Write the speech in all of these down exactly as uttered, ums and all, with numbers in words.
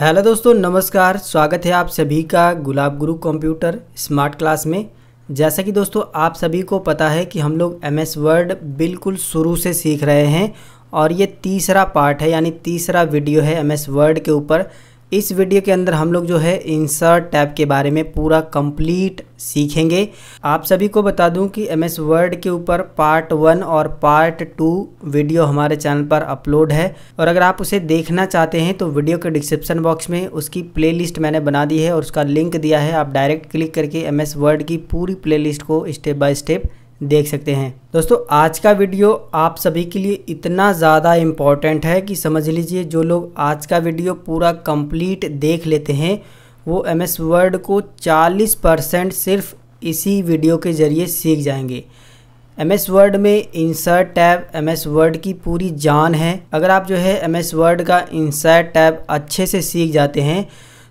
Hello दोस्तों, नमस्कार। स्वागत है आप सभी का गुलाब गुरु कंप्यूटर स्मार्ट क्लास में। जैसा कि दोस्तों आप सभी को पता है कि हम लोग एम एस वर्ड बिल्कुल शुरू से सीख रहे हैं और ये तीसरा पार्ट है, यानी तीसरा वीडियो है एम एस वर्ड के ऊपर। इस वीडियो के अंदर हम लोग जो है इंसर्ट टैब के बारे में पूरा कंप्लीट सीखेंगे। आप सभी को बता दूं कि एम एस वर्ड के ऊपर पार्ट वन और पार्ट टू वीडियो हमारे चैनल पर अपलोड है और अगर आप उसे देखना चाहते हैं तो वीडियो के डिस्क्रिप्शन बॉक्स में उसकी प्लेलिस्ट मैंने बना दी है और उसका लिंक दिया है। आप डायरेक्ट क्लिक करके एम एस वर्ड की पूरी प्लेलिस्ट को स्टेप बाय स्टेप देख सकते हैं। दोस्तों आज का वीडियो आप सभी के लिए इतना ज़्यादा इम्पॉर्टेंट है कि समझ लीजिए जो लोग आज का वीडियो पूरा कंप्लीट देख लेते हैं वो एम एस वर्ड को चालीस परसेंट सिर्फ इसी वीडियो के ज़रिए सीख जाएंगे। एम एस वर्ड में insert tab M S word की पूरी जान है। अगर आप जो है एम एस वर्ड का इंसर्ट टैब अच्छे से सीख जाते हैं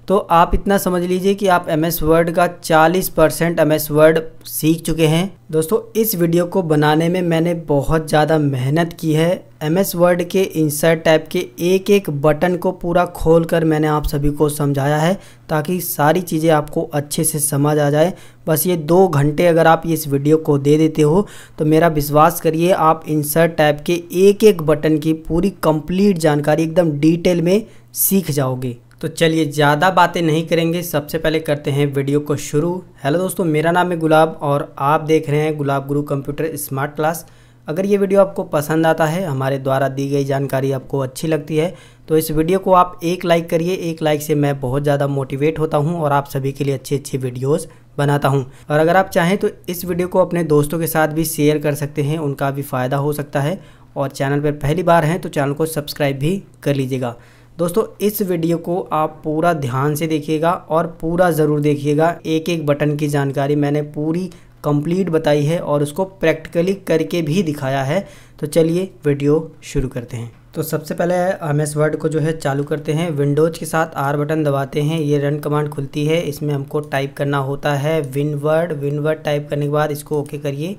तो आप इतना समझ लीजिए कि आप एम एस वर्ड का चालीस परसेंट एम एस वर्ड सीख चुके हैं। दोस्तों इस वीडियो को बनाने में मैंने बहुत ज़्यादा मेहनत की है। एम एस वर्ड के इंसर्ट टैब के एक एक बटन को पूरा खोलकर मैंने आप सभी को समझाया है ताकि सारी चीज़ें आपको अच्छे से समझ आ जाए। बस ये दो घंटे अगर आप इस वीडियो को दे देते हो तो मेरा विश्वास करिए आप इंसर्ट टैब के एक एक बटन की पूरी कंप्लीट जानकारी एकदम डिटेल में सीख जाओगे। तो चलिए ज़्यादा बातें नहीं करेंगे, सबसे पहले करते हैं वीडियो को शुरू। हेलो दोस्तों, मेरा नाम है गुलाब और आप देख रहे हैं गुलाब गुरु कंप्यूटर स्मार्ट क्लास। अगर ये वीडियो आपको पसंद आता है, हमारे द्वारा दी गई जानकारी आपको अच्छी लगती है तो इस वीडियो को आप एक लाइक करिए। एक लाइक से मैं बहुत ज़्यादा मोटिवेट होता हूँ और आप सभी के लिए अच्छी अच्छी वीडियोज़ बनाता हूँ। और अगर आप चाहें तो इस वीडियो को अपने दोस्तों के साथ भी शेयर कर सकते हैं, उनका भी फ़ायदा हो सकता है। और चैनल पर पहली बार हैं तो चैनल को सब्सक्राइब भी कर लीजिएगा। दोस्तों इस वीडियो को आप पूरा ध्यान से देखिएगा और पूरा ज़रूर देखिएगा। एक एक बटन की जानकारी मैंने पूरी कंप्लीट बताई है और उसको प्रैक्टिकली करके भी दिखाया है। तो चलिए वीडियो शुरू करते हैं। तो सबसे पहले एम एस वर्ड को जो है चालू करते हैं। विंडोज़ के साथ आर बटन दबाते हैं, ये रन कमांड खुलती है। इसमें हमको टाइप करना होता है win word. Win word type करने के बाद इसको ओके करिए,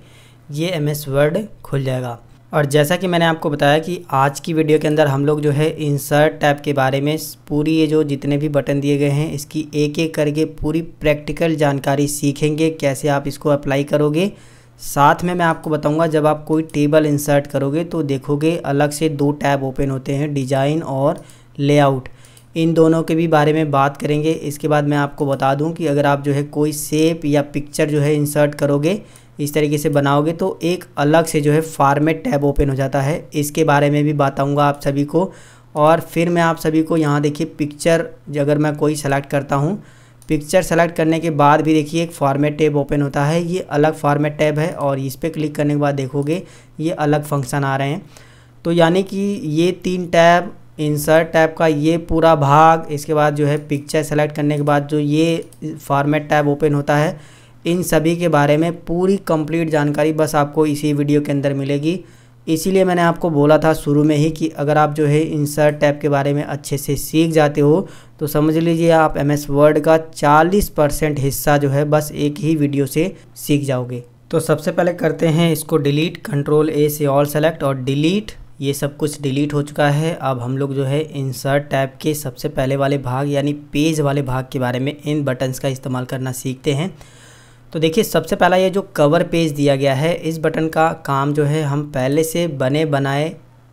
ये एम एस वर्ड खुल जाएगा। और जैसा कि मैंने आपको बताया कि आज की वीडियो के अंदर हम लोग जो है इंसर्ट टैब के बारे में पूरी ये जो जितने भी बटन दिए गए हैं इसकी एक एक करके पूरी प्रैक्टिकल जानकारी सीखेंगे, कैसे आप इसको अप्लाई करोगे। साथ में मैं आपको बताऊंगा जब आप कोई टेबल इंसर्ट करोगे तो देखोगे अलग से दो टैब ओपन होते हैं, डिज़ाइन और लेआउट। इन दोनों के भी बारे में बात करेंगे। इसके बाद मैं आपको बता दूँ कि अगर आप जो है कोई शेप या पिक्चर जो है इंसर्ट करोगे, इस तरीके से बनाओगे तो एक अलग से जो है फॉर्मेट टैब ओपन हो जाता है, इसके बारे में भी बताऊंगा आप सभी को। और फिर मैं आप सभी को यहाँ देखिए पिक्चर, अगर मैं कोई सेलेक्ट करता हूँ, पिक्चर सेलेक्ट करने के बाद भी देखिए एक फॉर्मेट टैब ओपन होता है, ये अलग फॉर्मेट टैब है और इस पर क्लिक करने के बाद देखोगे ये अलग फंक्शन आ रहे हैं। तो यानी कि ये तीन टैब, इंसर्ट टैब का ये पूरा भाग, इसके बाद जो है पिक्चर सेलेक्ट करने के बाद जो ये फॉर्मेट टैब ओपन होता है, इन सभी के बारे में पूरी कंप्लीट जानकारी बस आपको इसी वीडियो के अंदर मिलेगी। इसीलिए मैंने आपको बोला था शुरू में ही कि अगर आप जो है इंसर्ट टैब के बारे में अच्छे से सीख जाते हो तो समझ लीजिए आप एम एस वर्ड का चालीस परसेंट हिस्सा जो है बस एक ही वीडियो से सीख जाओगे। तो सबसे पहले करते हैं इसको डिलीट। कंट्रोल ए से ऑल सेलेक्ट और डिलीट, ये सब कुछ डिलीट हो चुका है। अब हम लोग जो है इंसर्ट टैब के सबसे पहले वाले भाग यानी पेज वाले भाग के बारे में, इन बटन्स का इस्तेमाल करना सीखते हैं। तो देखिए सबसे पहला ये जो कवर पेज दिया गया है, इस बटन का काम जो है हम पहले से बने बनाए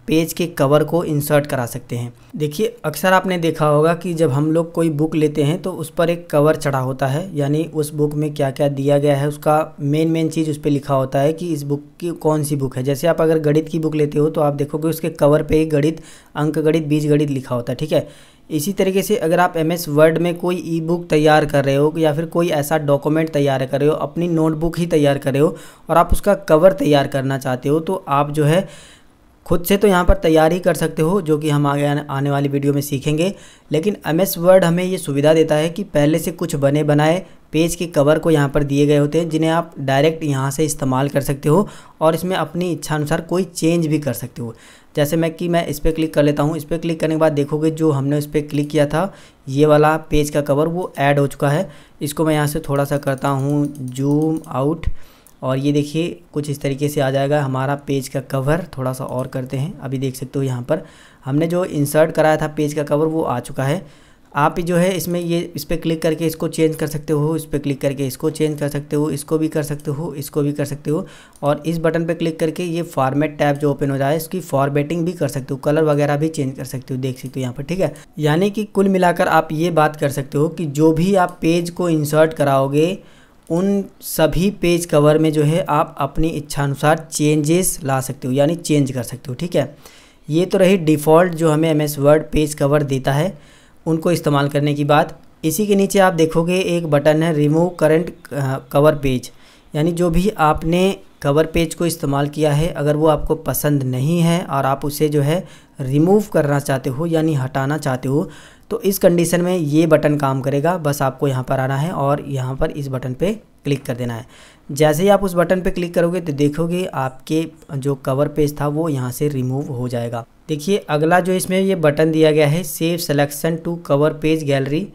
पेज के कवर को इंसर्ट करा सकते हैं। देखिए अक्सर आपने देखा होगा कि जब हम लोग कोई बुक लेते हैं तो उस पर एक कवर चढ़ा होता है, यानी उस बुक में क्या क्या दिया गया है उसका मेन मेन चीज़ उस पर लिखा होता है कि इस बुक की कौन सी बुक है। जैसे आप अगर गणित की बुक लेते हो तो आप देखोगे उसके कवर पे ही गणित, अंक गणित, बीज गणित लिखा होता है, ठीक है। इसी तरीके से अगर आप एम एस वर्ड में कोई ई बुक तैयार कर रहे हो या फिर कोई ऐसा डॉक्यूमेंट तैयार कर रहे हो, अपनी नोटबुक ही तैयार कर रहे हो और आप उसका कवर तैयार करना चाहते हो तो आप जो है खुद से तो यहाँ पर तैयारी कर सकते हो, जो कि हम आगे आने वाली वीडियो में सीखेंगे। लेकिन एम एस वर्ड हमें ये सुविधा देता है कि पहले से कुछ बने बनाए पेज के कवर को यहाँ पर दिए गए होते हैं जिन्हें आप डायरेक्ट यहाँ से इस्तेमाल कर सकते हो और इसमें अपनी इच्छानुसार कोई चेंज भी कर सकते हो। जैसे मैं कि मैं इस पर क्लिक कर लेता हूँ। इस पर क्लिक करने के बाद देखोगे जो हमने उस पर क्लिक किया था ये वाला पेज का कवर वो ऐड हो चुका है। इसको मैं यहाँ से थोड़ा सा करता हूँ जूम आउट और ये देखिए कुछ इस तरीके से आ जाएगा हमारा पेज का कवर। थोड़ा सा और करते हैं, अभी देख सकते हो यहाँ पर हमने जो इंसर्ट कराया था पेज का कवर वो आ चुका है। आप जो है इसमें ये इस पर क्लिक करके इसको चेंज कर सकते हो, इस पर क्लिक करके इसको चेंज कर सकते हो, इसको भी कर सकते हो, इसको भी कर सकते हो। और इस बटन पे क्लिक करके ये फॉर्मेट टैब जो ओपन हो जाए इसकी फॉर्मेटिंग भी कर सकते हो, कलर वगैरह भी चेंज कर सकते हो, देख सकते हो यहाँ पर। ठीक है, यानी कि कुल मिलाकर आप ये बात कर सकते हो कि जो भी आप पेज को इंसर्ट कराओगे उन सभी पेज कवर में जो है आप अपनी इच्छानुसार चेंजेस ला सकते हो, यानी चेंज कर सकते हो। ठीक है, ये तो रही डिफ़ॉल्ट जो हमें M S word page cover देता है उनको इस्तेमाल करने की बात। इसी के नीचे आप देखोगे एक बटन है रिमूव करंट कवर पेज, यानी जो भी आपने कवर पेज को इस्तेमाल किया है अगर वो आपको पसंद नहीं है और आप उसे जो है रिमूव करना चाहते हो यानी हटाना चाहते हो तो इस कंडीशन में ये बटन काम करेगा। बस आपको यहाँ पर आना है और यहाँ पर इस बटन पे क्लिक कर देना है। जैसे ही आप उस बटन पे क्लिक करोगे तो देखोगे आपके जो कवर पेज था वो यहाँ से रिमूव हो जाएगा। देखिए अगला जो इसमें ये बटन दिया गया है save selection to cover page gallery,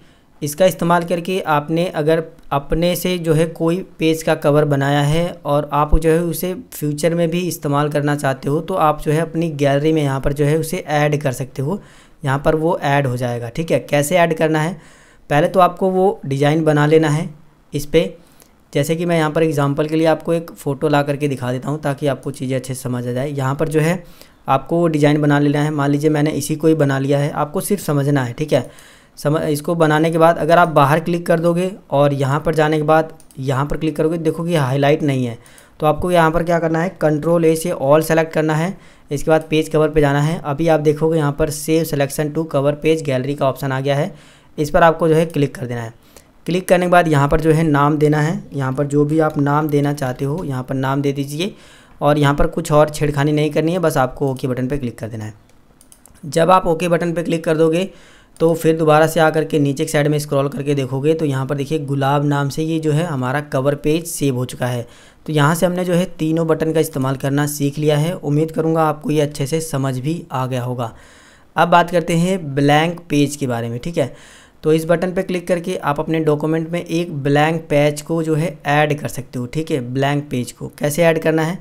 इसका इस्तेमाल करके आपने अगर अपने से जो है कोई पेज का कवर बनाया है और आप जो है उसे फ्यूचर में भी इस्तेमाल करना चाहते हो तो आप जो है अपनी गैलरी में यहाँ पर जो है उसे ऐड कर सकते हो, यहाँ पर वो ऐड हो जाएगा। ठीक है, कैसे ऐड करना है, पहले तो आपको वो डिज़ाइन बना लेना है इस पर। जैसे कि मैं यहाँ पर एग्जांपल के लिए आपको एक फ़ोटो ला करके दिखा देता हूँ ताकि आपको चीज़ें अच्छे से समझ आ जाए। यहाँ पर जो है आपको वो डिज़ाइन बना लेना है, मान लीजिए मैंने इसी को ही बना लिया है, आपको सिर्फ समझना है। ठीक है, समझ इसको बनाने के बाद अगर आप बाहर क्लिक कर दोगे और यहाँ पर जाने के बाद यहाँ पर क्लिक करोगे देखोगे हाईलाइट नहीं है, तो आपको यहाँ पर क्या करना है, कंट्रोल ए से ऑल सेलेक्ट करना है, इसके बाद पेज कवर पे जाना है। अभी आप देखोगे यहाँ पर save selection to cover page gallery का ऑप्शन आ गया है, इस पर आपको जो है क्लिक कर देना है। क्लिक करने के बाद यहाँ पर जो है नाम देना है, यहाँ पर जो भी आप नाम देना चाहते हो यहाँ पर नाम दे दीजिए और यहाँ पर कुछ और छेड़खानी नहीं करनी है, बस आपको ओके बटन पर क्लिक कर देना है। जब आप ओके बटन पर क्लिक कर दोगे तो फिर दोबारा से आकर के नीचे की साइड में स्क्रॉल करके देखोगे तो यहाँ पर देखिए गुलाब नाम से ये जो है हमारा कवर पेज सेव हो चुका है। तो यहाँ से हमने जो है तीनों बटन का इस्तेमाल करना सीख लिया है। उम्मीद करूँगा आपको ये अच्छे से समझ भी आ गया होगा। अब बात करते हैं ब्लैंक पेज के बारे में। ठीक है, तो इस बटन पर क्लिक करके आप अपने डॉक्यूमेंट में एक ब्लैंक पेज को जो है ऐड कर सकते हो। ठीक है, ब्लैंक पेज को कैसे ऐड करना है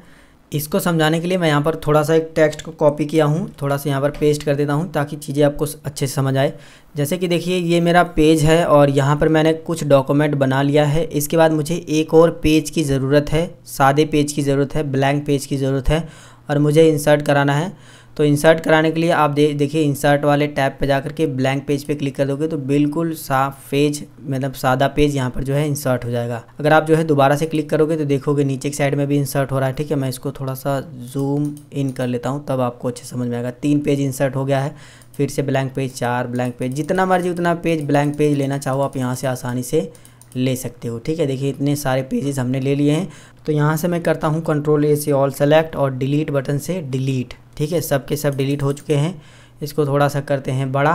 इसको समझाने के लिए मैं यहाँ पर थोड़ा सा एक टेक्स्ट को कॉपी किया हूँ, थोड़ा सा यहाँ पर पेस्ट कर देता हूँ ताकि चीज़ें आपको अच्छे से समझ आए। जैसे कि देखिए ये मेरा पेज है और यहाँ पर मैंने कुछ डॉक्यूमेंट बना लिया है। इसके बाद मुझे एक और पेज की ज़रूरत है, सादे पेज की ज़रूरत है, ब्लैंक पेज की ज़रूरत है और मुझे इंसर्ट कराना है। तो इंसर्ट कराने के लिए आप दे देखिए इंसर्ट वाले टैब पे जा करके ब्लैंक पेज पे क्लिक कर दोगे तो बिल्कुल साफ पेज मतलब सादा पेज यहाँ पर जो है इंसर्ट हो जाएगा। अगर आप जो है दोबारा से क्लिक करोगे तो देखोगे नीचे की साइड में भी इंसर्ट हो रहा है। ठीक है, मैं इसको थोड़ा सा जूम इन कर लेता हूँ तब आपको अच्छे समझ में आएगा। तीन पेज इंसर्ट हो गया है, फिर से ब्लैंक पेज, चार ब्लैंक पेज, जितना मर्जी उतना पेज ब्लैंक पेज लेना चाहो आप यहाँ से आसानी से ले सकते हो। ठीक है, देखिए इतने सारे पेजेस हमने ले लिए हैं। तो यहाँ से मैं करता हूँ कंट्रोल ए से ऑल सेलेक्ट और डिलीट बटन से डिलीट। ठीक है, सब के सब डिलीट हो चुके हैं। इसको थोड़ा सा करते हैं बड़ा।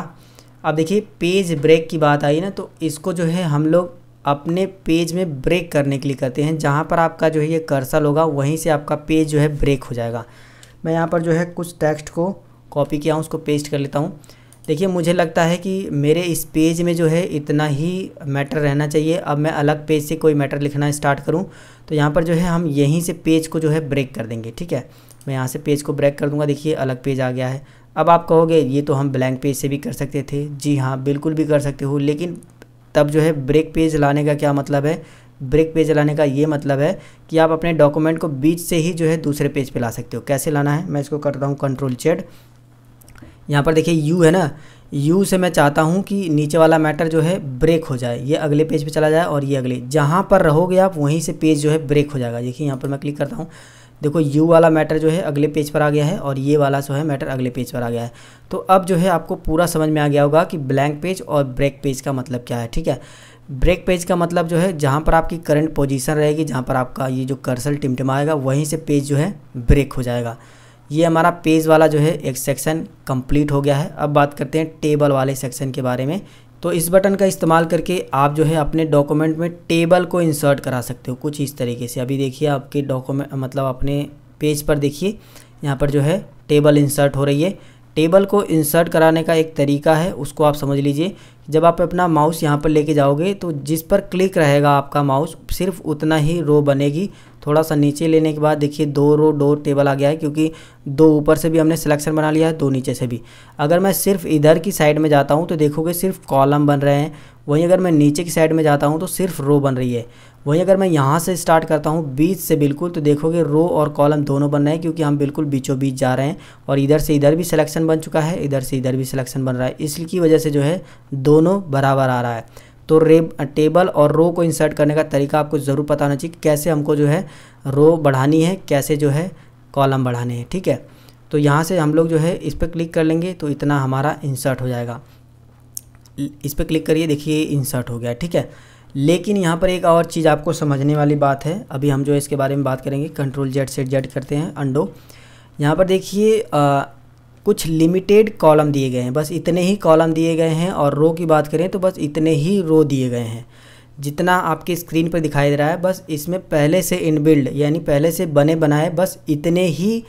अब देखिए पेज ब्रेक की बात आई ना, तो इसको जो है हम लोग अपने पेज में ब्रेक करने के लिए करते हैं। जहाँ पर आपका जो है ये कर्सल होगा वहीं से आपका पेज जो है ब्रेक हो जाएगा। मैं यहाँ पर जो है कुछ टेक्स्ट को कॉपी किया हूँ, उसको पेस्ट कर लेता हूँ। देखिए मुझे लगता है कि मेरे इस पेज में जो है इतना ही मैटर रहना चाहिए। अब मैं अलग पेज से कोई मैटर लिखना स्टार्ट करूं तो यहाँ पर जो है हम यहीं से पेज को जो है ब्रेक कर देंगे। ठीक है, मैं यहाँ से पेज को ब्रेक कर दूंगा। देखिए अलग पेज आ गया है। अब आप कहोगे ये तो हम ब्लैंक पेज से भी कर सकते थे। जी हाँ, बिल्कुल भी कर सकते हो, लेकिन तब जो है ब्रेक पेज लाने का क्या मतलब है। ब्रेक पेज लाने का ये मतलब है कि आप अपने डॉक्यूमेंट को बीच से ही जो है दूसरे पेज पर ला सकते हो। कैसे लाना है, मैं इसको करता हूँ कंट्रोल जेड। यहाँ पर देखिए यू है ना, यू से मैं चाहता हूँ कि नीचे वाला मैटर जो है ब्रेक हो जाए, ये अगले पेज पे चला जाए और ये अगले, जहाँ पर रहोगे आप वहीं से पेज जो है ब्रेक हो जाएगा। देखिए यहाँ पर मैं क्लिक करता हूँ, देखो यू वाला मैटर जो है अगले पेज पर आ गया है और ये वाला जो है मैटर अगले पेज पर आ गया है। तो अब जो है आपको पूरा समझ में आ गया होगा कि ब्लैंक पेज और ब्रेक पेज का मतलब क्या है। ठीक है, ब्रेक पेज का मतलब जो है जहाँ पर आपकी करंट पोजीशन रहेगी, जहाँ पर आपका ये जो कर्सल टिमटिमाएगा वहीं से पेज जो है ब्रेक हो जाएगा। ये हमारा पेज वाला जो है एक सेक्शन कंप्लीट हो गया है। अब बात करते हैं टेबल वाले सेक्शन के बारे में। तो इस बटन का इस्तेमाल करके आप जो है अपने डॉक्यूमेंट में टेबल को इंसर्ट करा सकते हो कुछ इस तरीके से। अभी देखिए आपके डॉक्यूमेंट मतलब अपने पेज पर देखिए यहाँ पर जो है टेबल इंसर्ट हो रही है। टेबल को इंसर्ट कराने का एक तरीका है, उसको आप समझ लीजिए। जब आप अपना माउस यहाँ पर लेके जाओगे तो जिस पर क्लिक रहेगा आपका माउस, सिर्फ उतना ही रो बनेगी। थोड़ा सा नीचे लेने के बाद देखिए दो रो दो टेबल आ गया है, क्योंकि दो ऊपर से भी हमने सिलेक्शन बना लिया है, दो नीचे से भी। अगर मैं सिर्फ इधर की साइड में जाता हूँ तो देखोगे सिर्फ कॉलम बन रहे हैं, वहीं अगर मैं नीचे की साइड में जाता हूँ तो सिर्फ रो बन रही है। वहीं अगर मैं यहाँ से स्टार्ट करता हूँ बीच से बिल्कुल, तो देखोगे रो और कॉलम दोनों बन रहे हैं, क्योंकि हम बिल्कुल बीचों बीच जा रहे हैं। और इधर से इधर भी सिलेक्शन बन चुका है, इधर से इधर भी सिलेक्शन बन रहा है, इसकी वजह से जो है दोनों बराबर आ रहा है। तो रे टेबल और रो को इंसर्ट करने का तरीका आपको ज़रूर पता होना चाहिए, कैसे हमको जो है रो बढ़ानी है, कैसे जो है कॉलम बढ़ाने हैं, ठीक है। तो यहाँ से हम लोग जो है इस पर क्लिक कर लेंगे तो इतना हमारा इंसर्ट हो जाएगा। इस पर क्लिक करिए, देखिए इंसर्ट हो गया, ठीक है। लेकिन यहाँ पर एक और चीज़ आपको समझने वाली बात है, अभी हम जो है इसके बारे में बात करेंगे। कंट्रोल जेड से जेड करते हैं अंडो। यहाँ पर देखिए कुछ लिमिटेड कॉलम दिए गए हैं, बस इतने ही कॉलम दिए गए हैं। और रो की बात करें तो बस इतने ही रो दिए गए हैं, जितना आपके स्क्रीन पर दिखाई दे रहा है। बस इसमें पहले से इनबिल्ड यानी पहले से बने बनाए बस इतने ही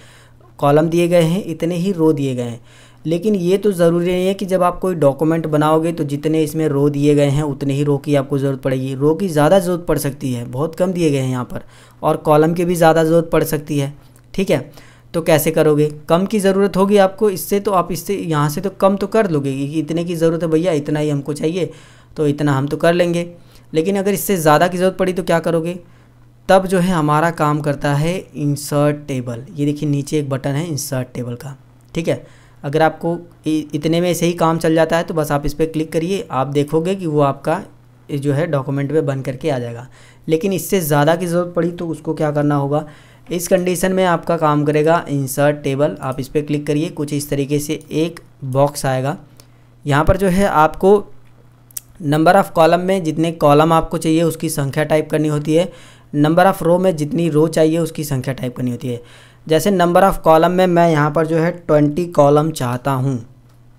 कॉलम दिए गए हैं, इतने ही रो दिए गए हैं। लेकिन ये तो ज़रूरी नहीं है कि जब आप कोई डॉक्यूमेंट बनाओगे तो जितने इसमें रो दिए गए हैं उतने ही रो की आपको ज़रूरत पड़ेगी। रो की ज़्यादा ज़रूरत पड़ सकती है, बहुत कम दिए गए हैं यहाँ पर, और कॉलम की भी ज़्यादा ज़रूरत पड़ सकती है, ठीक है। तो कैसे करोगे, कम की ज़रूरत होगी आपको, इससे तो आप इससे यहाँ से तो कम तो कर लोगे कि इतने की ज़रूरत है भैया, इतना ही हमको चाहिए, तो इतना हम तो कर लेंगे। लेकिन अगर इससे ज़्यादा की ज़रूरत पड़ी तो क्या करोगे, तब जो है हमारा काम करता है इंसर्ट टेबल। ये देखिए नीचे एक बटन है इंसर्ट टेबल का, ठीक है। अगर आपको इतने में से ही काम चल जाता है तो बस आप इस पर क्लिक करिए, आप देखोगे कि वो आपका जो है डॉक्यूमेंट में बन करके आ जाएगा। लेकिन इससे ज़्यादा की ज़रूरत पड़ी तो उसको क्या करना होगा, इस कंडीशन में आपका काम करेगा इंसर्ट टेबल। आप इस पर क्लिक करिए, कुछ इस तरीके से एक बॉक्स आएगा। यहाँ पर जो है आपको नंबर ऑफ़ कॉलम में जितने कॉलम आपको चाहिए उसकी संख्या टाइप करनी होती है, नंबर ऑफ़ रो में जितनी रो चाहिए उसकी संख्या टाइप करनी होती है। जैसे नंबर ऑफ़ कॉलम में मैं यहाँ पर जो है ट्वेंटी कॉलम चाहता हूँ,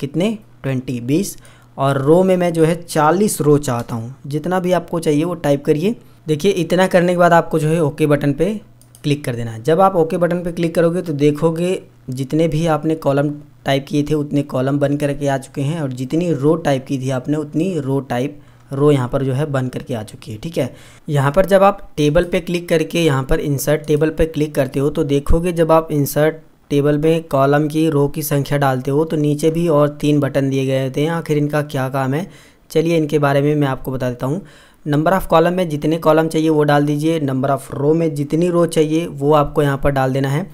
कितने, ट्वेंटी, बीस। और रो में मैं जो है चालीस रो चाहता हूँ। जितना भी आपको चाहिए वो टाइप करिए। देखिए इतना करने के बाद आपको जो है ओके बटन पे क्लिक कर देना है। जब आप ओके बटन पे क्लिक करोगे तो देखोगे जितने भी आपने कॉलम टाइप किए थे उतने कॉलम बन करके आ चुके हैं, और जितनी रो टाइप की थी आपने उतनी रो टाइप रो यहाँ पर जो है बन करके आ चुकी है, ठीक है। यहाँ पर जब आप टेबल पे क्लिक करके यहाँ पर इंसर्ट टेबल पे क्लिक करते हो तो देखोगे जब आप इंसर्ट टेबल में कॉलम की रो की संख्या डालते हो तो नीचे भी और तीन बटन दिए गए होते हैं। आखिर इनका क्या काम है, चलिए इनके बारे में मैं आपको बता देता हूँ। नंबर ऑफ़ कॉलम में जितने कॉलम चाहिए वो डाल दीजिए, नंबर ऑफ़ रो में जितनी रो चाहिए वो आपको यहाँ पर डाल देना है।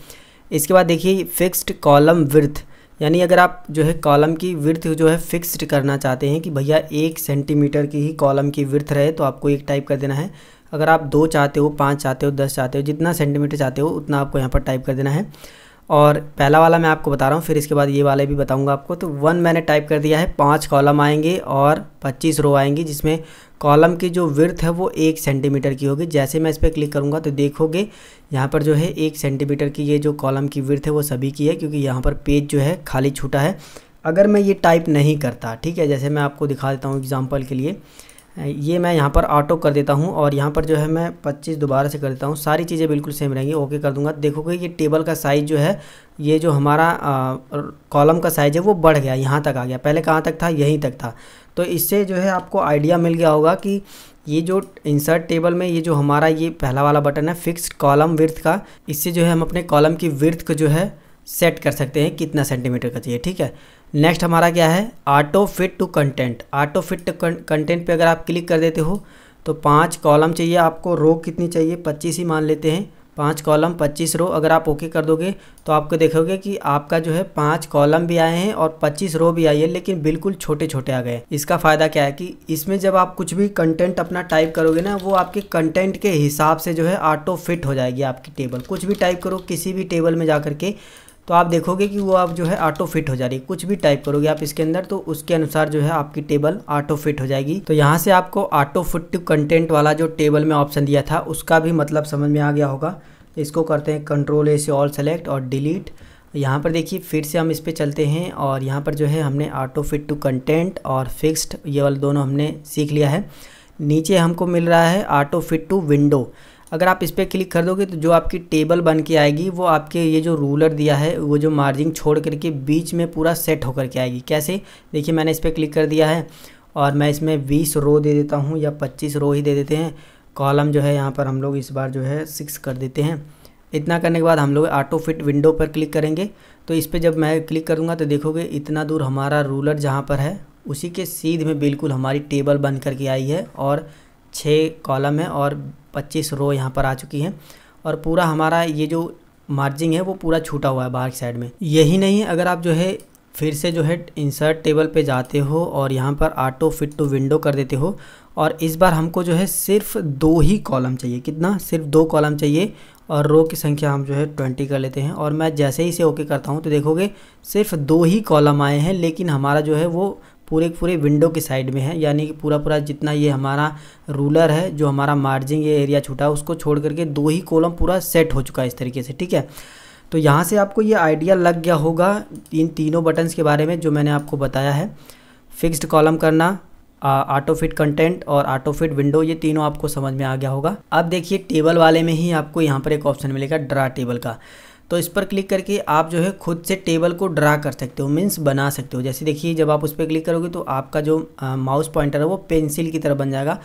इसके बाद देखिए फिक्स्ड कॉलम विड्थ, यानी अगर आप जो है कॉलम की विड्थ जो है फिक्स्ड करना चाहते हैं कि भैया एक सेंटीमीटर की ही कॉलम की विड्थ रहे तो आपको एक टाइप कर देना है। अगर आप दो चाहते हो, पाँच चाहते हो, दस चाहते हो, जितना सेंटीमीटर चाहते हो उतना आपको यहाँ पर टाइप कर देना है। और पहला वाला मैं आपको बता रहा हूँ, फिर इसके बाद ये वाले भी बताऊँगा आपको। तो वन मैंने टाइप कर दिया है, पाँच कॉलम आएंगे और पच्चीस रो आएंगी, जिसमें कॉलम की जो विड्थ है वो एक सेंटीमीटर की होगी। जैसे मैं इस पर क्लिक करूँगा तो देखोगे यहाँ पर जो है एक सेंटीमीटर की ये जो कॉलम की विड्थ है वो सभी की है, क्योंकि यहाँ पर पेज जो है खाली छूटा है। अगर मैं ये टाइप नहीं करता, ठीक है, जैसे मैं आपको दिखा देता हूँ एग्जाम्पल के लिए, ये मैं यहाँ पर ऑटो कर देता हूँ और यहाँ पर जो है मैं पच्चीस दोबारा से कर देता हूँ, सारी चीज़ें बिल्कुल सेम रहेंगी। ओके कर दूँगा, देखोगे ये टेबल का साइज़ जो है, ये जो हमारा कॉलम का साइज़ है वो बढ़ गया, यहाँ तक आ गया। पहले कहाँ तक था, यहीं तक था। तो इससे जो है आपको आइडिया मिल गया होगा कि ये जो इंसर्ट टेबल में ये जो हमारा ये पहला वाला बटन है फिक्स्ड कॉलम विड्थ का, इससे जो है हम अपने कॉलम की विड्थ को जो है सेट कर सकते हैं कितना सेंटीमीटर का चाहिए, ठीक है। नेक्स्ट हमारा क्या है, auto fit to content. Auto fit to content पे अगर आप क्लिक कर देते हो तो पांच कॉलम चाहिए आपको, रो कितनी चाहिए, पच्चीस ही मान लेते हैं, पांच कॉलम पच्चीस रो। अगर आप ओके कर दोगे तो आपको देखोगे कि आपका जो है पांच कॉलम भी आए हैं और पच्चीस रो भी आई है, लेकिन बिल्कुल छोटे छोटे आ गए। इसका फ़ायदा क्या है कि इसमें जब आप कुछ भी कंटेंट अपना टाइप करोगे ना, वो आपके कंटेंट के हिसाब से जो है ऑटो फिट हो जाएगी आपकी टेबल। कुछ भी टाइप करो किसी भी टेबल में जा करके तो आप देखोगे कि वो आप जो है ऑटो फिट हो जा रही है। कुछ भी टाइप करोगे आप इसके अंदर तो उसके अनुसार जो है आपकी टेबल ऑटो फिट हो जाएगी। तो यहाँ से आपको ऑटो फिट टू कंटेंट वाला जो टेबल में ऑप्शन दिया था उसका भी मतलब समझ में आ गया होगा। इसको करते हैं कंट्रोल ए से ऑल सेलेक्ट और डिलीट। यहाँ पर देखिए फिर से हम इस पर चलते हैं और यहाँ पर जो है हमने ऑटो फिट टू कंटेंट और फिक्स्ड ये वाले दोनों हमने सीख लिया है। नीचे हमको मिल रहा है ऑटो फिट टू विंडो। अगर आप इस पर क्लिक कर दोगे तो जो आपकी टेबल बन के आएगी वो आपके ये जो रूलर दिया है वो जो मार्जिन छोड़ करके बीच में पूरा सेट होकर के आएगी। कैसे देखिए, मैंने इस पर क्लिक कर दिया है और मैं इसमें बीस रो दे देता हूँ या पच्चीस रो ही दे देते हैं। कॉलम जो है यहाँ पर हम लोग इस बार जो है सिक्स कर देते हैं। इतना करने के बाद हम लोग ऑटो फिट विंडो पर क्लिक करेंगे। तो इस पर जब मैं क्लिक करूँगा तो देखोगे इतना दूर हमारा रूलर जहाँ पर है उसी के सीध में बिल्कुल हमारी टेबल बन करके आई है और छः कॉलम है और पच्चीस रो यहाँ पर आ चुकी हैं और पूरा हमारा ये जो मार्जिन है वो पूरा छूटा हुआ है बाहर की साइड में। यही नहीं, अगर आप जो है फिर से जो है इंसर्ट टेबल पे जाते हो और यहाँ पर ऑटो फिट टू विंडो कर देते हो और इस बार हमको जो है सिर्फ दो ही कॉलम चाहिए। कितना? सिर्फ दो कॉलम चाहिए और रो की संख्या हम जो है ट्वेंटी कर लेते हैं। और मैं जैसे ही इसे ओके करता हूँ तो देखोगे सिर्फ दो ही कॉलम आए हैं, लेकिन हमारा जो है वो पूरे पूरे विंडो के साइड में है, यानी कि पूरा पूरा जितना ये हमारा रूलर है, जो हमारा मार्जिन ये एरिया छूटा है, उसको छोड़ करके दो ही कॉलम पूरा सेट हो चुका है इस तरीके से। ठीक है, तो यहाँ से आपको ये आइडिया लग गया होगा इन तीनों बटन्स के बारे में जो मैंने आपको बताया है। फिक्स्ड कॉलम करना, ऑटो फिट कंटेंट और ऑटो फिट विंडो, ये तीनों आपको समझ में आ गया होगा। अब देखिए टेबल वाले में ही आपको यहाँ पर एक ऑप्शन मिलेगा ड्रा टेबल का। तो इस पर क्लिक करके आप जो है खुद से टेबल को ड्रा कर सकते हो, मीन्स बना सकते हो। जैसे देखिए जब आप उस पर क्लिक करोगे तो आपका जो माउस पॉइंटर है वो पेंसिल की तरह बन जाएगा।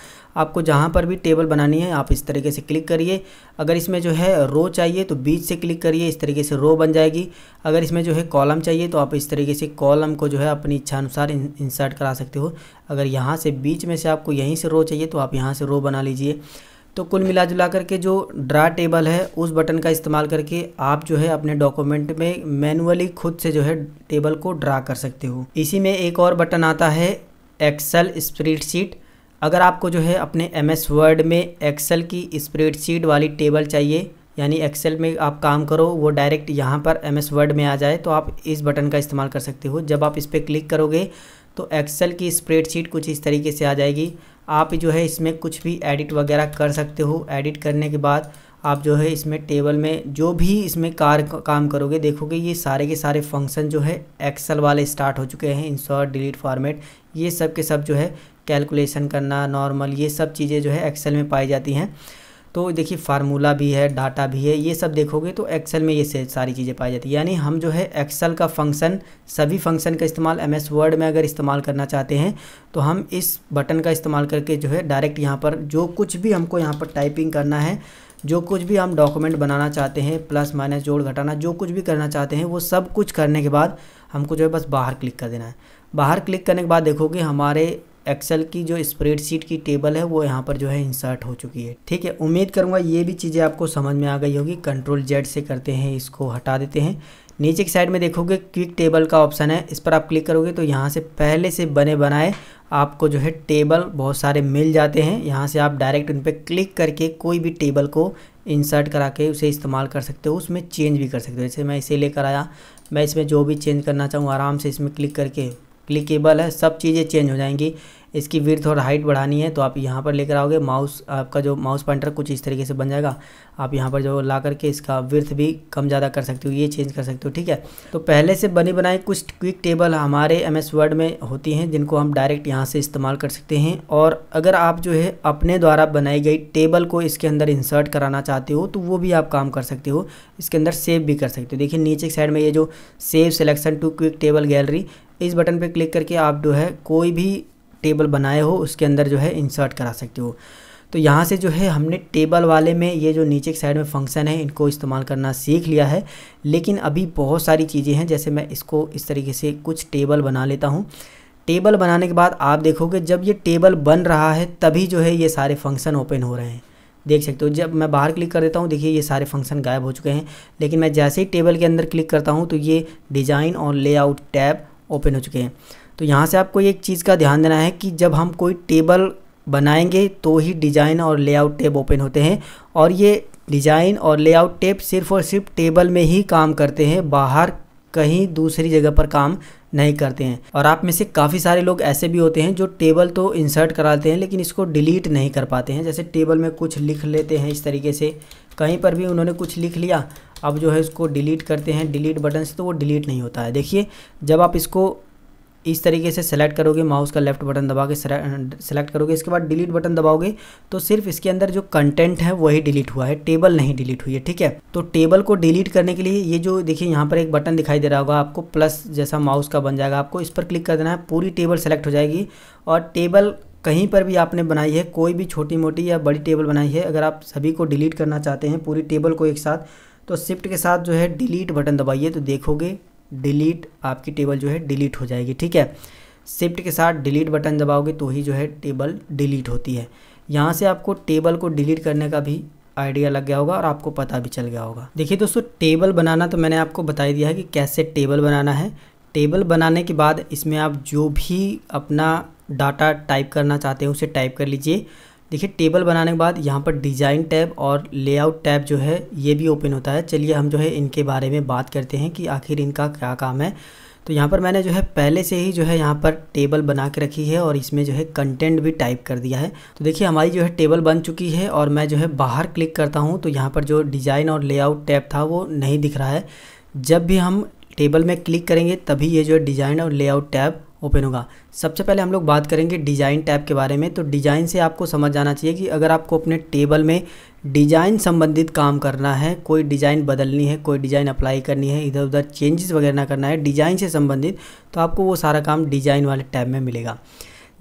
आपको जहाँ पर भी टेबल बनानी है आप इस तरीके से क्लिक करिए। अगर इसमें जो है रो चाहिए तो बीच से क्लिक करिए, इस तरीके से रो बन जाएगी। अगर इसमें जो है कॉलम चाहिए तो आप इस तरीके से कॉलम को जो है अपनी इच्छानुसार इंसर्ट करा सकते हो। अगर यहाँ से बीच में से आपको यहीं से रो चाहिए तो आप यहाँ से रो बना लीजिए। तो कुल मिला जुला करके जो ड्रा टेबल है उस बटन का इस्तेमाल करके आप जो है अपने डॉक्यूमेंट में मैन्युअली खुद से जो है टेबल को ड्रा कर सकते हो। इसी में एक और बटन आता है एक्सेल स्प्रेडशीट। अगर आपको जो है अपने एम एस वर्ड में एक्सेल की स्प्रेडशीट वाली टेबल चाहिए, यानी एक्सेल में आप काम करो वो डायरेक्ट यहाँ पर एम एस वर्ड में आ जाए, तो आप इस बटन का इस्तेमाल कर सकते हो। जब आप इस पर क्लिक करोगे तो एक्सेल की स्प्रेडशीट कुछ इस तरीके से आ जाएगी। आप जो है इसमें कुछ भी एडिट वगैरह कर सकते हो। एडिट करने के बाद आप जो है इसमें टेबल में जो भी इसमें कार काम करोगे देखोगे ये सारे के सारे फंक्शन जो है एक्सेल वाले स्टार्ट हो चुके हैं। इंसर्ट, डिलीट, फॉर्मेट, ये सब के सब जो है कैलकुलेशन करना, नॉर्मल, ये सब चीज़ें जो है एक्सेल में पाई जाती हैं। तो देखिए फार्मूला भी है, डाटा भी है, ये सब देखोगे तो एक्सेल में ये सारी चीज़ें पाई जाती है। यानी हम जो है एक्सेल का फंक्शन, सभी फंक्शन का इस्तेमाल एम एस वर्ड में अगर इस्तेमाल करना चाहते हैं तो हम इस बटन का इस्तेमाल करके जो है डायरेक्ट यहाँ पर जो कुछ भी हमको यहाँ पर टाइपिंग करना है, जो कुछ भी हम डॉक्यूमेंट बनाना चाहते हैं, प्लस माइनस, जोड़ घटाना, जो कुछ भी करना चाहते हैं वो सब कुछ करने के बाद हमको जो है बस बाहर क्लिक कर देना है। बाहर क्लिक करने के बाद देखोगे हमारे एक्सेल की जो स्प्रेडशीट की टेबल है वो यहाँ पर जो है इंसर्ट हो चुकी है। ठीक है, उम्मीद करूँगा ये भी चीज़ें आपको समझ में आ गई होगी। कंट्रोल जेड से करते हैं, इसको हटा देते हैं। नीचे की साइड में देखोगे क्विक टेबल का ऑप्शन है, इस पर आप क्लिक करोगे तो यहाँ से पहले से बने बनाए आपको जो है टेबल बहुत सारे मिल जाते हैं। यहाँ से आप डायरेक्ट उन पर क्लिक करके कोई भी टेबल को इंसर्ट करा के उसे इस्तेमाल कर सकते हो, उसमें चेंज भी कर सकते हो। जैसे मैं इसे लेकर आया, मैं इसमें जो भी चेंज करना चाहूँ आराम से इसमें क्लिक करके, क्लिकेबल है, सब चीज़ें चेंज हो जाएंगी। इसकी विड्थ और हाइट बढ़ानी है तो आप यहाँ पर लेकर आओगे, माउस आपका जो माउस पॉइंटर कुछ इस तरीके से बन जाएगा। आप यहाँ पर जो ला करके इसका विड्थ भी कम ज़्यादा कर सकते हो, ये चेंज कर सकते हो। ठीक है, तो पहले से बनी बनाई कुछ क्विक टेबल हमारे एम एस वर्ड में होती हैं जिनको हम डायरेक्ट यहाँ से इस्तेमाल कर सकते हैं। और अगर आप जो है अपने द्वारा बनाई गई टेबल को इसके अंदर इंसर्ट कराना चाहते हो तो वो भी आप काम कर सकते हो, इसके अंदर सेव भी कर सकते हो। देखिए नीचे की साइड में ये जो save selection to quick table gallery, इस बटन पर क्लिक करके आप जो है कोई भी टेबल बनाए हो उसके अंदर जो है इंसर्ट करा सकते हो। तो यहाँ से जो है हमने टेबल वाले में ये जो नीचे की साइड में फंक्शन है इनको इस्तेमाल करना सीख लिया है, लेकिन अभी बहुत सारी चीज़ें हैं। जैसे मैं इसको इस तरीके से कुछ टेबल बना लेता हूँ। टेबल बनाने के बाद आप देखोगे जब ये टेबल बन रहा है तभी जो है ये सारे फंक्शन ओपन हो रहे हैं, देख सकते हो। जब मैं बाहर क्लिक कर देता हूँ देखिए ये सारे फंक्शन गायब हो चुके हैं, लेकिन मैं जैसे ही टेबल के अंदर क्लिक करता हूँ तो ये डिज़ाइन और लेआउट टैब ओपन हो चुके हैं। तो यहाँ से आपको एक चीज़ का ध्यान देना है कि जब हम कोई टेबल बनाएंगे तो ही डिज़ाइन और लेआउट टैब ओपन होते हैं, और ये डिज़ाइन और लेआउट टैब सिर्फ और सिर्फ टेबल में ही काम करते हैं, बाहर कहीं दूसरी जगह पर काम नहीं करते हैं। और आप में से काफ़ी सारे लोग ऐसे भी होते हैं जो टेबल तो इंसर्ट कराते हैं लेकिन इसको डिलीट नहीं कर पाते हैं। जैसे टेबल में कुछ लिख लेते हैं इस तरीके से, कहीं पर भी उन्होंने कुछ लिख लिया, अब जो है उसको डिलीट करते हैं डिलीट बटन से, तो वो डिलीट नहीं होता है। देखिए जब आप इसको इस तरीके से सेलेक्ट करोगे, माउस का लेफ्ट बटन दबा के सेलेक्ट करोगे, इसके बाद डिलीट बटन दबाओगे तो सिर्फ इसके अंदर जो कंटेंट है वही डिलीट हुआ है, टेबल नहीं डिलीट हुई है। ठीक है, तो टेबल को डिलीट करने के लिए ये जो देखिए यहाँ पर एक बटन दिखाई दे रहा होगा आपको, प्लस जैसा माउस का बन जाएगा, आपको इस पर क्लिक कर देना है, पूरी टेबल सेलेक्ट हो जाएगी। और टेबल कहीं पर भी आपने बनाई है, कोई भी छोटी मोटी या बड़ी टेबल बनाई है, अगर आप सभी को डिलीट करना चाहते हैं पूरी टेबल को एक साथ, तो शिफ्ट के साथ जो है डिलीट बटन दबाइए तो देखोगे डिलीट आपकी टेबल जो है डिलीट हो जाएगी। ठीक है, शिफ्ट के साथ डिलीट बटन दबाओगे तो ही जो है टेबल डिलीट होती है। यहाँ से आपको टेबल को डिलीट करने का भी आइडिया लग गया होगा और आपको पता भी चल गया होगा। देखिए दोस्तों, टेबल बनाना तो मैंने आपको बता दिया है कि कैसे टेबल बनाना है। टेबल बनाने के बाद इसमें आप जो भी अपना डाटा टाइप करना चाहते हो उसे टाइप कर लीजिए। देखिए, टेबल बनाने के बाद यहाँ पर डिज़ाइन टैब और लेआउट टैब जो है ये भी ओपन होता है। चलिए हम जो है इनके बारे में बात करते हैं कि आखिर इनका क्या काम है। तो यहाँ पर मैंने जो है पहले से ही जो है यहाँ पर टेबल बना के रखी है और इसमें जो है कंटेंट भी टाइप कर दिया है। तो देखिए हमारी जो है टेबल बन चुकी है और मैं जो है बाहर क्लिक करता हूँ तो यहाँ पर जो डिज़ाइन और लेआउट टैब था वो नहीं दिख रहा है। जब भी हम टेबल में क्लिक करेंगे तभी ये जो है डिज़ाइन और लेआउट टैब ओपन होगा। सबसे पहले हम लोग बात करेंगे डिज़ाइन टैब के बारे में। तो डिज़ाइन से आपको समझ जाना चाहिए कि अगर आपको अपने टेबल में डिज़ाइन संबंधित काम करना है, कोई डिज़ाइन बदलनी है, कोई डिज़ाइन अप्लाई करनी है, इधर उधर चेंजेस वगैरह ना करना है डिज़ाइन से संबंधित, तो आपको वो सारा काम डिज़ाइन वाले टैब में मिलेगा।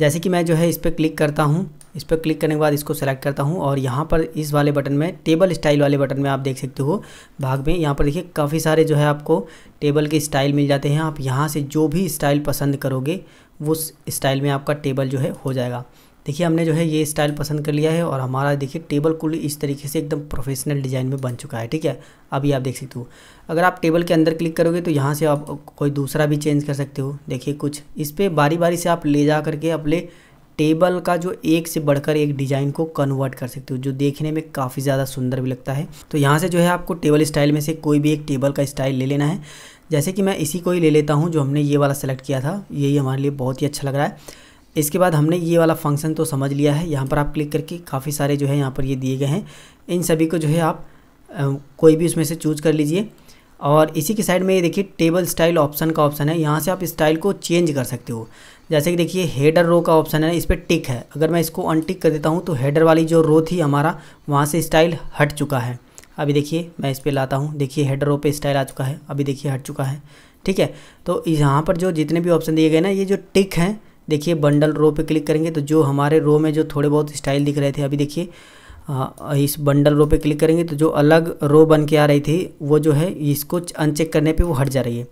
जैसे कि मैं जो है इस पर क्लिक करता हूँ, इस पर क्लिक करने के बाद इसको सेलेक्ट करता हूँ और यहाँ पर इस वाले बटन में, टेबल स्टाइल वाले बटन में आप देख सकते हो भाग में, यहाँ पर देखिए काफ़ी सारे जो है आपको टेबल के स्टाइल मिल जाते हैं। आप यहाँ से जो भी स्टाइल पसंद करोगे वो स्टाइल में आपका टेबल जो है हो जाएगा। देखिए हमने जो है ये स्टाइल पसंद कर लिया है और हमारा देखिए टेबल कुल इस तरीके से एकदम प्रोफेशनल डिज़ाइन में बन चुका है। ठीक है, अभी आप देख सकते हो। अगर आप टेबल के अंदर क्लिक करोगे तो यहाँ से आप कोई दूसरा भी चेंज कर सकते हो। देखिए कुछ इस पर बारी बारी से आप ले जा करके अपने टेबल का जो एक से बढ़कर एक डिज़ाइन को कन्वर्ट कर सकते हो, जो देखने में काफ़ी ज़्यादा सुंदर भी लगता है। तो यहाँ से जो है आपको टेबल स्टाइल में से कोई भी एक टेबल का स्टाइल ले लेना है। जैसे कि मैं इसी को ही ले लेता हूँ जो हमने ये वाला सेलेक्ट किया था, यही हमारे लिए बहुत ही अच्छा लग रहा है। इसके बाद हमने ये वाला फंक्शन तो समझ लिया है। यहाँ पर आप क्लिक करके काफ़ी सारे जो है यहाँ पर ये दिए गए हैं, इन सभी को जो है आप आ, कोई भी उसमें से चूज कर लीजिए। और इसी के साइड में ये देखिए टेबल स्टाइल ऑप्शन का ऑप्शन है, यहाँ से आप स्टाइल को चेंज कर सकते हो। जैसे कि देखिए हेडर रो का ऑप्शन है, इस पर टिक है, अगर मैं इसको अनटिक कर देता हूँ तो हेडर वाली जो रो थी हमारा वहाँ से स्टाइल हट चुका है। अभी देखिए मैं इस पर लाता हूँ, देखिए हेडर रो पे स्टाइल आ चुका है, अभी देखिए हट चुका है। ठीक है, तो यहाँ पर जो जितने भी ऑप्शन दिए गए ना, ये जो टिक हैं, देखिए बंडल रो पे क्लिक करेंगे तो जो हमारे रो में जो थोड़े बहुत स्टाइल दिख रहे थे, अभी देखिए इस बंडल रो पे क्लिक करेंगे तो जो अलग रो बन के आ रही थी वो जो है इसको अनचेक करने पे वो हट जा रही है।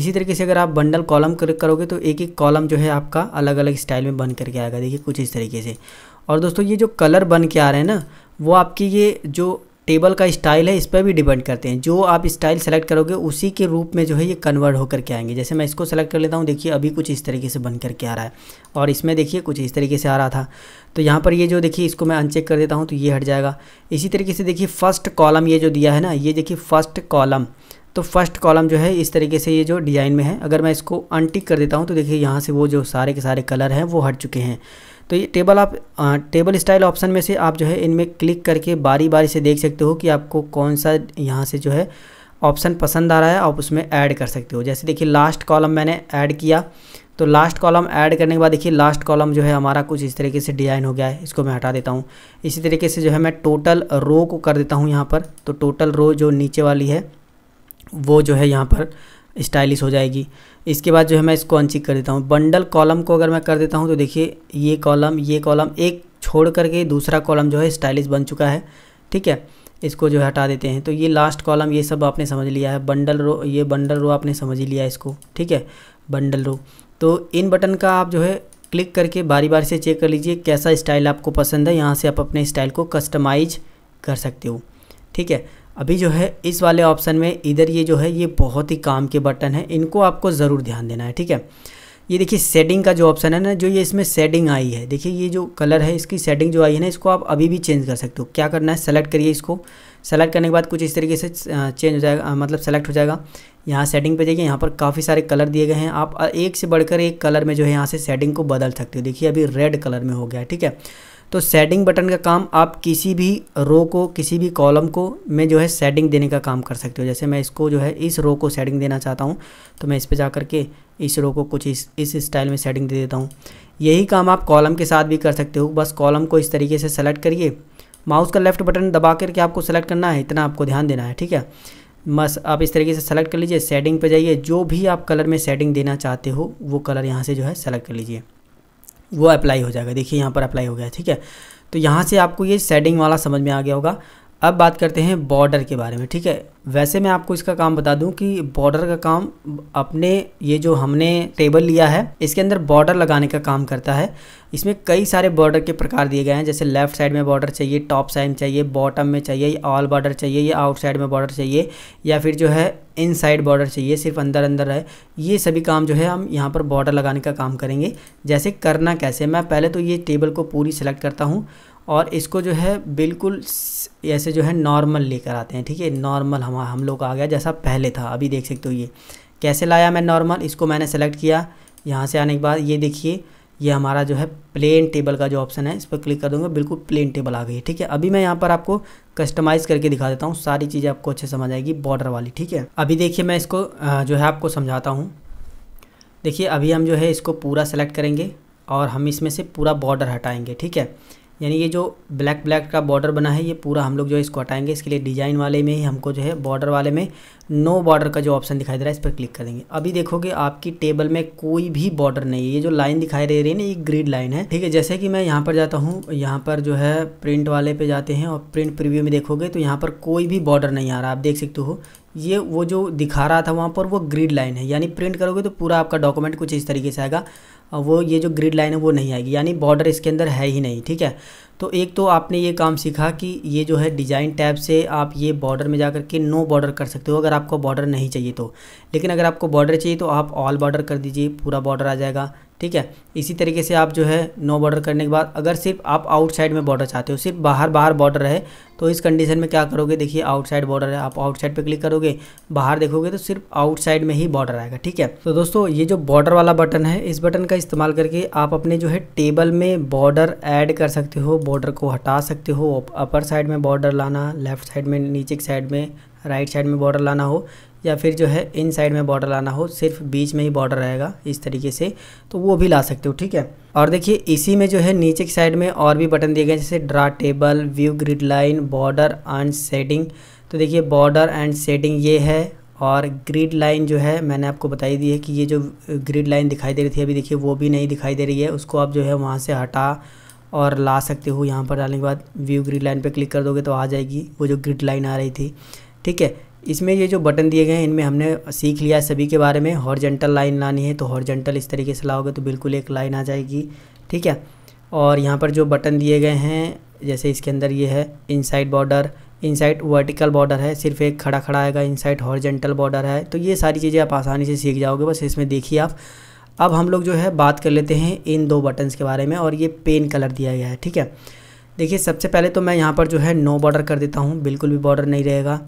इसी तरीके से अगर आप बंडल कॉलम करोगे तो एक एक कॉलम जो है आपका अलग अलग स्टाइल में बन करके आएगा, देखिए कुछ इस तरीके से। और दोस्तों ये जो कलर बन के आ रहे हैं ना, वो आपकी ये जो टेबल का स्टाइल है इस पर भी डिपेंड करते हैं। जो आप स्टाइल सेलेक्ट करोगे उसी के रूप में जो है ये कन्वर्ट होकर के आएंगे। जैसे मैं इसको सेलेक्ट कर लेता हूँ, देखिए अभी कुछ इस तरीके से बन करके आ रहा है और इसमें देखिए कुछ इस तरीके से आ रहा था। तो यहाँ पर ये जो देखिए इसको मैं अनचेक कर देता हूँ तो ये हट जाएगा। इसी तरीके से देखिए फर्स्ट कॉलम ये जो दिया है ना, ये देखिए फर्स्ट कॉलम, तो फर्स्ट कॉलम जो है इस तरीके से ये जो डिज़ाइन में है, अगर मैं इसको अनटिक कर देता हूँ तो देखिए यहाँ से वो जो सारे के सारे कलर हैं वो हट चुके हैं। तो ये टेबल आप आ, टेबल स्टाइल ऑप्शन में से आप जो है इनमें क्लिक करके बारी बारी से देख सकते हो कि आपको कौन सा यहाँ से जो है ऑप्शन पसंद आ रहा है, आप उसमें ऐड कर सकते हो। जैसे देखिए लास्ट कॉलम मैंने ऐड किया, तो लास्ट कॉलम ऐड करने के बाद देखिए लास्ट कॉलम जो है हमारा कुछ इस तरीके से डिज़ाइन हो गया है, इसको मैं हटा देता हूँ। इसी तरीके से जो है मैं टोटल रो को कर देता हूँ यहाँ पर, तो टोटल रो जो नीचे वाली है वो जो है यहाँ पर स्टाइलिश हो जाएगी। इसके बाद जो है मैं इसको अनचेक कर देता हूँ। बंडल कॉलम को अगर मैं कर देता हूँ तो देखिए ये कॉलम ये कॉलम एक छोड़ करके दूसरा कॉलम जो है स्टाइलिश बन चुका है। ठीक है, इसको जो है हटा देते हैं। तो ये लास्ट कॉलम ये सब आपने समझ लिया है, बंडल रो ये बंडल रो आपने समझ ही लिया इसको। ठीक है, बंडल रो, तो इन बटन का आप जो है क्लिक करके बारी बारी से चेक कर लीजिए कैसा स्टाइल आपको पसंद है। यहाँ से आप अपने स्टाइल को कस्टमाइज कर सकते हो। ठीक है, अभी जो है इस वाले ऑप्शन में इधर ये जो है ये बहुत ही काम के बटन है, इनको आपको ज़रूर ध्यान देना है। ठीक है, ये देखिए शेडिंग का जो ऑप्शन है ना, जो ये इसमें शेडिंग आई है, देखिए ये जो कलर है इसकी शेडिंग जो आई है ना, इसको आप अभी भी चेंज कर सकते हो। क्या करना है, सेलेक्ट करिए इसको, सेलेक्ट करने के बाद कुछ इस तरीके से चेंज हो जाएगा, मतलब सेलेक्ट हो जाएगा। यहाँ सेटिंग पे जाइए, यहाँ पर काफ़ी सारे कलर दिए गए हैं, आप एक से बढ़कर एक कलर में जो है यहाँ से शेडिंग को बदल सकते हो। देखिए अभी रेड कलर में हो गया है। ठीक है, तो सेटिंग बटन का काम आप किसी भी रो को किसी भी कॉलम को में जो है सेटिंग देने का काम कर सकते हो। जैसे मैं इसको जो है इस रो को सेटिंग देना चाहता हूँ तो मैं इस पे जा करके इस रो को कुछ इस इस स्टाइल में सेटिंग दे देता हूँ। यही काम आप कॉलम के साथ भी कर सकते हो। बस कॉलम को इस तरीके से सेलेक्ट करिए, माउस का लेफ्ट बटन दबा करके आपको सेलेक्ट करना है, इतना आपको ध्यान देना है, ठीक है। बस आप इस तरीके से सेलेक्ट कर लीजिए, सेटिंग पे जाइए, जो भी आप कलर में सेटिंग देना चाहते हो वो कलर यहाँ से जो है सेलेक्ट कर लीजिए, वो अप्लाई हो जाएगा। देखिए यहाँ पर अप्लाई हो गया, ठीक है। तो यहाँ से आपको ये सेटिंग वाला समझ में आ गया होगा। अब बात करते हैं बॉर्डर के बारे में, ठीक है। वैसे मैं आपको इसका काम बता दूं कि बॉर्डर का काम अपने ये जो हमने टेबल लिया है इसके अंदर बॉर्डर लगाने का काम करता है। इसमें कई सारे बॉर्डर के प्रकार दिए गए हैं, जैसे लेफ्ट साइड में बॉर्डर चाहिए, टॉप साइड में चाहिए, बॉटम में चाहिए, ऑल बॉर्डर चाहिए, या आउट साइड में बॉर्डर चाहिए, या फिर जो है इन साइड बॉर्डर चाहिए, सिर्फ अंदर अंदर है। ये सभी काम जो है हम यहाँ पर बॉर्डर लगाने का काम करेंगे। जैसे करना कैसे, मैं पहले तो ये टेबल को पूरी सिलेक्ट करता हूँ और इसको जो है बिल्कुल ऐसे जो है नॉर्मल लेकर आते हैं, ठीक है। नॉर्मल हम हम लोग आ गया जैसा पहले था, अभी देख सकते हो। ये कैसे लाया मैं नॉर्मल, इसको मैंने सेलेक्ट किया। यहाँ से आने के बाद ये देखिए ये हमारा जो है प्लेन टेबल का जो ऑप्शन है इस पर क्लिक कर दूँगा, बिल्कुल प्लेन टेबल आ गई, ठीक है। अभी मैं यहाँ पर आपको कस्टमाइज़ करके दिखा देता हूँ, सारी चीज़ें आपको अच्छे समझ आएगी बॉर्डर वाली, ठीक है। अभी देखिए मैं इसको जो है आपको समझाता हूँ। देखिए अभी हम जो है इसको पूरा सेलेक्ट करेंगे और हम इसमें से पूरा बॉर्डर हटाएँगे, ठीक है। यानी ये जो ब्लैक ब्लैक का बॉर्डर बना है ये पूरा हम लोग जो है इसको हटाएंगे। इसके लिए डिज़ाइन वाले में ही हमको जो है बॉर्डर वाले में नो बॉर्डर का जो ऑप्शन दिखाई दे रहा है इस पर क्लिक करेंगे। अभी देखोगे आपकी टेबल में कोई भी बॉर्डर नहीं है। ये जो लाइन दिखाई दे रही है ना ये ग्रिड लाइन है, ठीक है। जैसे कि मैं यहाँ पर जाता हूँ, यहाँ पर जो है प्रिंट वाले पर जाते हैं और प्रिंट प्रीव्यू में देखोगे तो यहाँ पर कोई भी बॉर्डर नहीं आ रहा, आप देख सकते हो। ये वो जो दिखा रहा था वहाँ पर वो ग्रिड लाइन है, यानी प्रिंट करोगे तो पूरा आपका डॉक्यूमेंट कुछ इस तरीके से आएगा और वो ये जो ग्रिड लाइन है वो नहीं आएगी, यानी बॉर्डर इसके अंदर है ही नहीं, ठीक है। तो एक तो आपने ये काम सीखा कि ये जो है डिज़ाइन टैब से आप ये बॉर्डर में जा कर के नो बॉर्डर कर सकते हो अगर आपको बॉर्डर नहीं चाहिए तो। लेकिन अगर आपको बॉर्डर चाहिए तो आप ऑल बॉर्डर कर दीजिए, पूरा बॉर्डर आ जाएगा, ठीक है। इसी तरीके से आप जो है नो बॉर्डर करने के बाद अगर सिर्फ आप आउटसाइड में बॉर्डर चाहते हो, सिर्फ बाहर बाहर बॉर्डर है, तो इस कंडीशन में क्या करोगे, देखिए आउटसाइड बॉर्डर है, आप आउटसाइड पे क्लिक करोगे, बाहर देखोगे तो सिर्फ आउटसाइड में ही बॉर्डर आएगा, ठीक है। तो दोस्तों ये जो बॉर्डर वाला बटन है इस बटन का इस्तेमाल करके आप अपने जो है टेबल में बॉर्डर ऐड कर सकते हो, बॉर्डर को हटा सकते हो। अपर साइड में बॉर्डर लाना, लेफ्ट साइड में, नीचे की साइड में, राइट साइड में बॉर्डर लाना हो, या फिर जो है इन साइड में बॉर्डर लाना हो, सिर्फ बीच में ही बॉर्डर रहेगा इस तरीके से, तो वो भी ला सकते हो, ठीक है। और देखिए इसी में जो है नीचे की साइड में और भी बटन दिए गए, जैसे draw table, view grid line, border and setting. तो देखिए बॉर्डर एंड सेटिंग ये है, और ग्रिड लाइन जो है मैंने आपको बताई दी है कि ये जो ग्रिड लाइन दिखाई दे रही थी अभी देखिए वो भी नहीं दिखाई दे रही है, उसको आप जो है वहाँ से हटा और ला सकते हो। यहाँ पर डालने के बाद व्यू ग्रिड लाइन पर क्लिक कर दोगे तो आ जाएगी वो जो ग्रिड लाइन आ रही थी, ठीक है। इसमें ये जो बटन दिए गए हैं इनमें हमने सीख लिया सभी के बारे में। हॉरिजॉन्टल लाइन लानी है तो हॉरिजॉन्टल इस तरीके से लाओगे तो बिल्कुल एक लाइन आ जाएगी, ठीक है। और यहाँ पर जो बटन दिए गए हैं जैसे इसके अंदर ये है inside border, inside vertical border है, सिर्फ एक खड़ा खड़ा आएगा, इनसाइड हॉरिजॉन्टल बॉर्डर है। तो ये सारी चीज़ें आप आसानी से सीख जाओगे, बस इसमें देखिए आप। अब हम लोग जो है बात कर लेते हैं इन दो बटन्स के बारे में, और ये पेन कलर दिया गया है, ठीक है। देखिए सबसे पहले तो मैं यहाँ पर जो है नो बॉर्डर कर देता हूँ, बिल्कुल भी बॉर्डर नहीं रहेगा।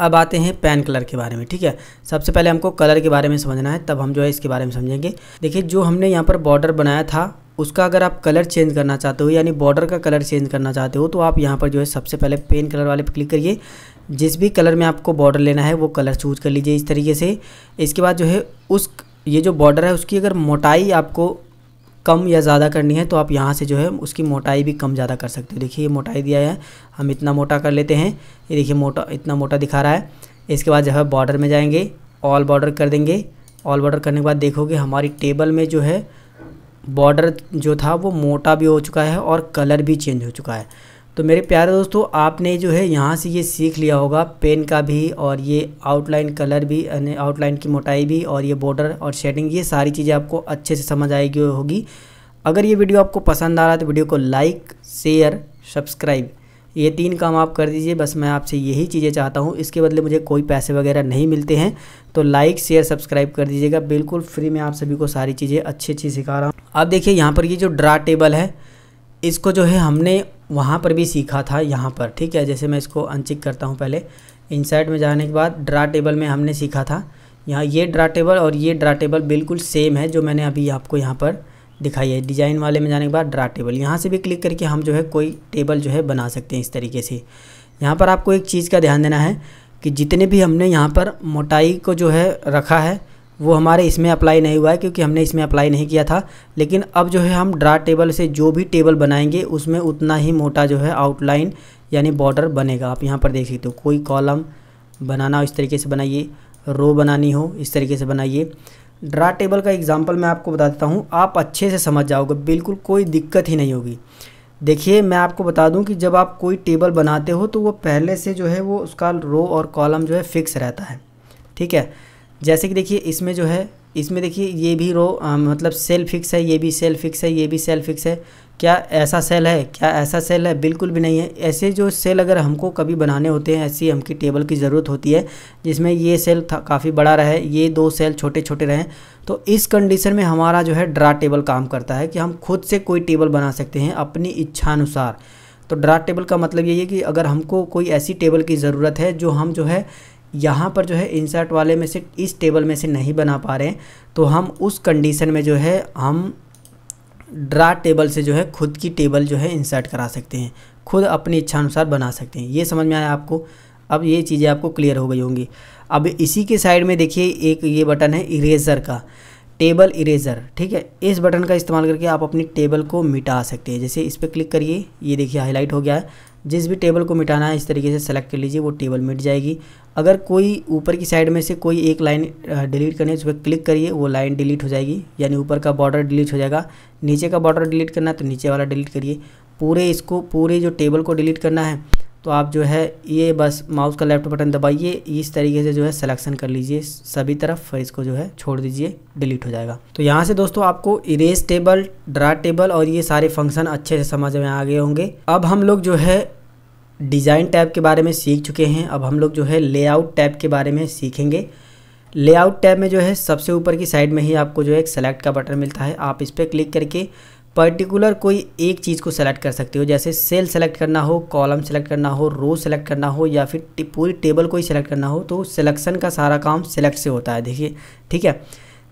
अब आते हैं पेन कलर के बारे में, ठीक है। सबसे पहले हमको कलर के बारे में समझना है, तब हम जो है इसके बारे में समझेंगे। देखिए जो हमने यहाँ पर बॉर्डर बनाया था उसका अगर आप कलर चेंज करना चाहते हो, यानी बॉर्डर का कलर चेंज करना चाहते हो, तो आप यहाँ पर जो है सबसे पहले पेन कलर वाले पर क्लिक करिए। जिस भी कलर में आपको बॉर्डर लेना है वो कलर चूज कर लीजिए इस तरीके से। इसके बाद जो है उस ये जो बॉर्डर है उसकी अगर मोटाई आपको कम या ज़्यादा करनी है तो आप यहाँ से जो है उसकी मोटाई भी कम ज़्यादा कर सकते हो। देखिए ये मोटाई दिया है, हम इतना मोटा कर लेते हैं, ये देखिए मोटा इतना मोटा दिखा रहा है। इसके बाद जो है बॉर्डर में जाएंगे, ऑल बॉर्डर कर देंगे। ऑल बॉर्डर करने के बाद देखोगे हमारी टेबल में जो है बॉर्डर जो था वो मोटा भी हो चुका है और कलर भी चेंज हो चुका है। तो मेरे प्यारे दोस्तों आपने जो है यहाँ से ये सीख लिया होगा पेन का भी, और ये आउटलाइन कलर भी, आउटलाइन की मोटाई भी, और ये बॉर्डर और शेडिंग, ये सारी चीज़ें आपको अच्छे से समझ आएगी होगी। अगर ये वीडियो आपको पसंद आ रहा है तो वीडियो को लाइक, शेयर, सब्सक्राइब, ये तीन काम आप कर दीजिए। बस मैं आपसे यही चीज़ें चाहता हूँ, इसके बदले मुझे कोई पैसे वगैरह नहीं मिलते हैं। तो लाइक, शेयर, सब्सक्राइब कर दीजिएगा, बिल्कुल फ्री में आप सभी को सारी चीज़ें अच्छी अच्छी सिखा रहा हूँ। अब देखिए यहाँ पर ये जो ड्रा टेबल है इसको जो है हमने वहाँ पर भी सीखा था यहाँ पर, ठीक है। जैसे मैं इसको अनचेक करता हूँ, पहले इंसर्ट में जाने के बाद ड्रा टेबल में हमने सीखा था। यहाँ ये ड्रा टेबल और ये ड्रा टेबल बिल्कुल सेम है जो मैंने अभी आपको यहाँ पर दिखाई है। डिज़ाइन वाले में जाने के बाद ड्रा टेबल, यहाँ से भी क्लिक करके हम जो है कोई टेबल जो है बना सकते हैं इस तरीके से। यहाँ पर आपको एक चीज़ का ध्यान देना है कि जितने भी हमने यहाँ पर मोटाई को जो है रखा है वो हमारे इसमें अप्लाई नहीं हुआ है, क्योंकि हमने इसमें अप्लाई नहीं किया था। लेकिन अब जो है हम ड्रा टेबल से जो भी टेबल बनाएंगे उसमें उतना ही मोटा जो है आउटलाइन यानी बॉर्डर बनेगा। आप यहाँ पर देख सकते हो, कोई कॉलम बनाना हो इस तरीके से बनाइए, रो बनानी हो इस तरीके से बनाइए। ड्रा टेबल का एग्जाम्पल मैं आपको बता देता हूँ, आप अच्छे से समझ जाओगे, बिल्कुल कोई दिक्कत ही नहीं होगी। देखिए मैं आपको बता दूं कि जब आप कोई टेबल बनाते हो तो वो पहले से जो है वो उसका रो और कॉलम जो है फिक्स रहता है, ठीक है। जैसे कि देखिए इसमें जो है, इसमें देखिए ये भी रो आ, मतलब सेल फिक्स है, ये भी सेल फिक्स है, ये भी सेल फिक्स है। क्या ऐसा सेल है, क्या ऐसा सेल है? बिल्कुल भी नहीं है। ऐसे जो सेल अगर हमको कभी बनाने होते हैं, ऐसी हमकी टेबल की ज़रूरत होती है जिसमें ये सेल काफ़ी बड़ा रहे, ये दो सेल छोटे छोटे रहें, तो इस कंडीशन में हमारा जो है ड्रा टेबल काम करता है कि हम खुद से कोई टेबल बना सकते हैं अपनी इच्छानुसार। तो ड्रा टेबल का मतलब यही है कि अगर हमको कोई ऐसी टेबल की ज़रूरत है जो हम जो है यहाँ पर जो है इंसर्ट वाले में से, इस टेबल में से नहीं बना पा रहे हैं, तो हम उस कंडीशन में जो है हम ड्रा टेबल से जो है खुद की टेबल जो है इंसर्ट करा सकते हैं, खुद अपनी इच्छानुसार बना सकते हैं। ये समझ में आया आपको? अब ये चीज़ें आपको क्लियर हो गई होंगी। अब इसी के साइड में देखिए एक ये बटन है इरेज़र का, टेबल इरेज़र, ठीक है। इस बटन का इस्तेमाल करके आप अपनी टेबल को मिटा सकते हैं। जैसे इस पर क्लिक करिए, ये देखिए हाईलाइट हो गया है। जिस भी टेबल को मिटाना है इस तरीके से सेलेक्ट कर लीजिए, वो टेबल मिट जाएगी। अगर कोई ऊपर की साइड में से कोई एक लाइन डिलीट करनी है उस पर क्लिक करिए, वो लाइन डिलीट हो जाएगी, यानी ऊपर का बॉर्डर डिलीट हो जाएगा। नीचे का बॉर्डर डिलीट करना है तो नीचे वाला डिलीट करिए। पूरे इसको, पूरे जो टेबल को डिलीट करना है तो आप जो है ये बस माउस का लेफ्ट बटन दबाइए, इस तरीके से जो है सिलेक्शन कर लीजिए सभी तरफ, फिर इसको जो है छोड़ दीजिए, डिलीट हो जाएगा। तो यहाँ से दोस्तों आपको इरेज टेबल, ड्रा टेबल और ये सारे फंक्शन अच्छे से समझ में आ गए होंगे। अब हम लोग जो है डिज़ाइन टैब के बारे में सीख चुके हैं, अब हम लोग जो है लेआउट टैब के बारे में सीखेंगे। लेआउट टैब में जो है सबसे ऊपर की साइड में ही आपको जो है एक सेलेक्ट का बटन मिलता है, आप इस पर क्लिक करके पर्टिकुलर कोई एक चीज़ को सेलेक्ट कर सकते हो। जैसे सेल सेलेक्ट करना हो, कॉलम सेलेक्ट करना हो, रो सेलेक्ट करना हो, या फिर पूरी टेबल को ही सेलेक्ट करना हो, तो सिलेक्शन का सारा काम सेलेक्ट से होता है, देखिए, ठीक है।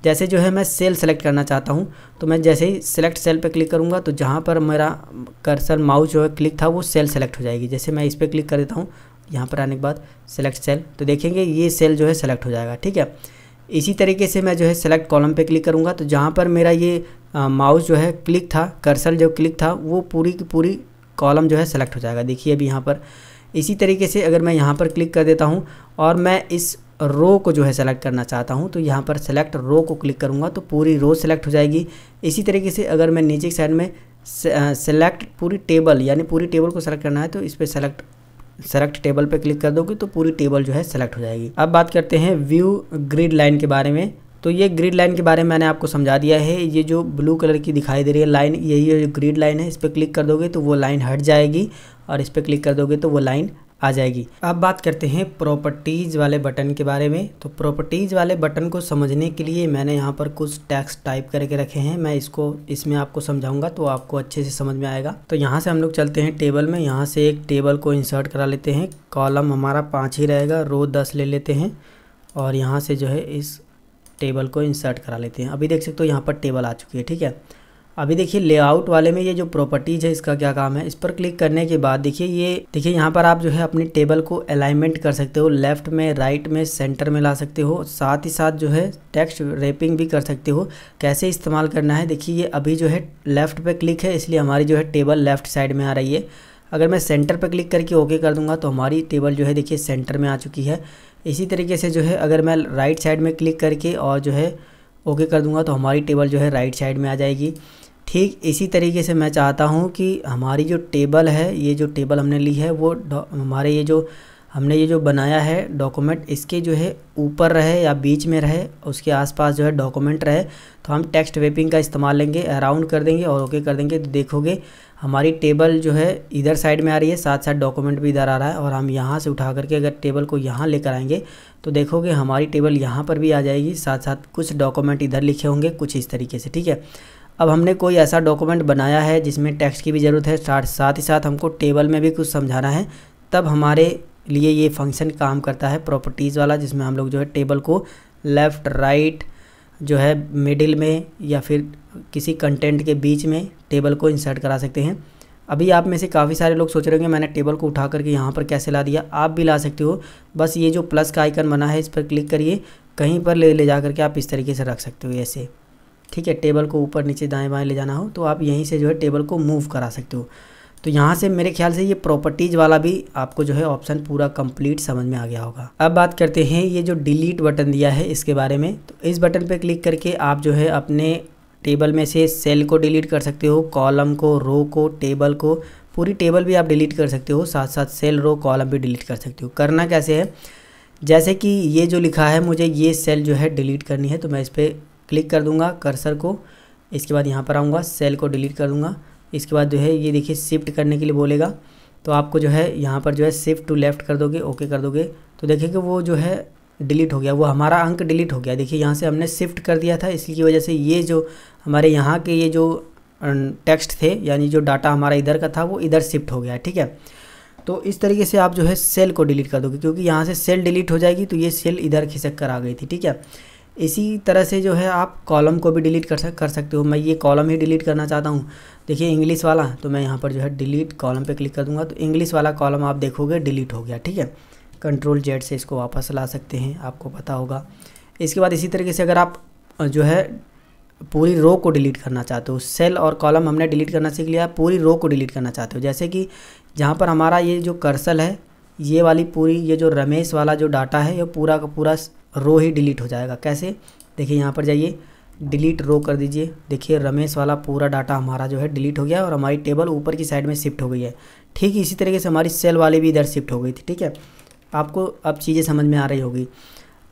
जैसे जो है मैं सेल सेलेक्ट करना चाहता हूं, तो मैं जैसे ही सेलेक्ट सेल पे क्लिक करूंगा तो जहां पर मेरा कर्सर माउस जो है क्लिक था वो सेल सेलेक्ट हो जाएगी। जैसे मैं इस पर क्लिक कर देता हूँ, यहाँ पर आने के बाद सेलेक्ट सेल, तो देखेंगे ये सेल जो है सेलेक्ट हो जाएगा, ठीक है। इसी तरीके से मैं जो है सेलेक्ट कॉलम पे क्लिक करूँगा तो जहाँ पर मेरा ये माउस जो है क्लिक था, कर्सर जो क्लिक था, वो पूरी की पूरी कॉलम जो है सेलेक्ट हो जाएगा, देखिए अभी यहाँ पर। इसी तरीके से अगर मैं यहाँ पर क्लिक कर देता हूँ और मैं इस रो को जो है सेलेक्ट करना चाहता हूँ तो यहाँ पर सेलेक्ट रो को क्लिक करूँगा तो पूरी रो सेलेक्ट हो जाएगी। इसी तरीके से अगर मैं नीचे की साइड में सेलेक्ट पूरी टेबल यानी पूरी टेबल को सेलेक्ट करना है तो इस पर सेलेक्ट सेलेक्ट टेबल पे क्लिक कर दोगे तो पूरी टेबल जो है सेलेक्ट हो जाएगी। अब बात करते हैं व्यू ग्रिड लाइन के बारे में। तो ये ग्रिड लाइन के बारे में मैंने आपको समझा दिया है, ये जो ब्लू कलर की दिखाई दे रही है लाइन, यही जो ग्रिड लाइन है, इस पर क्लिक कर दोगे तो वो लाइन हट जाएगी और इस पर क्लिक कर दोगे तो वो लाइन आ जाएगी। अब बात करते हैं प्रॉपर्टीज़ वाले बटन के बारे में। तो प्रॉपर्टीज़ वाले बटन को समझने के लिए मैंने यहाँ पर कुछ टेक्स्ट टाइप करके रखे हैं, मैं इसको इसमें आपको समझाऊंगा तो आपको अच्छे से समझ में आएगा। तो यहाँ से हम लोग चलते हैं टेबल में, यहाँ से एक टेबल को इंसर्ट करा लेते हैं। कॉलम हमारा पाँच ही रहेगा, रो दस ले लेते हैं और यहाँ से जो है इस टेबल को इंसर्ट करा लेते हैं। अभी देख सकते हो यहाँ पर टेबल आ चुकी है, ठीक है। अभी देखिए लेआउट वाले में ये जो प्रॉपर्टीज़ है इसका क्या काम है, इस पर क्लिक करने के बाद देखिए ये देखिए यहाँ पर आप जो है अपनी टेबल को अलाइनमेंट कर सकते हो, लेफ़्ट में, राइट में, सेंटर में ला सकते हो। साथ ही साथ जो है टेक्स्ट रैपिंग भी कर सकते हो। कैसे इस्तेमाल करना है देखिए, ये अभी जो है लेफ़्ट पे क्लिक है इसलिए हमारी जो है टेबल लेफ़्ट साइड में आ रही है। अगर मैं सेंटर पर क्लिक करके ओके कर दूंगा तो हमारी टेबल जो है देखिए सेंटर में आ चुकी है। इसी तरीके से जो है अगर मैं राइट साइड में क्लिक करके और जो है ओके कर दूंगा तो हमारी टेबल जो है राइट साइड में आ जाएगी। ठीक इसी तरीके से मैं चाहता हूं कि हमारी जो टेबल है, ये जो टेबल हमने ली है वो हमारे ये जो हमने ये जो बनाया है डॉक्यूमेंट, इसके जो है ऊपर रहे या बीच में रहे, उसके आसपास जो है डॉक्यूमेंट रहे, तो हम टेक्स्ट रैपिंग का इस्तेमाल लेंगे, अराउंड कर देंगे और ओके कर देंगे तो देखोगे हमारी टेबल जो है इधर साइड में आ रही है, साथ साथ डॉक्यूमेंट भी इधर आ रहा है। और हम यहाँ से उठा करके अगर टेबल को यहाँ लेकर आएंगे तो देखोगे हमारी टेबल यहाँ पर भी आ जाएगी, साथ साथ कुछ डॉक्यूमेंट इधर लिखे होंगे, कुछ इस तरीके से, ठीक है। अब हमने कोई ऐसा डॉक्यूमेंट बनाया है जिसमें टेक्स्ट की भी ज़रूरत है, साथ ही साथ हमको टेबल में भी कुछ समझाना है, तब हमारे लिए ये फंक्शन काम करता है प्रॉपर्टीज़ वाला, जिसमें हम लोग जो है टेबल को लेफ़्ट, राइट, जो है मिडिल में या फिर किसी कंटेंट के बीच में टेबल को इंसर्ट करा सकते हैं। अभी आप में से काफ़ी सारे लोग सोच रहे होंगे मैंने टेबल को उठा करके यहाँ पर कैसे ला दिया, आप भी ला सकते हो। बस ये जो प्लस का आइकन बना है इस पर क्लिक करिए, कहीं पर ले ले जा करके आप इस तरीके से रख सकते हो ऐसे, ठीक है। टेबल को ऊपर नीचे दाएं बाएं ले जाना हो तो आप यहीं से जो है टेबल को मूव करा सकते हो। तो यहाँ से मेरे ख्याल से ये प्रॉपर्टीज़ वाला भी आपको जो है ऑप्शन पूरा कंप्लीट समझ में आ गया होगा। अब बात करते हैं ये जो डिलीट बटन दिया है इसके बारे में। तो इस बटन पर क्लिक करके आप जो है अपने टेबल में से सेल को डिलीट कर सकते हो, कॉलम को, रो को, टेबल को, पूरी टेबल भी आप डिलीट कर सकते हो, साथ साथ सेल, रो, कॉलम भी डिलीट कर सकते हो। करना कैसे है, जैसे कि ये जो लिखा है मुझे ये सेल जो है डिलीट करनी है, तो मैं इस पर क्लिक कर दूंगा कर्सर को, इसके बाद यहाँ पर आऊँगा, सेल को डिलीट कर दूँगा। इसके बाद जो है ये देखिए शिफ्ट करने के लिए बोलेगा, तो आपको जो है यहाँ पर जो है शिफ्ट टू लेफ़्ट कर दोगे, ओके कर दोगे, तो देखिए कि वो जो है डिलीट हो गया, वो हमारा अंक डिलीट हो गया। देखिए यहाँ से हमने शिफ्ट कर दिया था, इसकी वजह से ये जो हमारे यहाँ के ये जो टेक्स्ट थे यानी जो डाटा हमारा इधर का था वो इधर शिफ्ट हो गया, ठीक है। तो इस तरीके से आप जो है सेल को डिलीट कर दोगे, क्योंकि यहाँ से सेल डिलीट हो जाएगी तो ये सेल इधर खिसक कर आ गई थी, ठीक है। इसी तरह से जो है आप कॉलम को भी डिलीट कर सक कर सकते हो। मैं ये कॉलम ही डिलीट करना चाहता हूँ, देखिए इंग्लिश वाला, तो मैं यहाँ पर जो है डिलीट कॉलम पे क्लिक कर दूँगा, तो इंग्लिश वाला कॉलम आप देखोगे डिलीट हो गया, ठीक है। कंट्रोल जेड से इसको वापस ला सकते हैं, आपको पता होगा। इसके बाद इसी तरीके से अगर आप जो है पूरी रो को डिलीट करना चाहते हो, सेल और कॉलम हमने डिलीट करना सीख लिया, पूरी रो को डिलीट करना चाहते हो, जैसे कि जहाँ पर हमारा ये जो कर्सल है ये वाली पूरी, ये जो रमेश वाला जो डाटा है ये पूरा का पूरा रो ही डिलीट हो जाएगा। कैसे, देखिए यहाँ पर जाइए, डिलीट रो कर दीजिए, देखिए रमेश वाला पूरा डाटा हमारा जो है डिलीट हो गया और हमारी टेबल ऊपर की साइड में शिफ्ट हो गई है। ठीक इसी तरीके से हमारी सेल वाली भी इधर शिफ्ट हो गई थी, ठीक है। आपको अब चीज़ें समझ में आ रही होगी।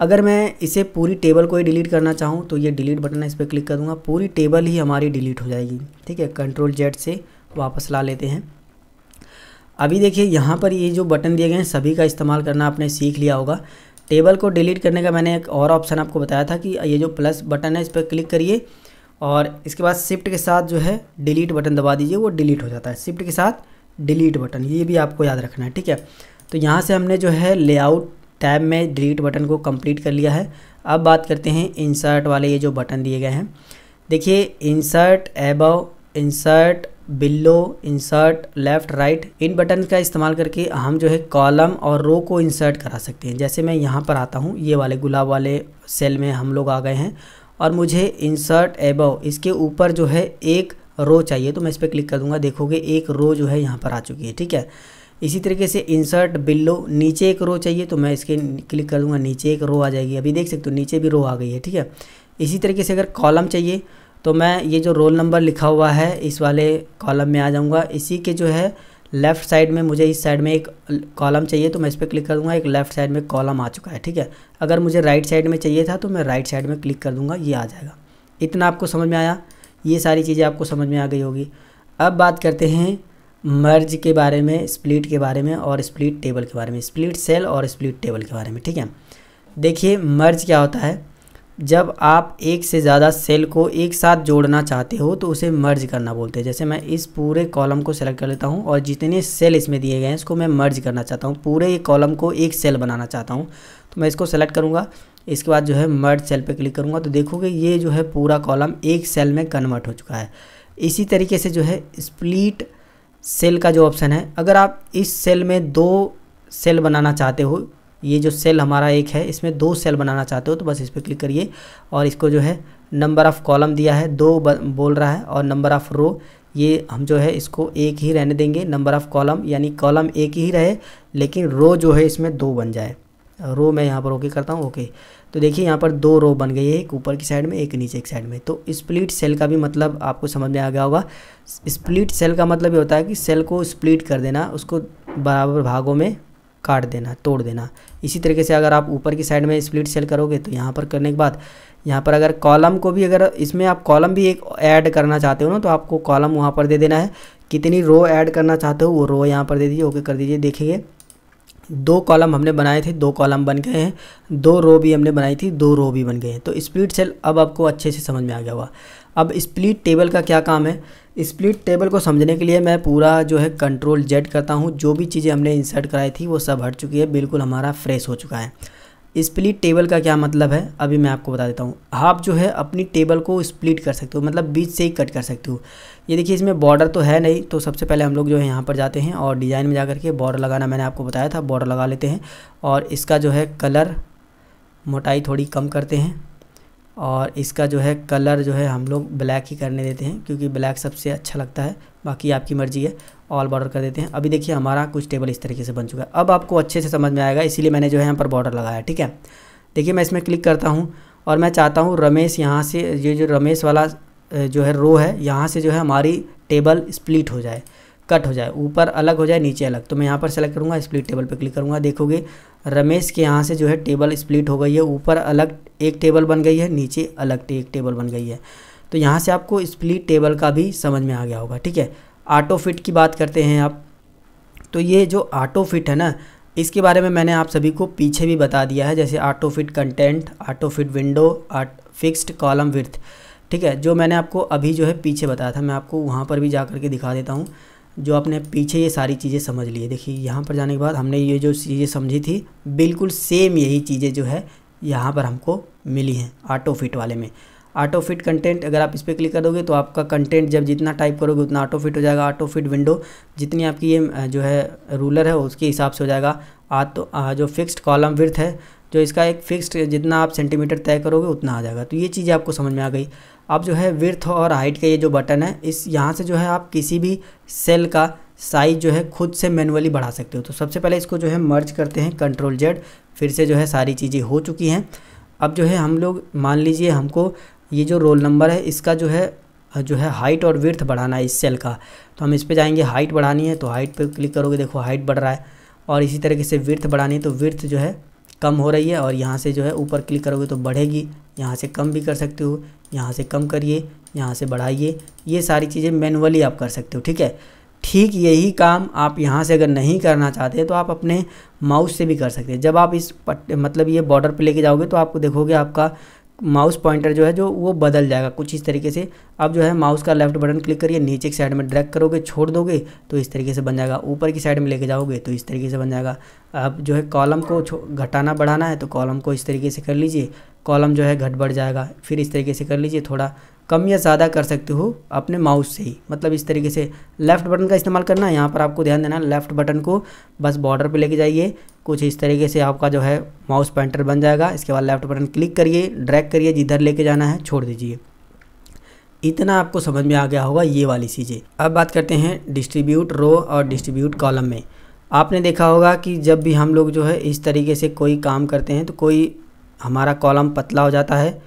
अगर मैं इसे पूरी टेबल को ही डिलीट करना चाहूँ तो ये डिलीट बटन है, इस पर क्लिक कर दूँगा, पूरी टेबल ही हमारी डिलीट हो जाएगी, ठीक है। कंट्रोल जेड से वापस ला लेते हैं। अभी देखिए यहाँ पर ये जो बटन दिए गए हैं सभी का इस्तेमाल करना आपने सीख लिया होगा। टेबल को डिलीट करने का मैंने एक और ऑप्शन आपको बताया था कि ये जो प्लस बटन है इस पर क्लिक करिए और इसके बाद शिफ्ट के साथ जो है डिलीट बटन दबा दीजिए, वो डिलीट हो जाता है, शिफ्ट के साथ डिलीट बटन, ये भी आपको याद रखना है, ठीक है। तो यहाँ से हमने जो है लेआउट टैब में डिलीट बटन को कंप्लीट कर लिया है। अब बात करते हैं इंसर्ट वाले ये जो बटन दिए गए हैं। देखिए insert above, insert below, insert left, right, इन बटन का इस्तेमाल करके हम जो है कॉलम और रो को इंसर्ट करा सकते हैं। जैसे मैं यहाँ पर आता हूँ, ये वाले गुलाब वाले सेल में हम लोग आ गए हैं और मुझे इंसर्ट एबव इसके ऊपर जो है एक रो चाहिए, तो मैं इस पर क्लिक कर दूँगा, देखोगे एक रो जो है यहाँ पर आ चुकी है, ठीक है। इसी तरीके से इंसर्ट बिलो, नीचे एक रो चाहिए तो मैं इसके क्लिक कर दूँगा, नीचे एक रो आ जाएगी, अभी देख सकते हो नीचे भी रो आ गई है, ठीक है। इसी तरीके से अगर कॉलम चाहिए तो मैं ये जो रोल नंबर लिखा हुआ है इस वाले कॉलम में आ जाऊंगा, इसी के जो है लेफ़्ट साइड में, मुझे इस साइड में एक कॉलम चाहिए तो मैं इस पर क्लिक कर दूँगा, एक लेफ़्ट साइड में कॉलम आ चुका है, ठीक है। अगर मुझे राइट साइड में चाहिए था तो मैं राइट साइड में क्लिक कर दूँगा, ये आ जाएगा। इतना आपको समझ में आया, ये सारी चीज़ें आपको समझ में आ गई होगी। अब बात करते हैं मर्ज के बारे में, स्प्लिट के बारे में और स्प्लिट टेबल के बारे में, स्प्लिट सेल और स्प्लिट टेबल के बारे में, ठीक है। देखिए मर्ज क्या होता है, जब आप एक से ज़्यादा सेल को एक साथ जोड़ना चाहते हो तो उसे मर्ज करना बोलते हैं। जैसे मैं इस पूरे कॉलम को सेलेक्ट कर लेता हूं और जितने सेल इसमें दिए गए हैं इसको मैं मर्ज करना चाहता हूं, पूरे ये कॉलम को एक सेल बनाना चाहता हूं, तो मैं इसको सेलेक्ट करूंगा, इसके बाद जो है मर्ज सेल पे क्लिक करूंगा, तो देखोगे ये जो है पूरा कॉलम एक सेल में कन्वर्ट हो चुका है। इसी तरीके से जो है स्प्लिट सेल का जो ऑप्शन है, अगर आप इस सेल में दो सेल बनाना चाहते हो, ये जो सेल हमारा एक है इसमें दो सेल बनाना चाहते हो तो बस इस पर क्लिक करिए और इसको जो है नंबर ऑफ़ कॉलम दिया है दो बोल रहा है और नंबर ऑफ़ रो ये हम जो है इसको एक ही रहने देंगे, नंबर ऑफ़ कॉलम यानी कॉलम एक ही रहे लेकिन रो जो है इसमें दो बन जाए, रो मैं यहाँ पर ओके करता हूँ, ओके, तो देखिए यहाँ पर दो रो बन गई है, एक ऊपर की साइड में एक नीचे की साइड में। तो स्प्लिट सेल का भी मतलब आपको समझ में आ गया होगा। स्प्लिट सेल का मतलब ये होता है कि सेल को स्प्लिट कर देना, उसको बराबर भागों में काट देना, तोड़ देना। इसी तरीके से अगर आप ऊपर की साइड में स्प्लिट सेल करोगे तो यहाँ पर करने के बाद यहाँ पर अगर कॉलम को भी, अगर इसमें आप कॉलम भी एक ऐड करना चाहते हो ना, तो आपको कॉलम वहाँ पर दे देना है, कितनी रो ऐड करना चाहते हो वो रो यहाँ पर दे दीजिए, ओके कर दीजिए। देखिए दो कॉलम हमने बनाए थे, दो कॉलम बन गए हैं, दो रो भी हमने बनाई थी, दो रो भी बन गए हैं। तो स्प्लिट सेल अब आपको अच्छे से समझ में आ गया हुआ। अब स्प्लिट टेबल का क्या काम है, स्प्लिट टेबल को समझने के लिए मैं पूरा जो है कंट्रोल जेड करता हूँ, जो भी चीज़ें हमने इंसर्ट कराई थी वो सब हट चुकी है, बिल्कुल हमारा फ्रेश हो चुका है। स्प्लिट टेबल का क्या मतलब है अभी मैं आपको बता देता हूँ। आप जो है अपनी टेबल को स्प्लिट कर सकते हो, मतलब बीच से ही कट कर सकते हो। ये देखिए इसमें बॉर्डर तो है नहीं, तो सबसे पहले हम लोग जो है यहाँ पर जाते हैं और डिज़ाइन में जा कर के बॉर्डर लगाना मैंने आपको बताया था, बॉर्डर लगा लेते हैं। और इसका जो है कलर मोटाई थोड़ी कम करते हैं और इसका जो है कलर जो है हम लोग ब्लैक ही करने देते हैं क्योंकि ब्लैक सबसे अच्छा लगता है, बाकी आपकी मर्ज़ी है। ऑल बॉर्डर कर देते हैं। अभी देखिए हमारा कुछ टेबल इस तरीके से बन चुका है। अब आपको अच्छे से समझ में आएगा, इसीलिए मैंने जो है यहाँ पर बॉर्डर लगाया। ठीक है, देखिए मैं इसमें क्लिक करता हूँ और मैं चाहता हूँ रमेश, यहाँ से ये जो रमेश वाला जो है रो है, यहाँ से जो है हमारी टेबल स्प्लिट हो जाए, कट हो जाए, ऊपर अलग हो जाए नीचे अलग। तो मैं यहाँ पर सेलेक्ट करूँगा, स्प्लिट टेबल पर क्लिक करूँगा। देखोगे रमेश के यहाँ से जो है टेबल स्प्लिट हो गई है, ऊपर अलग एक टेबल बन गई है, नीचे अलग एक टेबल बन गई है। तो यहाँ से आपको स्प्लिट टेबल का भी समझ में आ गया होगा। ठीक है, ऑटो फिट की बात करते हैं आप, तो ये जो ऑटो फिट है ना, इसके बारे में मैंने आप सभी को पीछे भी बता दिया है, जैसे auto fit content, auto fit window, fixed column width. ठीक है, जो मैंने आपको अभी जो है पीछे बताया था, मैं आपको वहाँ पर भी जा कर के दिखा देता हूँ जो आपने पीछे ये सारी चीज़ें समझ ली है। देखिए यहाँ पर जाने के बाद हमने ये जो चीज़ें समझी थी, बिल्कुल सेम यही चीज़ें जो है यहाँ पर हमको मिली हैं ऑटो फिट वाले में। ऑटो फिट कंटेंट अगर आप इस पर क्लिक कर दोगे तो आपका कंटेंट जब जितना टाइप करोगे उतना ऑटो फिट हो जाएगा। ऑटो फिट विंडो जितनी आपकी ये जो है रूलर है उसके हिसाब से हो जाएगा। आ तो जो फिक्स्ड कॉलम विड्थ है, जो इसका एक फिक्स्ड जितना आप सेंटीमीटर तय करोगे उतना आ जाएगा। तो ये चीज़ें आपको समझ में आ गई। अब जो है विड्थ और हाइट का ये जो बटन है, इस यहाँ से जो है आप किसी भी सेल का साइज़ जो है खुद से मैनुअली बढ़ा सकते हो। तो सबसे पहले इसको जो है मर्ज करते हैं, कंट्रोल जेड। फिर से जो है सारी चीज़ें हो चुकी हैं। अब जो है हम लोग मान लीजिए हमको ये जो रोल नंबर है इसका जो है जो है हाइट और विड्थ बढ़ाना है इस सेल का, तो हम इस पे जाएंगे। हाइट बढ़ानी है तो हाइट पे क्लिक करोगे, देखो हाइट बढ़ रहा है। और इसी तरीके से विड्थ बढ़ानी है तो विड्थ जो है कम हो रही है और यहाँ से जो है ऊपर क्लिक करोगे तो बढ़ेगी। यहाँ से कम भी कर सकते हो, यहाँ से कम करिए, यहाँ से बढ़ाइए, ये सारी चीज़ें मैनुअली आप कर सकते हो। ठीक है, ठीक यही काम आप यहाँ से अगर नहीं करना चाहते तो आप अपने माउस से भी कर सकते हैं। जब आप इस मतलब ये बॉर्डर पर लेके जाओगे तो आपको देखोगे आपका माउस पॉइंटर जो है जो वो बदल जाएगा कुछ इस तरीके से। अब जो है माउस का लेफ्ट बटन क्लिक करिए, नीचे की साइड में ड्रैग करोगे, छोड़ दोगे तो इस तरीके से बन जाएगा। ऊपर की साइड में लेके जाओगे तो इस तरीके से बन जाएगा। अब जो है कॉलम को घटाना बढ़ाना है तो कॉलम को इस तरीके से कर लीजिए, कॉलम जो है घट बढ़ जाएगा। फिर इस तरीके से कर लीजिए, थोड़ा कम या ज़्यादा कर सकते हो अपने माउस से ही। मतलब इस तरीके से लेफ़्ट बटन का इस्तेमाल करना है, यहाँ पर आपको ध्यान देना है। लेफ़्ट बटन को बस बॉर्डर पे लेके जाइए, कुछ इस तरीके से आपका जो है माउस पॉइंटर बन जाएगा। इसके बाद लेफ़्ट बटन क्लिक करिए, ड्रैग करिए, जिधर लेके जाना है छोड़ दीजिए। इतना आपको समझ में आ गया होगा ये वाली चीज़ें। अब बात करते हैं डिस्ट्रीब्यूट रो और डिस्ट्रीब्यूट कॉलम में। आपने देखा होगा कि जब भी हम लोग जो है इस तरीके से कोई काम करते हैं तो कोई हमारा कॉलम पतला हो जाता है,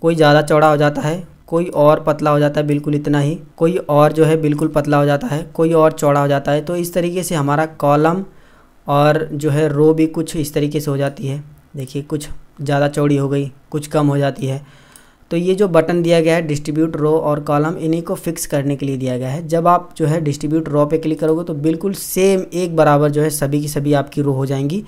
कोई ज़्यादा चौड़ा हो जाता है, कोई और पतला हो जाता है बिल्कुल इतना ही, कोई और जो है बिल्कुल पतला हो जाता है, कोई और चौड़ा हो जाता है। तो इस तरीके से हमारा कॉलम और जो है रो भी कुछ इस तरीके से हो जाती है। देखिए कुछ ज़्यादा चौड़ी हो गई, कुछ कम हो जाती है। तो ये जो बटन दिया गया है डिस्ट्रीब्यूट रो और कॉलम, इन्हीं को फिक्स करने के लिए दिया गया है। जब आप जो है डिस्ट्रीब्यूट रो पर क्लिक करोगे तो बिल्कुल सेम एक बराबर जो है सभी की सभी आपकी रो हो जाएंगी,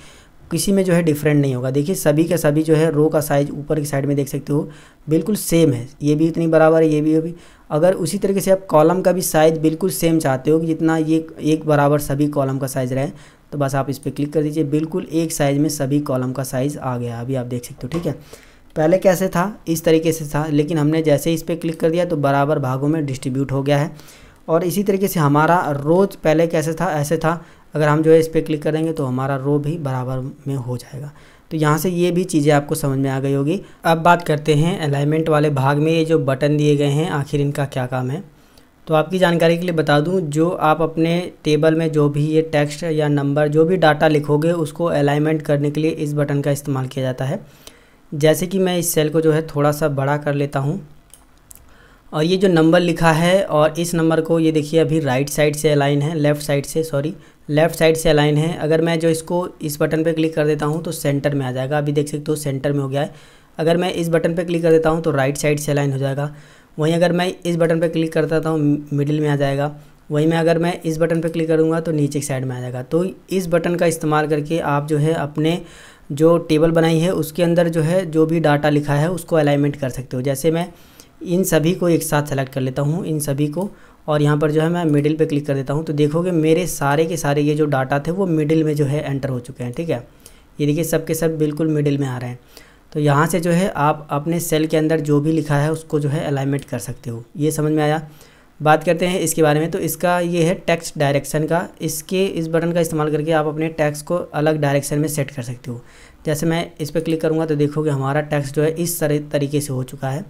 किसी में जो है डिफरेंट नहीं होगा। देखिए सभी का सभी जो है रो का साइज़ ऊपर की साइड में देख सकते हो बिल्कुल सेम है, ये भी इतनी बराबर है, ये भी ये भी। अगर उसी तरीके से आप कॉलम का भी साइज़ बिल्कुल सेम चाहते हो कि जितना ये एक बराबर सभी कॉलम का साइज़ रहे, तो बस आप इस पर क्लिक कर दीजिए। बिल्कुल एक साइज़ में सभी कॉलम का साइज़ आ गया, अभी आप देख सकते हो। ठीक है, पहले कैसे था इस तरीके से था, लेकिन हमने जैसे इस पर क्लिक कर दिया तो बराबर भागों में डिस्ट्रीब्यूट हो गया है। और इसी तरीके से हमारा रोज पहले कैसे था ऐसे था, अगर हम जो है इस पर क्लिक करेंगे तो हमारा रो भी बराबर में हो जाएगा। तो यहाँ से ये भी चीज़ें आपको समझ में आ गई होगी। अब बात करते हैं अलाइनमेंट वाले भाग में, ये जो बटन दिए गए हैं आखिर इनका क्या काम है। तो आपकी जानकारी के लिए बता दूं, जो आप अपने टेबल में जो भी ये टेक्स्ट या नंबर जो भी डाटा लिखोगे उसको अलाइनमेंट करने के लिए इस बटन का इस्तेमाल किया जाता है। जैसे कि मैं इस सेल को जो है थोड़ा सा बड़ा कर लेता हूँ और ये जो नंबर लिखा है और इस नंबर को ये देखिए अभी राइट साइड से अलाइन है, लेफ़्ट साइड से सॉरी लेफ़्ट साइड से अलाइन है। अगर मैं जो इसको इस बटन पे क्लिक कर देता हूँ तो सेंटर में आ जाएगा, अभी देख सकते हो सेंटर में हो गया है। अगर मैं इस बटन पे क्लिक कर देता हूँ तो राइट साइड से अलाइन हो जाएगा। वहीं अगर मैं इस बटन पे क्लिक कर देता हूँ मिडिल में आ जाएगा। वहीं मैं अगर मैं इस बटन पर क्लिक करूँगा तो नीचे की साइड में आ जाएगा। तो इस बटन का इस्तेमाल करके आप जो है अपने जो टेबल बनाई है उसके अंदर जो है जो भी डाटा लिखा है उसको अलाइनमेंट कर सकते हो। जैसे मैं इन सभी को एक साथ सेलेक्ट कर लेता हूँ, इन सभी को, और यहाँ पर जो है मैं मिडिल पे क्लिक कर देता हूँ तो देखोगे मेरे सारे के सारे ये जो डाटा थे वो मिडिल में जो है एंटर हो चुके हैं। ठीक है, ये देखिए सब के सब बिल्कुल मिडिल में आ रहे हैं। तो यहाँ से जो है आप अपने सेल के अंदर जो भी लिखा है उसको जो है अलाइनमेंट कर सकते हो। ये समझ में आया। बात करते हैं इसके बारे में, तो इसका ये है टेक्स्ट डायरेक्शन का। इसके इस बटन का इस्तेमाल करके आप अपने टेक्स्ट को अलग डायरेक्शन में सेट कर सकते हो। जैसे मैं इस पर क्लिक करूँगा तो देखोगे हमारा टेक्स्ट जो है इस तरीके से हो चुका है।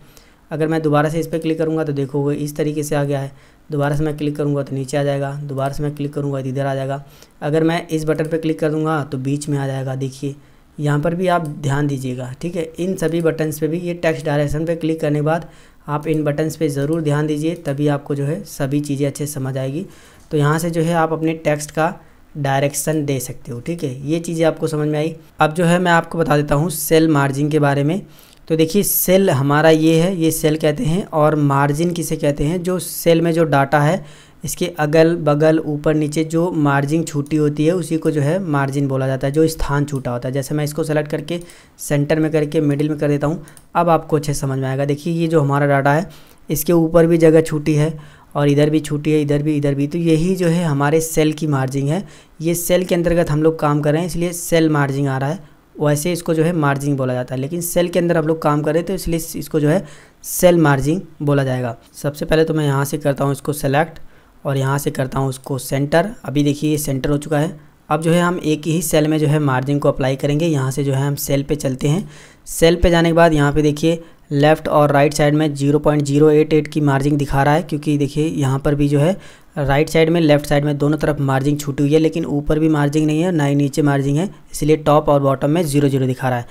अगर मैं दोबारा से इस पर क्लिक करूँगा तो देखोगे इस तरीके से आ गया है। दोबारा से मैं क्लिक करूँगा तो नीचे आ जाएगा, दोबारा से मैं क्लिक करूँगा तो इधर आ जाएगा। अगर मैं इस बटन पर क्लिक कर दूँगा तो बीच में आ जाएगा। देखिए यहाँ पर भी आप ध्यान दीजिएगा, ठीक है। इन सभी बटन्स पे भी ये टेक्स्ट डायरेक्शन पे क्लिक करने के बाद आप इन बटन्स पे ज़रूर ध्यान दीजिए, तभी आपको जो है सभी चीज़ें अच्छे समझ आएगी। तो यहाँ से जो है आप अपने टेक्स्ट का डायरेक्शन दे सकते हो, ठीक है। ये चीज़ें आपको समझ में आई। अब जो है मैं आपको बता देता हूँ सेल मार्जिन के बारे में। तो देखिए सेल हमारा ये है, ये सेल कहते हैं, और मार्जिन किसे कहते हैं, जो सेल में जो डाटा है इसके अगल बगल ऊपर नीचे जो मार्जिन छूटी होती है उसी को जो है मार्जिन बोला जाता है, जो स्थान छूटा होता है। जैसे मैं इसको सेलेक्ट करके सेंटर में करके मिडिल में कर देता हूँ, अब आपको अच्छे समझ में आएगा। देखिए ये जो हमारा डाटा है इसके ऊपर भी जगह छूटी है और इधर भी छूटी है, इधर भी, इधर भी। तो यही जो है हमारे सेल की मार्जिन है। ये सेल के अंतर्गत हम लोग काम कर रहे हैं इसलिए सेल मार्जिन आ रहा है। वैसे इसको जो है मार्जिन बोला जाता है, लेकिन सेल के अंदर हम लोग काम कर रहे हैं तो इसलिए इसको जो है सेल मार्जिन बोला जाएगा। सबसे पहले तो मैं यहाँ से करता हूँ इसको सेलेक्ट और यहाँ से करता हूँ उसको सेंटर। अभी देखिए ये सेंटर हो चुका है। अब जो है हम एक ही सेल में जो है मार्जिन को अप्लाई करेंगे। यहाँ से जो है हम सेल पे चलते हैं। सेल पे जाने के बाद यहाँ पे देखिए लेफ़्ट और राइट साइड में zero point zero eight eight की मार्जिन दिखा रहा है, क्योंकि देखिए यहाँ पर भी जो है राइट साइड में लेफ़्ट साइड में दोनों तरफ मार्जिन छूटी हुई है, लेकिन ऊपर भी मार्जिन नहीं है ना ही नीचे मार्जिन है, इसलिए टॉप और बॉटम में जीरो जीरो दिखा रहा है।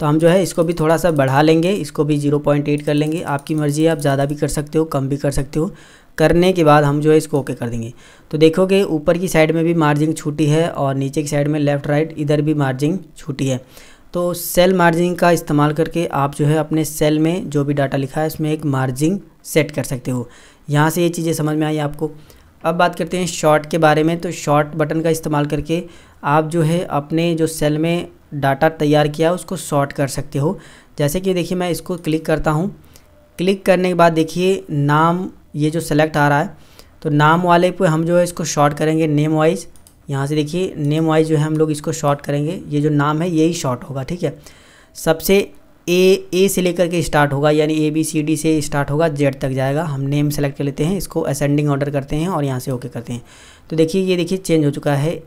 तो हम जो है इसको भी थोड़ा सा बढ़ा लेंगे, इसको भी ज़ीरो पॉइंट एट कर लेंगे। आपकी मर्ज़ी है, आप ज़्यादा भी कर सकते हो कम भी कर सकते हो। करने के बाद हम जो है इसको ओके कर देंगे। तो देखोगे ऊपर की साइड में भी मार्जिन छूटी है और नीचे की साइड में लेफ़्ट राइट इधर भी मार्जिन छूटी है। तो सेल मार्जिन का इस्तेमाल करके आप जो है अपने सेल में जो भी डाटा लिखा है उसमें एक मार्जिन सेट कर सकते हो। यहाँ से ये चीज़ें समझ में आई आपको। अब बात करते हैं शॉर्ट के बारे में। तो शॉर्ट बटन का इस्तेमाल करके आप जो है अपने जो सेल में डाटा तैयार किया उसको शॉर्ट कर सकते हो। जैसे कि देखिए मैं इसको क्लिक करता हूँ, क्लिक करने के बाद देखिए नाम ये जो सेलेक्ट आ रहा है, तो नाम वाले पे हम जो है इसको शॉर्ट करेंगे नेम वाइज। यहाँ से देखिए नेम वाइज जो है हम लोग इसको शॉर्ट करेंगे। ये जो नाम है यही शॉर्ट होगा, ठीक है। सबसे ए ए से लेकर के स्टार्ट होगा, यानी ए बी सी डी से स्टार्ट होगा, जेड तक जाएगा। हम नेम सेलेक्ट कर लेते हैं, इसको असेंडिंग ऑर्डर करते हैं और यहाँ से ओके करते हैं। तो देखिए ये देखिए चेंज हो चुका है।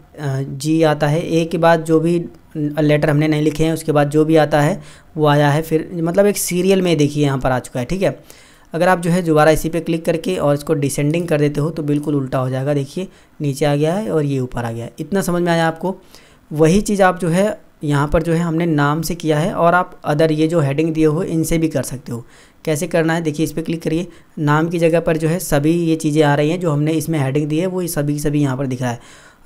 जी आता है ए के बाद, जो भी लेटर हमने नहीं लिखे हैं उसके बाद जो भी आता है वो आया है। फिर मतलब एक सीरियल में देखिए यहाँ पर आ चुका है, ठीक है। अगर आप जो है दोबारा इसी पे क्लिक करके और इसको डिसेंडिंग कर देते हो तो बिल्कुल उल्टा हो जाएगा। देखिए नीचे आ गया है और ये ऊपर आ गया है। इतना समझ में आया आपको। वही चीज़ आप जो है यहाँ पर जो है हमने नाम से किया है, और आप अदर ये जो हेडिंग दिए हो इनसे भी कर सकते हो। कैसे करना है देखिए, इस पर क्लिक करिए, नाम की जगह पर जो है सभी ये चीज़ें आ रही हैं जो हमने इसमें हेडिंग दी है, वो सभी सभी यहाँ पर दिख रहा है।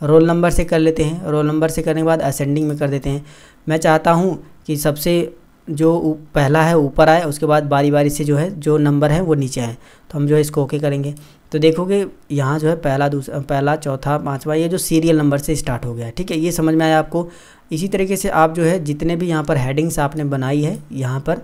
रोल नंबर से कर लेते हैं, रोल नंबर से करने के बाद असेंडिंग में कर देते हैं। मैं चाहता हूँ कि सबसे जो पहला है ऊपर आए, उसके बाद बारी बारी से जो है जो नंबर है वो नीचे आए। तो हम जो है इसको ओके करेंगे तो देखोगे यहाँ जो है पहला दूसरा पहला चौथा पांचवा ये जो सीरियल नंबर से स्टार्ट हो गया है, ठीक है। ये समझ में आया आपको। इसी तरीके से आप जो है जितने भी यहाँ पर हेडिंग्स आपने बनाई है यहाँ पर,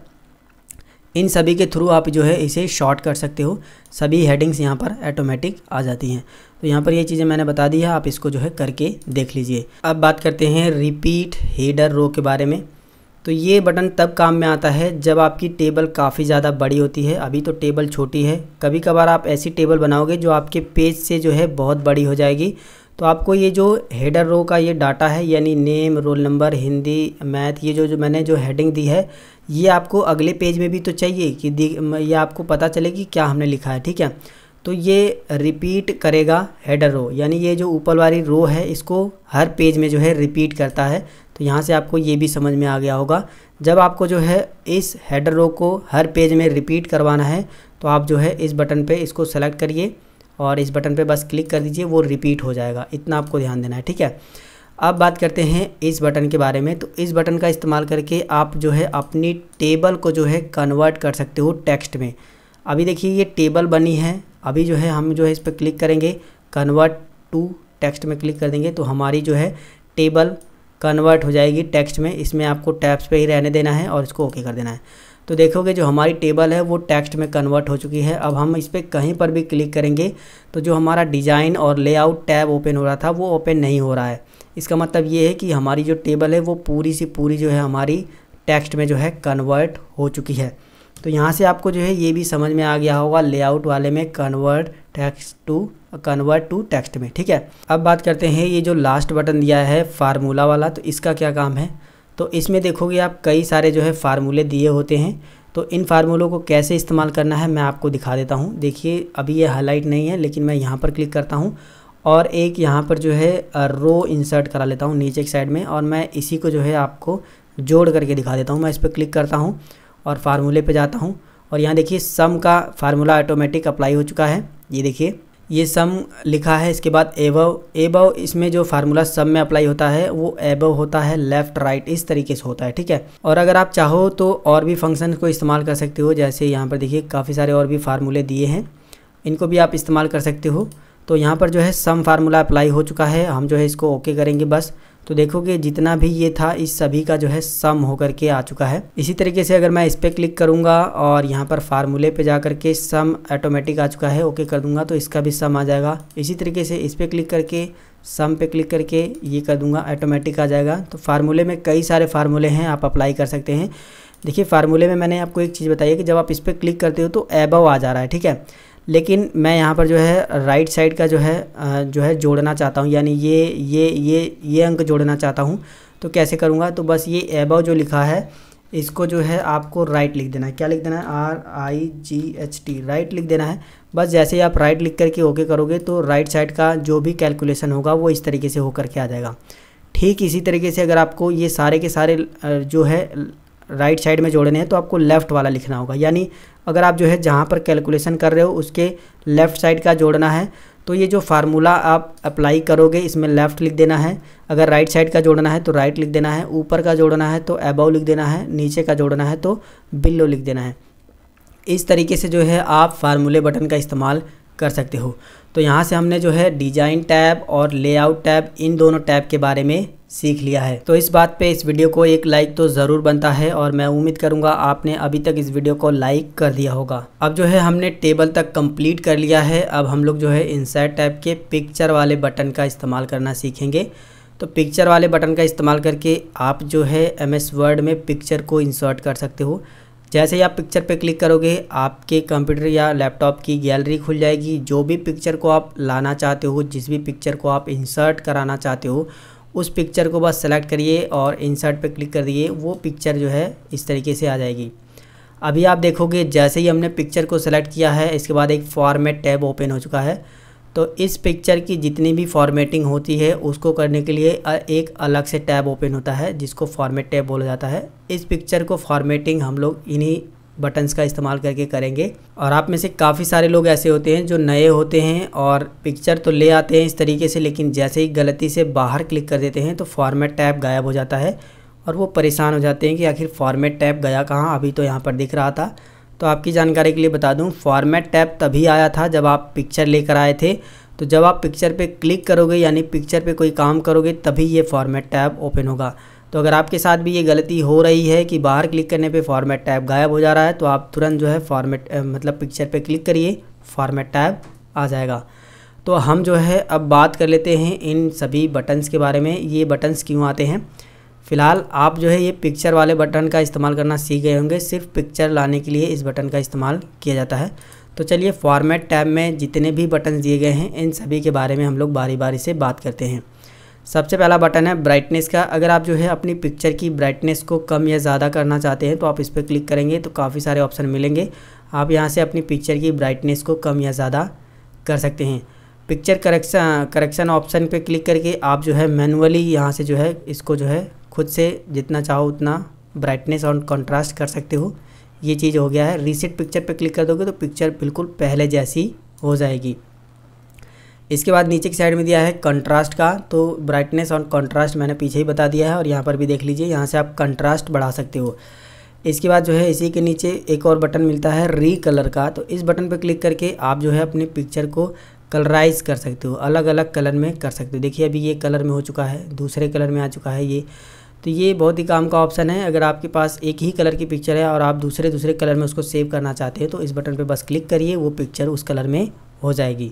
इन सभी के थ्रू आप जो है इसे शॉर्ट कर सकते हो। सभी हेडिंग्स यहाँ पर ऑटोमेटिक आ जाती हैं। तो यहाँ पर ये चीज़ें मैंने बता दी है, आप इसको जो है करके देख लीजिए। अब बात करते हैं रिपीट हेडर रो के बारे में। तो ये बटन तब काम में आता है जब आपकी टेबल काफ़ी ज़्यादा बड़ी होती है। अभी तो टेबल छोटी है, कभी कभार आप ऐसी टेबल बनाओगे जो आपके पेज से जो है बहुत बड़ी हो जाएगी। तो आपको ये जो हेडर रो का ये डाटा है, यानी name roll number Hindi math, ये जो जो मैंने जो हेडिंग दी है, ये आपको अगले पेज में भी तो चाहिए कि ये आपको पता चले कि क्या हमने लिखा है, ठीक है। तो ये रिपीट करेगा हेडर रो, यानी ये जो ऊपर वाली रो है इसको हर पेज में जो है रिपीट करता है। तो यहाँ से आपको ये भी समझ में आ गया होगा। जब आपको जो है इस हेडर रो को हर पेज में रिपीट करवाना है तो आप जो है इस बटन पे इसको सेलेक्ट करिए और इस बटन पे बस क्लिक कर दीजिए, वो रिपीट हो जाएगा। इतना आपको ध्यान देना है, ठीक है। अब बात करते हैं इस बटन के बारे में। तो इस बटन का इस्तेमाल करके आप जो है अपनी टेबल को जो है कन्वर्ट कर सकते हो टेक्स्ट में। अभी देखिए ये टेबल बनी है, अभी जो है हम जो है इस पर क्लिक करेंगे, कन्वर्ट टू टेक्स्ट में क्लिक कर देंगे तो हमारी जो है टेबल कन्वर्ट हो जाएगी टेक्स्ट में। इसमें आपको टैब्स पे ही रहने देना है और इसको ओके कर देना है। तो देखोगे जो हमारी टेबल है वो टेक्स्ट में कन्वर्ट हो चुकी है। अब हम इस पर कहीं पर भी क्लिक करेंगे तो जो हमारा डिज़ाइन और लेआउट टैब ओपन हो रहा था वो ओपन नहीं हो रहा है। इसका मतलब ये है कि हमारी जो टेबल है वो पूरी सी पूरी जो है हमारी टेक्स्ट में जो है कन्वर्ट हो चुकी है। तो यहाँ से आपको जो है ये भी समझ में आ गया होगा लेआउट वाले में convert text to convert to text में, ठीक है। अब बात करते हैं ये जो लास्ट बटन दिया है फार्मूला वाला, तो इसका क्या काम है। तो इसमें देखोगे आप कई सारे जो है फार्मूले दिए होते हैं, तो इन फार्मूलों को कैसे इस्तेमाल करना है मैं आपको दिखा देता हूँ। देखिए अभी ये हाईलाइट नहीं है लेकिन मैं यहाँ पर क्लिक करता हूँ और एक यहाँ पर जो है रो इंसर्ट करा लेता हूँ नीचे की साइड में, और मैं इसी को जो है आपको जोड़ करके दिखा देता हूँ। मैं इस पर क्लिक करता हूँ और फार्मूले पे जाता हूँ और यहाँ देखिए सम का फार्मूला ऑटोमेटिक अप्लाई हो चुका है। ये देखिए ये सम लिखा है, इसके बाद एबव एबव इसमें जो फार्मूला सम में अप्लाई होता है वो एबव होता है, लेफ़्ट राइट इस तरीके से होता है, ठीक है। और अगर आप चाहो तो और भी फंक्शन को इस्तेमाल कर सकते हो, जैसे यहाँ पर देखिए काफ़ी सारे और भी फार्मूले दिए हैं, इनको भी आप इस्तेमाल कर सकते हो। तो यहाँ पर जो है सम फार्मूला अप्लाई हो चुका है, हम जो है इसको ओके करेंगे बस, तो देखोगे जितना भी ये था इस सभी का जो है सम होकर के आ चुका है। इसी तरीके से अगर मैं इस पर क्लिक करूँगा और यहाँ पर फार्मूले पे जा करके सम ऑटोमेटिक आ चुका है, ओके कर दूँगा तो इसका भी सम आ जाएगा। इसी तरीके से इस पर क्लिक करके सम पे क्लिक करके ये कर दूँगा ऑटोमेटिक आ जाएगा। तो फार्मूले में कई सारे फार्मूले हैं, आप अप्लाई कर सकते हैं। देखिए फार्मूले में मैंने आपको एक चीज़ बताई है कि जब आप इस पर क्लिक करते हो तो एबव आ जा रहा है, ठीक है, लेकिन मैं यहाँ पर जो है राइट साइड का जो है जो है जोड़ना चाहता हूँ, यानी ये ये ये ये अंक जोड़ना चाहता हूँ। तो कैसे करूँगा, तो बस ये एबव जो लिखा है इसको जो है आपको राइट लिख देना है। क्या लिख देना है, R I G H T right लिख देना है। बस जैसे ही आप राइट लिख करके ओके करोगे तो राइट साइड का जो भी कैलकुलेशन होगा वो इस तरीके से होकर के आ जाएगा। ठीक इसी तरीके से अगर आपको ये सारे के सारे जो है राइट साइड में जोड़ने हैं तो आपको लेफ़्ट वाला लिखना होगा, यानी अगर आप जो है जहाँ पर कैलकुलेशन कर रहे हो उसके लेफ़्ट साइड का जोड़ना है तो ये जो फार्मूला आप अप्लाई करोगे इसमें लेफ़्ट लिख देना है। अगर राइट साइड का जोड़ना है तो राइट लिख देना है, ऊपर का जोड़ना है तो एबव लिख देना है, नीचे का जोड़ना है तो बिलो लिख देना है। इस तरीके से जो है आप फार्मूले बटन का इस्तेमाल कर सकते हो। तो यहाँ से हमने जो है डिज़ाइन टैब और लेआउट टैब, इन दोनों टैब के बारे में सीख लिया है। तो इस बात पे इस वीडियो को एक लाइक तो ज़रूर बनता है और मैं उम्मीद करूँगा आपने अभी तक इस वीडियो को लाइक कर दिया होगा। अब जो है हमने टेबल तक कंप्लीट कर लिया है। अब हम लोग जो है इंसर्ट टैब के पिक्चर वाले बटन का इस्तेमाल करना सीखेंगे। तो पिक्चर वाले बटन का इस्तेमाल करके आप जो है एम एस वर्ड में पिक्चर को इंसर्ट कर सकते हो। जैसे ही आप पिक्चर पे क्लिक करोगे आपके कंप्यूटर या लैपटॉप की गैलरी खुल जाएगी। जो भी पिक्चर को आप लाना चाहते हो, जिस भी पिक्चर को आप इंसर्ट कराना चाहते हो, उस पिक्चर को बस सेलेक्ट करिए और इंसर्ट पे क्लिक कर दिए, वो पिक्चर जो है इस तरीके से आ जाएगी। अभी आप देखोगे जैसे ही हमने पिक्चर को सेलेक्ट किया है इसके बाद एक फॉर्मेट टैब ओपन हो चुका है। तो इस पिक्चर की जितनी भी फॉर्मेटिंग होती है उसको करने के लिए एक अलग से टैब ओपन होता है जिसको फॉर्मेट टैब बोला जाता है। इस पिक्चर को फॉर्मेटिंग हम लोग इन्हीं बटन्स का इस्तेमाल करके करेंगे। और आप में से काफ़ी सारे लोग ऐसे होते हैं जो नए होते हैं और पिक्चर तो ले आते हैं इस तरीके से, लेकिन जैसे ही गलती से बाहर क्लिक कर देते हैं तो फॉर्मेट टैब गायब हो जाता है और वो परेशान हो जाते हैं कि आखिर फॉर्मेट टैब गया कहाँ, अभी तो यहाँ पर दिख रहा था। तो आपकी जानकारी के लिए बता दूं, फॉर्मेट टैब तभी आया था जब आप पिक्चर लेकर आए थे। तो जब आप पिक्चर पे क्लिक करोगे यानी पिक्चर पे कोई काम करोगे तभी ये फॉर्मेट टैब ओपन होगा। तो अगर आपके साथ भी ये गलती हो रही है कि बाहर क्लिक करने पे फॉर्मेट टैब गायब हो जा रहा है तो आप तुरंत जो है फॉर्मेट मतलब पिक्चर पे क्लिक करिए, फॉर्मेट टैब आ जाएगा। तो हम जो है अब बात कर लेते हैं इन सभी बटन्स के बारे में, ये बटन्स क्यों आते हैं। फ़िलहाल आप जो है ये पिक्चर वाले बटन का इस्तेमाल करना सीख गए होंगे, सिर्फ पिक्चर लाने के लिए इस बटन का इस्तेमाल किया जाता है। तो चलिए फॉर्मेट टैब में जितने भी बटन दिए गए हैं इन सभी के बारे में हम लोग बारी बारी से बात करते हैं। सबसे पहला बटन है ब्राइटनेस का। अगर आप जो है अपनी पिक्चर की ब्राइटनेस को कम या ज़्यादा करना चाहते हैं तो आप इस पर क्लिक करेंगे तो काफ़ी सारे ऑप्शन मिलेंगे। आप यहाँ से अपनी पिक्चर की ब्राइटनेस को कम या ज़्यादा कर सकते हैं। पिक्चर करेक्शन करेक्शन ऑप्शन पर क्लिक करके आप जो है मैनुअली यहाँ से जो है इसको जो है खुद से जितना चाहो उतना ब्राइटनेस और कंट्रास्ट कर सकते हो। ये चीज़ हो गया है। रीसेट पिक्चर पे क्लिक कर दोगे तो पिक्चर बिल्कुल पहले जैसी हो जाएगी। इसके बाद नीचे की साइड में दिया है कंट्रास्ट का। तो ब्राइटनेस और कंट्रास्ट मैंने पीछे ही बता दिया है और यहाँ पर भी देख लीजिए, यहाँ से आप कंट्रास्ट बढ़ा सकते हो। इसके बाद जो है इसी के नीचे एक और बटन मिलता है री कलर का। तो इस बटन पर क्लिक करके आप जो है अपनी पिक्चर को कलराइज़ कर सकते हो, अलग अलग कलर में कर सकते हो। देखिए अभी ये कलर में हो चुका है, दूसरे कलर में आ चुका है ये। तो ये बहुत ही काम का ऑप्शन है। अगर आपके पास एक ही कलर की पिक्चर है और आप दूसरे दूसरे कलर में उसको सेव करना चाहते हैं तो इस बटन पे बस क्लिक करिए, वो पिक्चर उस कलर में हो जाएगी।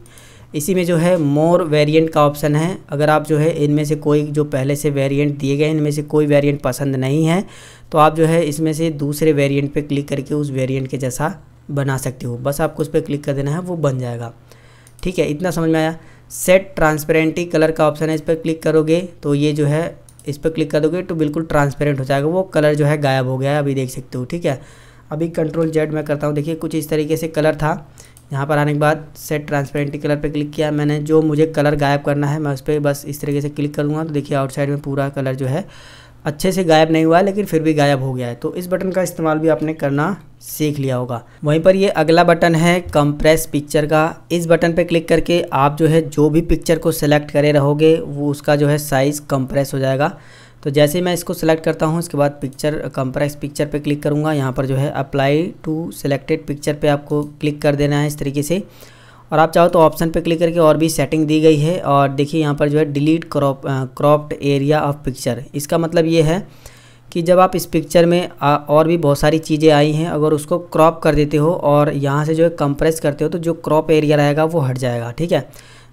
इसी में जो है मोर वेरिएंट का ऑप्शन है। अगर आप जो है इनमें से कोई जो पहले से वेरिएंट दिए गए इनमें से कोई वेरिएंट पसंद नहीं है तो आप जो है इसमें से दूसरे वेरिएंट पे क्लिक करके उस वेरिएंट के जैसा बना सकते हो। बस आपको उस पर क्लिक कर देना है, वो बन जाएगा। ठीक है, इतना समझ में आया। सेट ट्रांसपेरेंटी कलर का ऑप्शन है, इस पर क्लिक करोगे तो ये जो है इस पर क्लिक कर दोगे तो बिल्कुल ट्रांसपेरेंट हो जाएगा, वो कलर जो है गायब हो गया है, अभी देख सकते हो। ठीक है, अभी कंट्रोल जेड मैं करता हूँ, देखिए कुछ इस तरीके से कलर था। यहाँ पर आने के बाद सेट ट्रांसपेरेंटी कलर पे क्लिक किया मैंने, जो मुझे कलर गायब करना है मैं उस पर बस इस तरीके से क्लिक करूँगा तो देखिए आउटसाइड में पूरा कलर जो है अच्छे से गायब नहीं हुआ लेकिन फिर भी गायब हो गया है। तो इस बटन का इस्तेमाल भी आपने करना सीख लिया होगा। वहीं पर ये अगला बटन है कंप्रेस पिक्चर का। इस बटन पे क्लिक करके आप जो है जो भी पिक्चर को सिलेक्ट करे रहोगे वो उसका जो है साइज़ कंप्रेस हो जाएगा। तो जैसे ही मैं इसको सिलेक्ट करता हूँ इसके बाद पिक्चर कंप्रेस पिक्चर पे क्लिक करूँगा। यहाँ पर जो है अप्लाई टू सिलेक्टेड पिक्चर पे आपको क्लिक कर देना है इस तरीके से, और आप चाहो तो ऑप्शन पे क्लिक करके और भी सेटिंग दी गई है। और देखिए यहाँ पर जो है delete crop cropped area of picture, इसका मतलब ये है कि जब आप इस पिक्चर में आ, और भी बहुत सारी चीज़ें आई हैं अगर उसको क्रॉप कर देते हो और यहाँ से जो है कंप्रेस करते हो तो जो क्रॉप एरिया रहेगा वो हट जाएगा। ठीक है,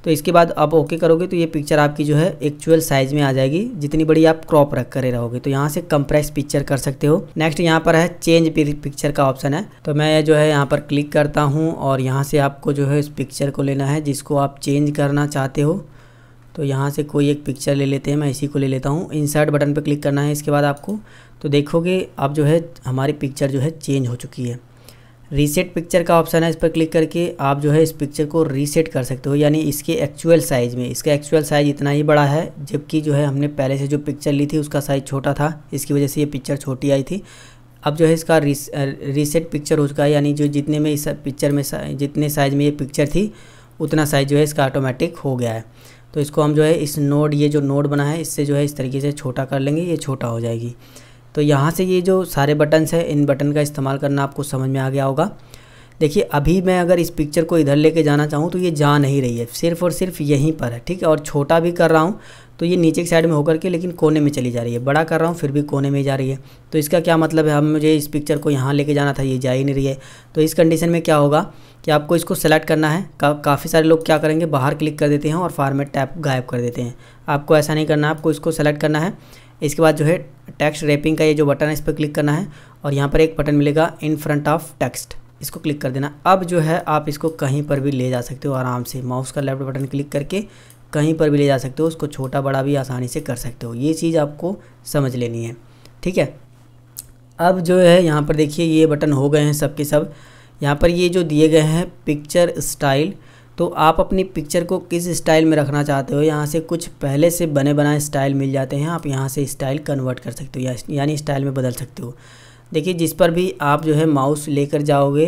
तो इसके बाद आप ओके करोगे तो ये पिक्चर आपकी जो है एक्चुअल साइज़ में आ जाएगी जितनी बड़ी आप क्रॉप रख करे रहोगे। तो यहाँ से कंप्रेस पिक्चर कर सकते हो। नेक्स्ट यहाँ पर है चेंज पिक्चर का ऑप्शन है, तो मैं जो है यहाँ पर क्लिक करता हूँ और यहाँ से आपको जो है इस पिक्चर को लेना है जिसको आप चेंज करना चाहते हो। तो यहाँ से कोई एक पिक्चर ले लेते हैं, मैं इसी को ले लेता हूँ। इंसर्ट बटन पर क्लिक करना है इसके बाद आपको, तो देखोगे आप जो है हमारी पिक्चर जो है चेंज हो चुकी है। रीसेट पिक्चर का ऑप्शन है, इस पर क्लिक करके आप जो है इस पिक्चर को रीसेट कर सकते हो, यानी इसके एक्चुअल साइज़ में। इसका एक्चुअल साइज़ इतना ही बड़ा है जबकि जो है हमने पहले से जो पिक्चर ली थी उसका साइज़ छोटा था, इसकी वजह से ये पिक्चर छोटी आई थी। अब जो है इसका रीस, रीसेट पिक्चर हो चुका है, यानी जो जितने में इस पिक्चर में जितने साइज़ में ये पिक्चर थी उतना साइज़ जो है इसका ऑटोमेटिक हो गया है। तो इसको हम जो है इस नोड ये जो नोड बना है इससे जो है इस तरीके से छोटा कर लेंगे, ये छोटा हो जाएगी। तो यहाँ से ये जो सारे बटन्स हैं इन बटन का इस्तेमाल करना आपको समझ में आ गया होगा। देखिए अभी मैं अगर इस पिक्चर को इधर लेके जाना चाहूँ तो ये जा नहीं रही है, सिर्फ़ और सिर्फ यहीं पर है। ठीक है, और छोटा भी कर रहा हूँ तो ये नीचे की साइड में होकर के लेकिन कोने में चली जा रही है, बड़ा कर रहा हूँ फिर भी कोने में ही जा रही है। तो इसका क्या मतलब है, हम मुझे इस पिक्चर को यहाँ लेके जाना था ये जा ही नहीं रही है। तो इस कंडीशन में क्या होगा कि आपको इसको सेलेक्ट करना है। का, काफ़ी सारे लोग क्या करेंगे बाहर क्लिक कर देते हैं और फॉर्मेट टैब गायब कर देते हैं। आपको ऐसा नहीं करना, आपको इसको सेलेक्ट करना है। इसके बाद जो है टेक्स्ट रैपिंग का ये जो बटन है इस पर क्लिक करना है और यहाँ पर एक बटन मिलेगा इन फ्रंट ऑफ टेक्स्ट, इसको क्लिक कर देना। अब जो है आप इसको कहीं पर भी ले जा सकते हो आराम से, माउस का लेफ्ट बटन क्लिक करके कहीं पर भी ले जा सकते हो, उसको छोटा बड़ा भी आसानी से कर सकते हो। ये चीज़ आपको समझ लेनी है। ठीक है, अब जो है यहाँ पर देखिए ये बटन हो गए हैं सब के सब। यहाँ पर ये जो दिए गए हैं पिक्चर स्टाइल, तो आप अपनी पिक्चर को किस स्टाइल में रखना चाहते हो, यहाँ से कुछ पहले से बने बनाए स्टाइल मिल जाते हैं, आप यहाँ से स्टाइल कन्वर्ट कर सकते हो, यानी स्टाइल में बदल सकते हो। देखिए जिस पर भी आप जो है माउस लेकर जाओगे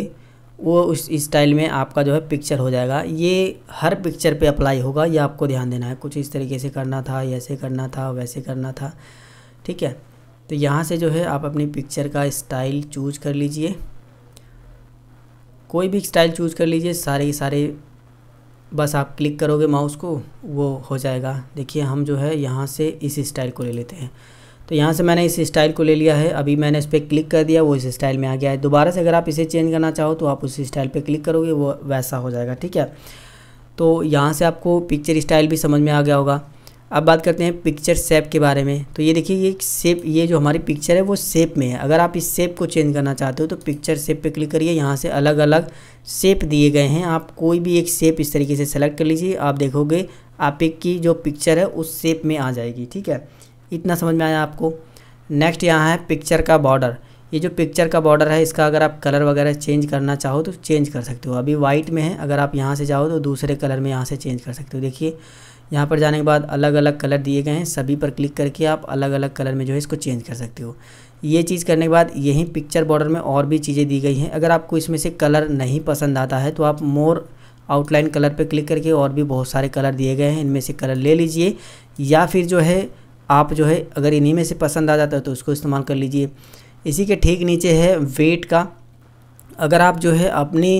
वो उस स्टाइल में आपका जो है पिक्चर हो जाएगा। ये हर पिक्चर पे अप्लाई होगा, ये आपको ध्यान देना है। कुछ इस तरीके से करना था, ऐसे करना था, वैसे करना था। ठीक है, तो यहाँ से जो है आप अपनी पिक्चर का स्टाइल चूज कर लीजिए, कोई भी स्टाइल चूज कर लीजिए, सारे के सारे बस आप क्लिक करोगे माउस को वो हो जाएगा। देखिए हम जो है यहाँ से इस स्टाइल को ले लेते हैं, तो यहाँ से मैंने इस स्टाइल को ले लिया है। अभी मैंने इस पर क्लिक कर दिया, वो इस स्टाइल में आ गया है। दोबारा से अगर आप इसे चेंज करना चाहो तो आप उस स्टाइल पे क्लिक करोगे वो वैसा हो जाएगा। ठीक है, तो यहाँ से आपको पिक्चर स्टाइल भी समझ में आ गया होगा। अब बात करते हैं पिक्चर शेप के बारे में। तो ये देखिए ये शेप, ये जो हमारी पिक्चर है वो शेप में है। अगर आप इस शेप को चेंज करना चाहते हो तो पिक्चर शेप पे क्लिक करिए, यहाँ से अलग अलग शेप दिए गए हैं, आप कोई भी एक शेप इस तरीके से सेलेक्ट कर लीजिए, आप देखोगे आपकी जो पिक्चर है उस शेप में आ जाएगी। ठीक है, इतना समझ में आया आपको। नेक्स्ट यहाँ है पिक्चर का बॉर्डर। ये जो पिक्चर का बॉर्डर है इसका अगर आप कलर वगैरह चेंज करना चाहो तो चेंज कर सकते हो। अभी वाइट में है, अगर आप यहाँ से जाओ तो दूसरे कलर में यहाँ से चेंज कर सकते हो। देखिए यहाँ पर जाने के बाद अलग अलग कलर दिए गए हैं, सभी पर क्लिक करके आप अलग अलग कलर में जो है इसको चेंज कर सकते हो। ये चीज़ करने के बाद यहीं पिक्चर बॉर्डर में और भी चीज़ें दी गई हैं। अगर आपको इसमें से कलर नहीं पसंद आता है तो आप मोर आउटलाइन कलर पर क्लिक करके और भी बहुत सारे कलर दिए गए हैं इनमें से कलर ले लीजिए, या फिर जो है आप जो है अगर इन्हीं में से पसंद आ जाता है तो उसको इस्तेमाल कर लीजिए। इसी के ठीक नीचे है वेट का। अगर आप जो है अपनी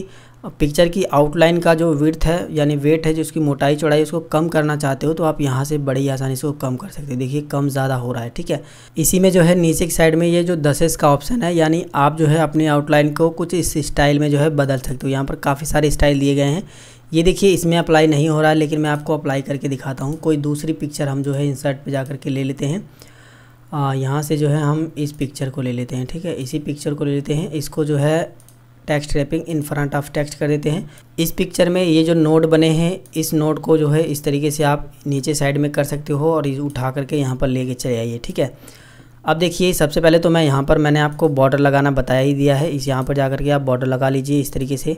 पिक्चर की आउटलाइन का जो विड्थ है यानी वेट है, जो उसकी मोटाई चौड़ाई, उसको कम करना चाहते हो तो आप यहाँ से बड़ी आसानी से उसको कम कर सकते हो। देखिए कम ज़्यादा हो रहा है, ठीक है। इसी में जो है नीचे की साइड में ये जो दसेस का ऑप्शन है, यानी आप जो है अपनी आउटलाइन को कुछ इस स्टाइल में जो है बदल सकते हो। यहाँ पर काफ़ी सारे स्टाइल दिए गए हैं। ये देखिए इसमें अप्लाई नहीं हो रहा है, लेकिन मैं आपको अप्लाई करके दिखाता हूँ। कोई दूसरी पिक्चर हम जो है इंसर्ट पर जा करके ले लेते हैं। यहाँ से जो है हम इस पिक्चर को ले लेते हैं, ठीक है। इसी पिक्चर को ले लेते हैं, इसको जो है text wrapping in front of text कर देते हैं। इस पिक्चर में ये जो नोड बने हैं, इस नोड को जो है इस तरीके से आप नीचे साइड में कर सकते हो और इसे उठा करके यहाँ पर लेके चले आइए, ठीक है। अब देखिए सबसे पहले तो मैं यहाँ पर मैंने आपको बॉर्डर लगाना बताया ही दिया है। इस यहाँ पर जा करके आप बॉर्डर लगा लीजिए इस तरीके से।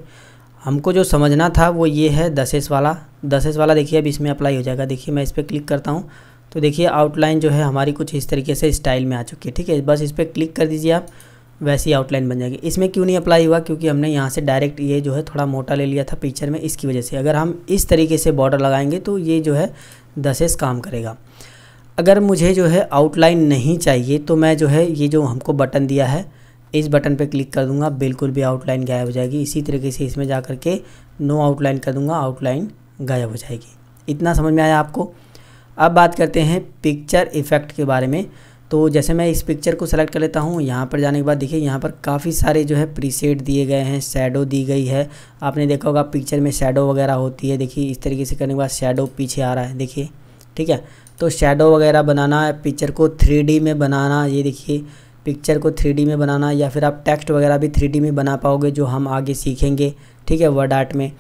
हमको जो समझना था वो ये है दसेस वाला। दसेस वाला देखिए अब इसमें अप्लाई हो जाएगा। देखिए मैं इस पर क्लिक करता हूँ तो देखिए आउटलाइन जो है हमारी कुछ इस तरीके से स्टाइल में आ चुकी है, ठीक है। बस इस पर क्लिक कर दीजिए आप, वैसी आउटलाइन बन जाएगी। इसमें क्यों नहीं अप्लाई हुआ? क्योंकि हमने यहाँ से डायरेक्ट ये जो है थोड़ा मोटा ले लिया था पिक्चर में, इसकी वजह से। अगर हम इस तरीके से बॉर्डर लगाएंगे तो ये जो है दसेस काम करेगा। अगर मुझे जो है आउटलाइन नहीं चाहिए तो मैं जो है ये जो हमको बटन दिया है इस बटन पे क्लिक कर दूँगा, बिल्कुल भी आउटलाइन गायब हो जाएगी। इसी तरीके से इसमें जा करके नो आउटलाइन कर दूँगा, आउटलाइन गायब हो जाएगी। इतना समझ में आया आपको? अब बात करते हैं पिक्चर इफ़ेक्ट के बारे में। तो जैसे मैं इस पिक्चर को सेलेक्ट कर लेता हूँ, यहाँ पर जाने के बाद देखिए यहाँ पर काफ़ी सारे जो है प्रीसेट दिए गए हैं, शैडो दी गई है। आपने देखा होगा पिक्चर में शैडो वगैरह होती है। देखिए इस तरीके से करने के बाद शैडो पीछे आ रहा है, देखिए, ठीक है। तो शैडो वगैरह बनाना, पिक्चर को थ्री डी में बनाना, ये देखिए पिक्चर को थ्री डी में बनाना, या फिर आप टेक्स्ट वगैरह भी थ्री डी में बना पाओगे, जो हम आगे सीखेंगे, ठीक है। वर्ड आर्ट में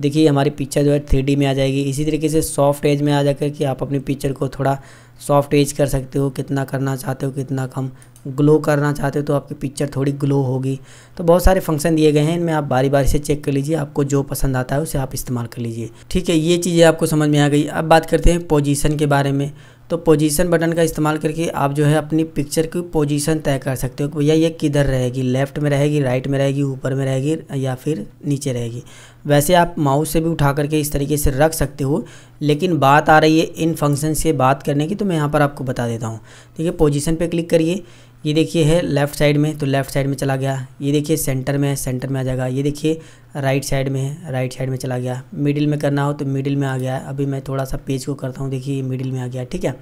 देखिए हमारी पिक्चर जो है थ्री डी में आ जाएगी। इसी तरीके से सॉफ्ट एज में आ जाकर कि आप अपनी पिक्चर को थोड़ा सॉफ्ट एज कर सकते हो, कितना करना चाहते हो, कितना कम। ग्लो करना चाहते हो तो आपकी पिक्चर थोड़ी ग्लो होगी। तो बहुत सारे फंक्शन दिए गए हैं, इनमें आप बारी बारी से चेक कर लीजिए, आपको जो पसंद आता है उसे आप इस्तेमाल कर लीजिए, ठीक है। ये चीज़ें आपको समझ में आ गई। अब बात करते हैं पोजीशन के बारे में। तो पोजीशन बटन का इस्तेमाल करके आप जो है अपनी पिक्चर की पोजीशन तय कर सकते हो कि भैया ये किधर रहेगी, लेफ़्ट में रहेगी, राइट में रहेगी, ऊपर में रहेगी या फिर नीचे रहेगी। वैसे आप माउस से भी उठा करके इस तरीके से रख सकते हो, लेकिन बात आ रही है इन फंक्शन से बात करने की, तो मैं यहाँ पर आपको बता देता हूँ। ठीक है, पोजीशन पे क्लिक करिए, ये देखिए है लेफ़्ट साइड में, तो लेफ़्ट साइड में चला गया। ये देखिए सेंटर में है, सेंटर में आ जाएगा। ये देखिए राइट साइड में है, राइट साइड में चला गया। मिडिल में करना हो तो मिडिल में आ गया। अभी मैं थोड़ा सा पेज को करता हूँ, देखिए मिडिल में आ गया, ठीक है।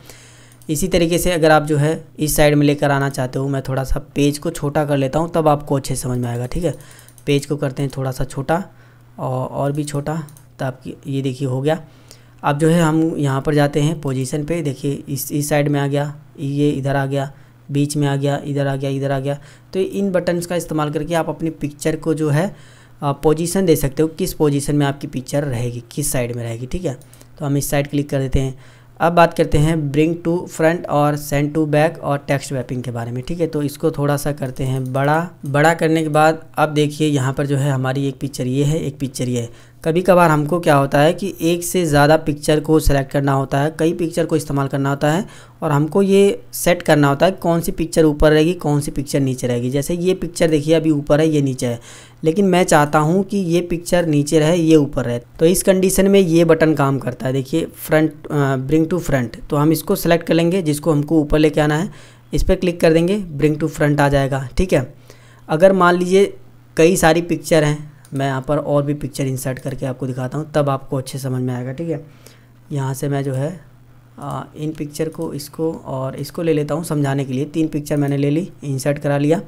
इसी तरीके से अगर आप जो है इस साइड में लेकर आना चाहते हो, मैं थोड़ा सा पेज को छोटा कर लेता हूँ, तब आपको अच्छे समझ में आएगा, ठीक है। पेज को करते हैं थोड़ा सा छोटा और भी छोटा, तो आपकी ये देखिए हो गया। अब जो है हम यहाँ पर जाते हैं पोजीशन पे, देखिए इस इस साइड में आ गया, ये इधर आ गया, बीच में आ गया, इधर आ गया, इधर आ गया। तो इन बटन्स का इस्तेमाल करके आप अपनी पिक्चर को जो है पोजीशन दे सकते हो, किस पोजीशन में आपकी पिक्चर रहेगी, किस साइड में रहेगी, ठीक है। तो हम इस साइड क्लिक कर देते हैं। अब बात करते हैं ब्रिंग टू फ्रंट और सेंड टू बैक और टेक्स्ट रैपिंग के बारे में, ठीक है। तो इसको थोड़ा सा करते हैं बड़ा। बड़ा करने के बाद अब देखिए यहाँ पर जो है हमारी एक पिक्चर ये है, एक पिक्चर ये है। कभी कभार हमको क्या होता है कि एक से ज़्यादा पिक्चर को सेलेक्ट करना होता है, कई पिक्चर को इस्तेमाल करना होता है, और हमको ये सेट करना होता है कौन सी पिक्चर ऊपर रहेगी, कौन सी पिक्चर नीचे रहेगी। जैसे ये पिक्चर देखिए अभी ऊपर है, ये नीचे है, लेकिन मैं चाहता हूँ कि ये पिक्चर नीचे रहे, ये ऊपर रहे। तो इस कंडीशन में ये बटन काम करता है, देखिए फ्रंट ब्रिंग टू फ्रंट। तो हम इसको सेलेक्ट कर लेंगे, जिसको हमको ऊपर लेके आना है इस पर क्लिक कर देंगे, ब्रिंग टू फ्रंट आ जाएगा, ठीक है। अगर मान लीजिए कई सारी पिक्चर हैं, मैं यहाँ पर और भी पिक्चर इंसर्ट करके आपको दिखाता हूँ, तब आपको अच्छे समझ में आएगा, ठीक है। यहाँ से मैं जो है आ, इन पिक्चर को, इसको और इसको ले लेता हूँ समझाने के लिए। तीन पिक्चर मैंने ले ली, इंसर्ट करा लिया।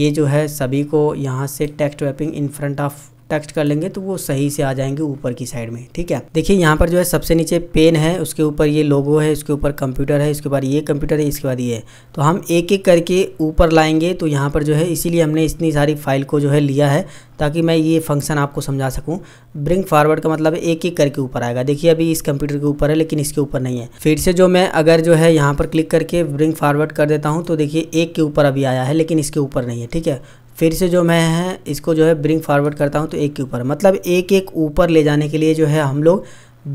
ये जो है सभी को यहाँ से text wrapping in front of text कर लेंगे तो वो सही से आ जाएंगे ऊपर की साइड में, ठीक है। देखिए यहाँ पर जो है सबसे नीचे पेन है, उसके ऊपर ये लोगो है, उसके ऊपर कंप्यूटर है, इसके बाद ये कंप्यूटर है, इसके बाद ये है। तो हम एक एक करके ऊपर लाएंगे। तो यहाँ पर जो है इसीलिए हमने इतनी सारी फाइल को जो है लिया है, ताकि मैं ये फंक्शन आपको समझा सकूँ। ब्रिंग फॉरवर्ड का मतलब एक एक करके ऊपर आएगा। देखिए अभी इस कंप्यूटर के ऊपर है लेकिन इसके ऊपर नहीं है। फिर से जो मैं अगर जो है यहाँ पर क्लिक करके ब्रिंग फॉरवर्ड कर देता हूँ तो देखिए एक के ऊपर अभी आया है लेकिन इसके ऊपर नहीं है, ठीक है। फिर से जो मैं है इसको जो है ब्रिंग फॉरवर्ड करता हूँ तो एक के ऊपर, मतलब एक एक ऊपर ले जाने के लिए जो है हम लोग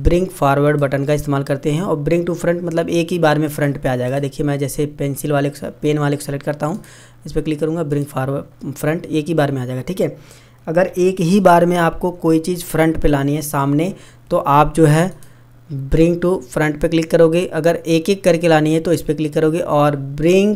ब्रिंग फॉरवर्ड बटन का इस्तेमाल करते हैं। और ब्रिंग टू फ्रंट मतलब एक ही बार में फ्रंट पे आ जाएगा। देखिए मैं जैसे पेंसिल वाले पेन वाले को सेलेक्ट करता हूँ, इस पर क्लिक करूँगा, ब्रिंग फॉरवर्ड फ्रंट एक ही बार में आ जाएगा, ठीक है। अगर एक ही बार में आपको कोई चीज़ फ्रंट पर लानी है सामने, तो आप जो है ब्रिंग टू फ्रंट पर क्लिक करोगे। अगर एक एक करके लानी है तो इस पर क्लिक करोगे और bring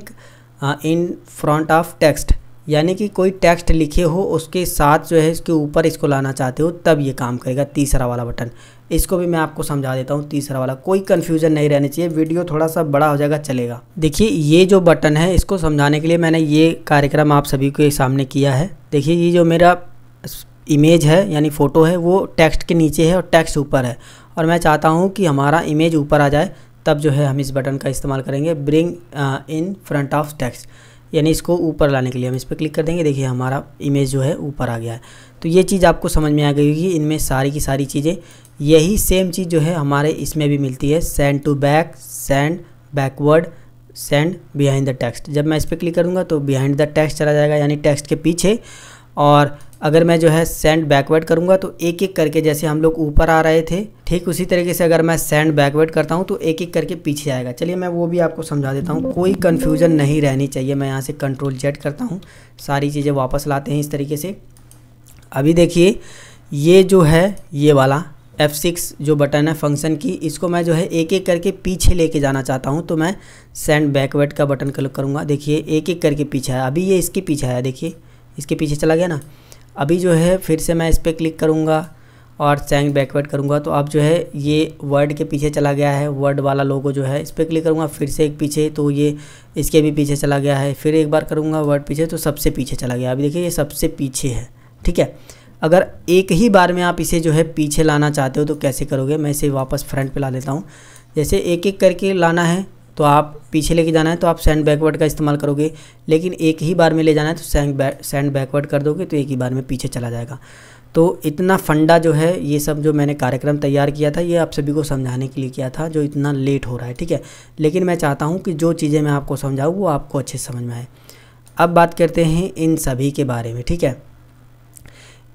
in front of text यानी कि कोई टेक्स्ट लिखे हो उसके साथ जो है इसके ऊपर इसको लाना चाहते हो तब ये काम करेगा तीसरा वाला बटन। इसको भी मैं आपको समझा देता हूँ। तीसरा वाला कोई कन्फ्यूजन नहीं रहनी चाहिए, वीडियो थोड़ा सा बड़ा हो जाएगा चलेगा। देखिए ये जो बटन है इसको समझाने के लिए मैंने ये कार्यक्रम आप सभी के सामने किया है। देखिए ये जो मेरा इमेज है यानी फ़ोटो है वो टेक्स्ट के नीचे है और टेक्स्ट ऊपर है, और मैं चाहता हूँ कि हमारा इमेज ऊपर आ जाए तब जो है हम इस बटन का इस्तेमाल करेंगे, bring in front of text, यानी इसको ऊपर लाने के लिए हम इस पर क्लिक कर देंगे। देखिए हमारा इमेज जो है ऊपर आ गया है। तो ये चीज़ आपको समझ में आ गई होगी इनमें सारी की सारी चीज़ें। यही सेम चीज़ जो है हमारे इसमें भी मिलती है, send to back, send backward, send behind the text. जब मैं इस पर क्लिक करूँगा तो बिहाइंड द टेक्स्ट चला जाएगा यानी टेक्स्ट के पीछे, और अगर मैं जो है सेंड बैकवर्ड करूँगा तो एक एक करके जैसे हम लोग ऊपर आ रहे थे ठीक उसी तरीके से अगर मैं सेंड बैकवर्ड करता हूँ तो एक एक करके पीछे आएगा। चलिए मैं वो भी आपको समझा देता हूँ, कोई कन्फ्यूजन नहीं रहनी चाहिए। मैं यहाँ से कंट्रोल जेड करता हूँ, सारी चीज़ें वापस लाते हैं इस तरीके से। अभी देखिए ये जो है ये वाला एफ सिक्स जो बटन है फंक्शन की, इसको मैं जो है एक एक करके पीछे लेके जाना चाहता हूँ तो मैं सेंड बैकवर्ड का बटन क्लिक करूँगा। देखिए एक एक करके पीछे आया, अभी ये इसके पीछे आया, देखिए इसके पीछे चला गया ना। अभी जो है फिर से मैं इस पर क्लिक करूँगा और सेंड बैकवर्ड करूँगा तो अब जो है ये वर्ड के पीछे चला गया है, वर्ड वाला लोगो जो है इस पर क्लिक करूँगा फिर से एक पीछे, तो ये इसके भी पीछे चला गया है। फिर एक बार करूँगा वर्ड पीछे तो सबसे पीछे चला गया। अभी देखिए ये सबसे पीछे है ठीक है। अगर एक ही बार में आप इसे जो है पीछे लाना चाहते हो तो कैसे करोगे, मैं इसे वापस फ्रंट पे ला लेता हूँ। जैसे एक एक करके लाना है तो आप पीछे लेके जाना है तो आप सेंड बैकवर्ड का इस्तेमाल करोगे, लेकिन एक ही बार में ले जाना है तो सेंड बैक सेंड बैकवर्ड कर दोगे तो एक ही बार में पीछे चला जाएगा। तो इतना फंडा जो है ये सब जो मैंने कार्यक्रम तैयार किया था ये आप सभी को समझाने के लिए किया था जो इतना लेट हो रहा है ठीक है। लेकिन मैं चाहता हूँ कि जो चीज़ें मैं आपको समझाऊँ वो आपको अच्छे से समझ में आए। अब बात करते हैं इन सभी के बारे में ठीक है।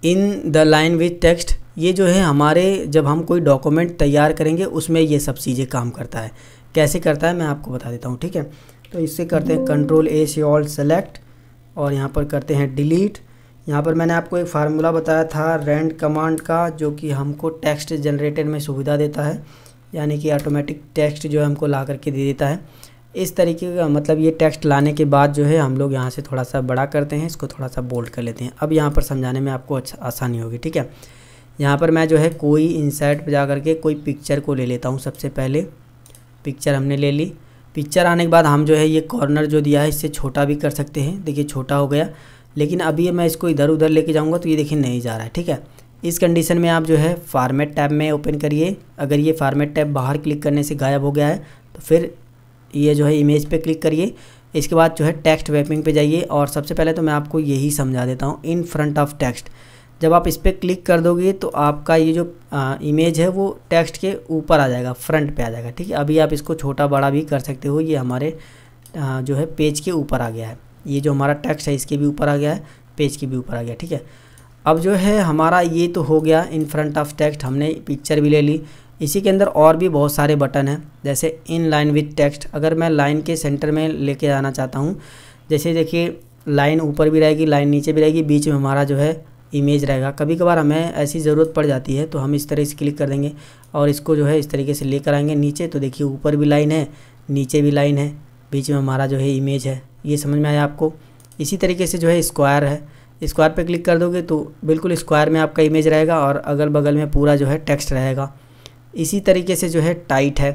In the line with text ये जो है हमारे जब हम कोई डॉक्यूमेंट तैयार करेंगे उसमें ये सब चीज़ें काम करता है। कैसे करता है मैं आपको बता देता हूँ ठीक है। तो इससे करते हैं कंट्रोल ए से ऑल सेलेक्ट और यहाँ पर करते हैं डिलीट। यहाँ पर मैंने आपको एक फार्मूला बताया था रेंड कमांड का जो कि हमको टेक्स्ट जनरेटेड में सुविधा देता है, यानी कि ऑटोमेटिक टेक्स्ट जो है हमको ला करके दे देता है। इस तरीके का मतलब ये टेक्स्ट लाने के बाद जो है हम लोग यहाँ से थोड़ा सा बड़ा करते हैं, इसको थोड़ा सा बोल्ड कर लेते हैं। अब यहाँ पर समझाने में आपको अच्छा आसानी होगी ठीक है। यहाँ पर मैं जो है कोई इंसर्ट पर जा करके कोई पिक्चर को ले लेता हूँ। सबसे पहले पिक्चर हमने ले ली, पिक्चर आने के बाद हम जो है ये कॉर्नर जो दिया है इससे छोटा भी कर सकते हैं। देखिए छोटा हो गया, लेकिन अभी मैं इसको इधर उधर लेके जाऊँगा तो ये देखिए नहीं जा रहा है ठीक है। इस कंडीशन में आप जो है फॉर्मेट टैब में ओपन करिए, अगर ये फॉर्मेट टैब बाहर क्लिक करने से गायब हो गया है तो फिर ये जो है इमेज पे क्लिक करिए। इसके बाद जो है टेक्स्ट वैपिंग पे जाइए और सबसे पहले तो मैं आपको यही समझा देता हूँ इन फ्रंट ऑफ टेक्स्ट। जब आप इस पर क्लिक कर दोगे तो आपका ये जो आ, इमेज है वो टेक्स्ट के ऊपर आ जाएगा, फ्रंट पे आ जाएगा ठीक है। अभी आप इसको छोटा बड़ा भी कर सकते हो, ये हमारे आ, जो है पेज के ऊपर आ गया है, ये जो हमारा टेक्स्ट है इसके भी ऊपर आ गया है, पेज के भी ऊपर आ गया ठीक है। अब जो है हमारा ये तो हो गया इन फ्रंट ऑफ टेक्स्ट, हमने पिक्चर भी ले ली। इसी के अंदर और भी बहुत सारे बटन हैं जैसे इन लाइन विद टेक्स्ट। अगर मैं लाइन के सेंटर में लेके आना चाहता हूँ, जैसे देखिए लाइन ऊपर भी रहेगी, लाइन नीचे भी रहेगी, बीच में हमारा जो है इमेज रहेगा। कभी कभार हमें ऐसी ज़रूरत पड़ जाती है तो हम इस तरह से क्लिक कर देंगे और इसको जो है इस तरीके से लेकर आएंगे नीचे, तो देखिए ऊपर भी लाइन है, नीचे भी लाइन है, बीच में हमारा जो है इमेज है। ये समझ में आया आपको। इसी तरीके से जो है स्क्वायर है, स्क्वायर पर क्लिक कर दोगे तो बिल्कुल स्क्वायर में आपका इमेज रहेगा और अगल बगल में पूरा जो है टेक्स्ट रहेगा। इसी तरीके से जो है टाइट है,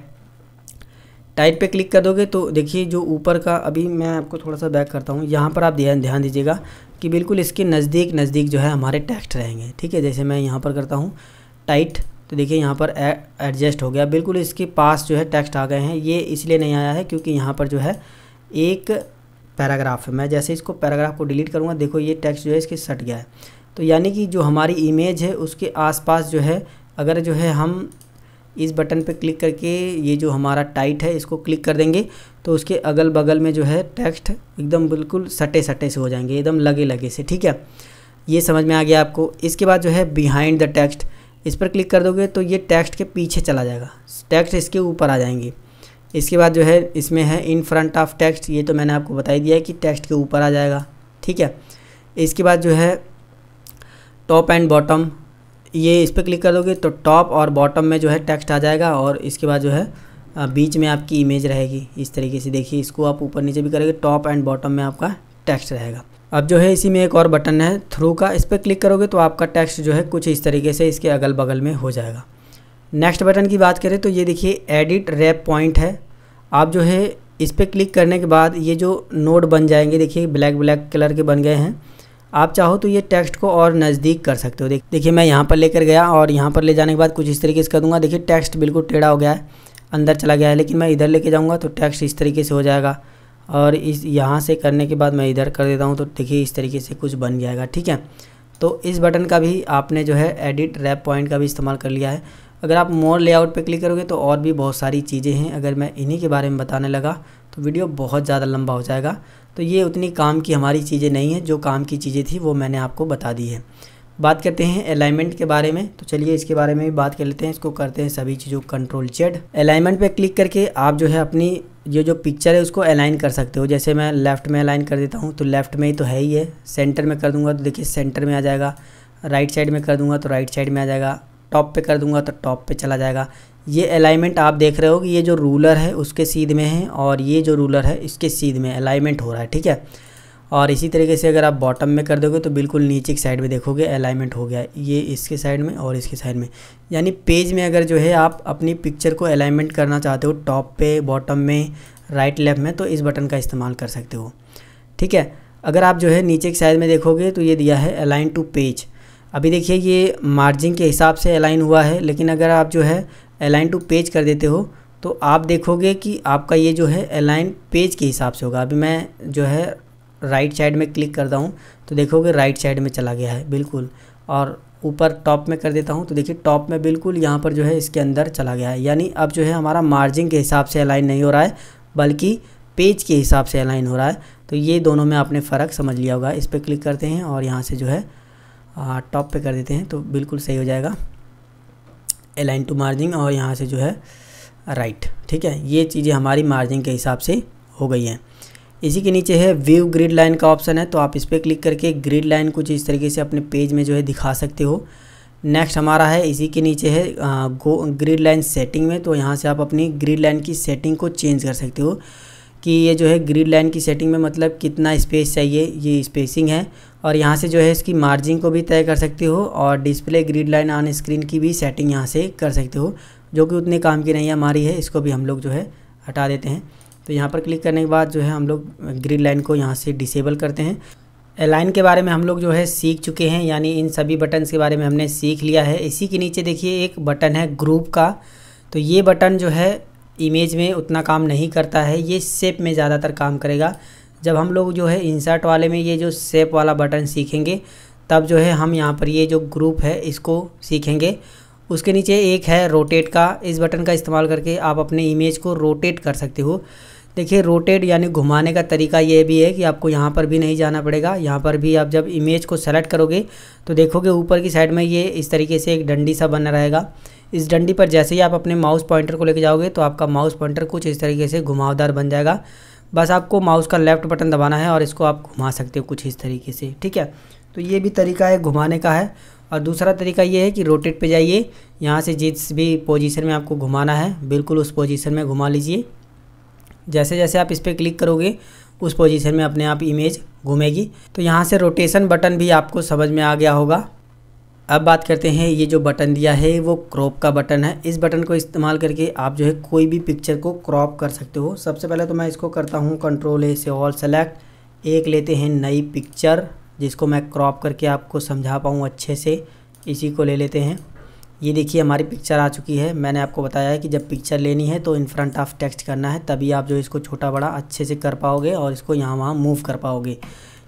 टाइट पे क्लिक कर दोगे तो देखिए जो ऊपर का, अभी मैं आपको थोड़ा सा बैक करता हूँ, यहाँ पर आप ध्यान ध्यान दीजिएगा कि बिल्कुल इसके नज़दीक नज़दीक जो है हमारे टेक्स्ट रहेंगे ठीक है। जैसे मैं यहाँ पर करता हूँ टाइट तो देखिए यहाँ पर एडजस्ट हो गया, बिल्कुल इसके पास जो है टेक्स्ट आ गए हैं। ये इसलिए नहीं आया है क्योंकि यहाँ पर जो है एक पैराग्राफ है, मैं जैसे इसको पैराग्राफ को डिलीट करूँगा देखो ये टेक्स्ट जो है इसके सट गया है। तो यानी कि जो हमारी इमेज है उसके आसपास जो है अगर जो है हम इस बटन पे क्लिक करके ये जो हमारा टाइट है इसको क्लिक कर देंगे तो उसके अगल बगल में जो है टेक्स्ट एकदम बिल्कुल सटे सटे से हो जाएंगे, एकदम लगे लगे से ठीक है। ये समझ में आ गया आपको। इसके बाद जो है बिहाइंड द टेक्स्ट, इस पर क्लिक कर दोगे तो ये टेक्स्ट के पीछे चला जाएगा, टेक्स्ट इसके ऊपर आ जाएंगे। इसके बाद जो है इसमें है इन फ्रंट ऑफ टेक्स्ट, ये तो मैंने आपको बता ही दिया है कि टेक्स्ट के ऊपर आ जाएगा ठीक है। इसके बाद जो है टॉप एंड बॉटम, ये इस पर क्लिक कर दोगे तो टॉप और बॉटम में जो है टेक्स्ट आ जाएगा और इसके बाद जो है बीच में आपकी इमेज रहेगी। इस तरीके से देखिए इसको आप ऊपर नीचे भी करेंगे, टॉप एंड बॉटम में आपका टेक्स्ट रहेगा। अब जो है इसी में एक और बटन है थ्रू का, इस पर क्लिक करोगे तो आपका टेक्स्ट जो है कुछ इस तरीके से इसके अगल बगल में हो जाएगा। नेक्स्ट बटन की बात करें तो ये देखिए एडिट रैप पॉइंट है। आप जो है इस पर क्लिक करने के बाद ये जो नोड बन जाएंगे, देखिए ब्लैक ब्लैक कलर के बन गए हैं। आप चाहो तो ये टेक्स्ट को और नज़दीक कर सकते हो। देखिए मैं यहाँ पर लेकर गया और यहाँ पर ले जाने के बाद कुछ इस तरीके से कर दूँगा। देखिए टेक्स्ट बिल्कुल टेढ़ा हो गया है, अंदर चला गया है, लेकिन मैं इधर लेके जाऊँगा तो टेक्स्ट इस तरीके से हो जाएगा। और इस यहाँ से करने के बाद मैं इधर कर देता हूँ तो देखिए इस तरीके से कुछ बन जाएगा। ठीक है, तो इस बटन का भी आपने जो है एडिट रैप पॉइंट का भी इस्तेमाल कर लिया है। अगर आप मोर लेआउट पे क्लिक करोगे तो और भी बहुत सारी चीज़ें हैं। अगर मैं इन्हीं के बारे में बताने लगा तो वीडियो बहुत ज़्यादा लंबा हो जाएगा। तो ये उतनी काम की हमारी चीज़ें नहीं हैं, जो काम की चीज़ें थी वो मैंने आपको बता दी है। बात करते हैं अलाइनमेंट के बारे में, तो चलिए इसके बारे में भी बात कर लेते हैं। इसको करते हैं सभी चीज़ों कंट्रोल जेड। अलाइनमेंट पे क्लिक करके आप जो है अपनी ये जो पिक्चर है उसको अलाइन कर सकते हो। जैसे मैं लेफ़्ट में अलाइन कर देता हूँ तो लेफ़्ट में ही तो है ही है। सेंटर में कर दूँगा तो देखिए सेंटर में आ जाएगा। राइट साइड में कर दूँगा तो राइट साइड में आ जाएगा। टॉप पे कर दूंगा तो टॉप पे चला जाएगा। ये अलाइनमेंट आप देख रहे हो कि ये जो रूलर है उसके सीध में है और ये जो रूलर है इसके सीध में अलाइनमेंट हो रहा है। ठीक है, और इसी तरीके से अगर आप बॉटम में कर दोगे तो बिल्कुल नीचे की साइड में देखोगे अलाइनमेंट हो गया, ये इसके साइड में और इसके साइड में। यानी पेज में अगर जो है आप अपनी पिक्चर को अलाइनमेंट करना चाहते हो टॉप पे, बॉटम में, राइट लेफ्ट में, तो इस बटन का इस्तेमाल कर सकते हो। ठीक है, अगर आप जो है नीचे की साइड में देखोगे तो ये दिया है अलाइन टू पेज। अभी देखिए ये मार्जिन के हिसाब से अलाइन हुआ है, लेकिन अगर आप जो है अलाइन टू पेज कर देते हो तो आप देखोगे कि आपका ये जो है अलाइन पेज के हिसाब से होगा। अभी मैं जो है राइट साइड में क्लिक करता हूँ तो देखोगे राइट साइड में चला गया है बिल्कुल। और ऊपर टॉप में कर देता हूँ तो देखिए टॉप में बिल्कुल यहाँ पर जो है इसके अंदर चला गया है। यानी अब जो है हमारा मार्जिन के हिसाब से अलाइन नहीं हो रहा है बल्कि पेज के हिसाब से अलाइन हो रहा है। तो ये दोनों में आपने फ़र्क समझ लिया होगा। इस पर क्लिक करते हैं और यहाँ से जो है टॉप पे कर देते हैं तो बिल्कुल सही हो जाएगा अलाइन टू मार्जिन, और यहाँ से जो है राइट। ठीक है, ये चीज़ें हमारी मार्जिन के हिसाब से हो गई हैं। इसी के नीचे है व्यू ग्रिड लाइन का ऑप्शन है, तो आप इस पर क्लिक करके ग्रिड लाइन कुछ इस तरीके से अपने पेज में जो है दिखा सकते हो। नेक्स्ट हमारा है इसी के नीचे है गो ग्रिड लाइन सेटिंग में, तो यहाँ से आप अपनी ग्रिड लाइन की सेटिंग को चेंज कर सकते हो कि ये जो है ग्रिड लाइन की सेटिंग में मतलब कितना स्पेस चाहिए, ये स्पेसिंग है। और यहाँ से जो है इसकी मार्जिन को भी तय कर सकते हो और display grid line on screen की भी सेटिंग यहाँ से कर सकते हो, जो कि उतने काम की नहीं है, हमारी है। इसको भी हम लोग जो है हटा देते हैं। तो यहाँ पर क्लिक करने के बाद जो है हम लोग ग्रिड लाइन को यहाँ से डिसेबल करते हैं। अलाइन के बारे में हम लोग जो है सीख चुके हैं, यानी इन सभी बटन्स के बारे में हमने सीख लिया है। इसी के नीचे देखिए एक बटन है ग्रुप का, तो ये बटन जो है इमेज में उतना काम नहीं करता है, ये शेप में ज़्यादातर काम करेगा। जब हम लोग जो है इंसर्ट वाले में ये जो शेप वाला बटन सीखेंगे तब जो है हम यहाँ पर ये जो ग्रुप है इसको सीखेंगे। उसके नीचे एक है रोटेट का, इस बटन का इस्तेमाल करके आप अपने इमेज को रोटेट कर सकते हो। देखिए रोटेट यानी घुमाने का तरीका ये भी है कि आपको यहाँ पर भी नहीं जाना पड़ेगा। यहाँ पर भी आप जब इमेज को सेलेक्ट करोगे तो देखोगे ऊपर की साइड में ये इस तरीके से एक डंडी सा बना रहेगा। इस डंडी पर जैसे ही आप अपने माउस पॉइंटर को लेके जाओगे तो आपका माउस पॉइंटर कुछ इस तरीके से घुमावदार बन जाएगा। बस आपको माउस का लेफ़्ट बटन दबाना है और इसको आप घुमा सकते हो कुछ इस तरीके से। ठीक है, तो ये भी तरीका है घुमाने का है। और दूसरा तरीका ये है कि रोटेट पे जाइए, यहाँ से जिस भी पोजीशन में आपको घुमाना है बिल्कुल उस पोजीशन में घुमा लीजिए। जैसे जैसे आप इस पर क्लिक करोगे उस पोजीशन में अपने आप इमेज घूमेगी। तो यहाँ से रोटेशन बटन भी आपको समझ में आ गया होगा। अब बात करते हैं ये जो बटन दिया है वो क्रॉप का बटन है। इस बटन को इस्तेमाल करके आप जो है कोई भी पिक्चर को क्रॉप कर सकते हो। सबसे पहले तो मैं इसको करता हूँ कंट्रोल ए से ऑल सेलेक्ट, एक लेते हैं नई पिक्चर जिसको मैं क्रॉप करके आपको समझा पाऊँ अच्छे से। इसी को ले लेते हैं। ये देखिए हमारी पिक्चर आ चुकी है। मैंने आपको बताया है कि जब पिक्चर लेनी है तो इन फ्रंट ऑफ टेक्स्ट करना है, तभी आप जो इसको छोटा बड़ा अच्छे से कर पाओगे और इसको यहाँ वहाँ मूव कर पाओगे।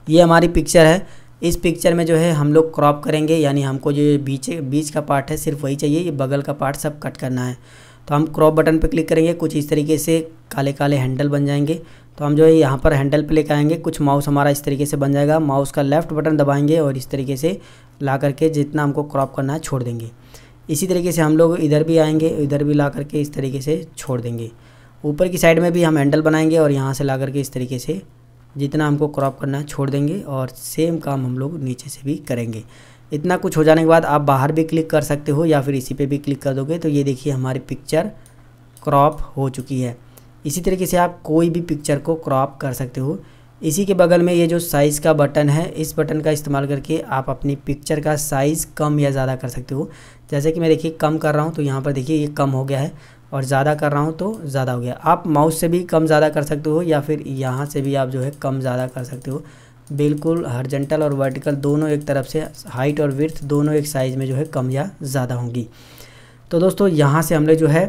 ये हमारी पिक्चर है। इस पिक्चर में जो है हम लोग क्रॉप करेंगे, यानी हमको जो बीच बीच का पार्ट है सिर्फ वही चाहिए, ये बगल का पार्ट सब कट करना है। तो हम क्रॉप बटन पर क्लिक करेंगे, कुछ इस तरीके से काले काले हैंडल बन जाएंगे। तो हम जो है यहाँ पर हैंडल पे लेकर आएंगे, कुछ माउस हमारा इस तरीके से बन जाएगा। माउस का लेफ़्ट बटन दबाएंगे और इस तरीके से ला करके जितना हमको क्रॉप करना है छोड़ देंगे। इसी तरीके से हम लोग इधर भी आएंगे, इधर भी ला करके इस तरीके से छोड़ देंगे। ऊपर की साइड में भी हम हैंडल बनाएंगे और यहाँ से ला करके इस तरीके से जितना हमको क्रॉप करना है छोड़ देंगे। और सेम काम हम लोग नीचे से भी करेंगे। इतना कुछ हो जाने के बाद आप बाहर भी क्लिक कर सकते हो या फिर इसी पे भी क्लिक कर दोगे तो ये देखिए हमारी पिक्चर क्रॉप हो चुकी है। इसी तरीके से आप कोई भी पिक्चर को क्रॉप कर सकते हो। इसी के बगल में ये जो साइज़ का बटन है, इस बटन का इस्तेमाल करके आप अपनी पिक्चर का साइज़ कम या ज़्यादा कर सकते हो। जैसे कि मैं देखिए कम कर रहा हूँ तो यहाँ पर देखिए ये कम हो गया है, और ज़्यादा कर रहा हूँ तो ज़्यादा हो गया। आप माउस से भी कम ज़्यादा कर सकते हो या फिर यहाँ से भी आप जो है कम ज़्यादा कर सकते हो। बिल्कुल हॉरिजॉन्टल और वर्टिकल दोनों एक तरफ से, हाइट और विड्थ दोनों एक साइज़ में जो है कम या ज़्यादा होंगी। तो दोस्तों यहाँ से हमने जो है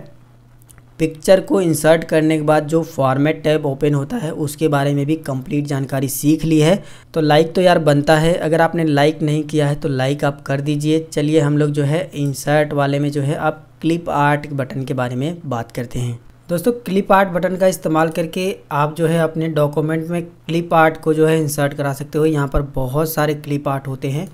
पिक्चर को इंसर्ट करने के बाद जो फॉर्मेट टैब ओपन होता है उसके बारे में भी कंप्लीट जानकारी सीख ली है। तो लाइक तो यार बनता है, अगर आपने लाइक नहीं किया है तो लाइक आप कर दीजिए। चलिए हम लोग जो है इंसर्ट वाले में जो है आप क्लिप आर्ट बटन के बारे में बात करते हैं। दोस्तों क्लिप आर्ट बटन का इस्तेमाल करके आप जो है अपने डॉक्यूमेंट में क्लिप आर्ट को जो है इंसर्ट करा सकते हो। यहाँ पर बहुत सारे क्लिप आर्ट होते हैं।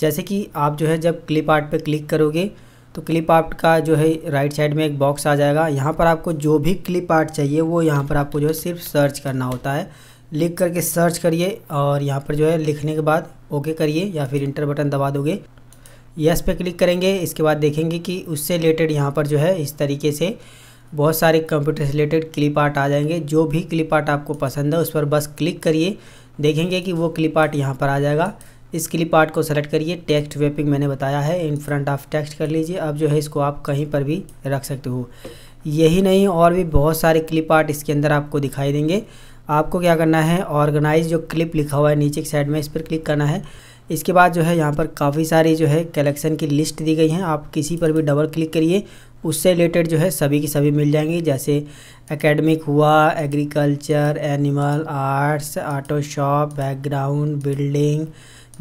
जैसे कि आप जो है जब क्लिप आर्ट पे क्लिक करोगे तो क्लिप आर्ट का जो है राइट साइड में एक बॉक्स आ जाएगा। यहाँ पर आपको जो भी क्लिप आर्ट चाहिए वो यहाँ पर आपको जो है सिर्फ सर्च करना होता है। लिख करके सर्च करिए और यहाँ पर जो है लिखने के बाद ओके करिए या फिर इंटर बटन दबा दोगे, यस पे क्लिक करेंगे। इसके बाद देखेंगे कि उससे रिलेटेड यहाँ पर जो है इस तरीके से बहुत सारे कंप्यूटर से रिलेटेड क्लिप आर्ट आ जाएंगे। जो भी क्लिप आर्ट आपको पसंद है उस पर बस क्लिक करिए, देखेंगे कि वो क्लिप आर्ट यहाँ पर आ जाएगा। इस क्लिप आर्ट को सेलेक्ट करिए, टेक्स्ट वेपिंग मैंने बताया है, इन फ्रंट ऑफ टेक्स्ट कर लीजिए। अब जो है इसको आप कहीं पर भी रख सकते हो। यही नहीं और भी बहुत सारे क्लिप आर्ट इसके अंदर आपको दिखाई देंगे। आपको क्या करना है, ऑर्गेनाइज जो क्लिप लिखा हुआ है नीचे की साइड में, इस पर क्लिक करना है। इसके बाद जो है यहाँ पर काफ़ी सारी जो है कलेक्शन की लिस्ट दी गई है, आप किसी पर भी डबल क्लिक करिए, उससे रिलेटेड जो है सभी की सभी मिल जाएंगी। जैसे एकेडमिक हुआ, agriculture, animal, arts, auto shop, background, building,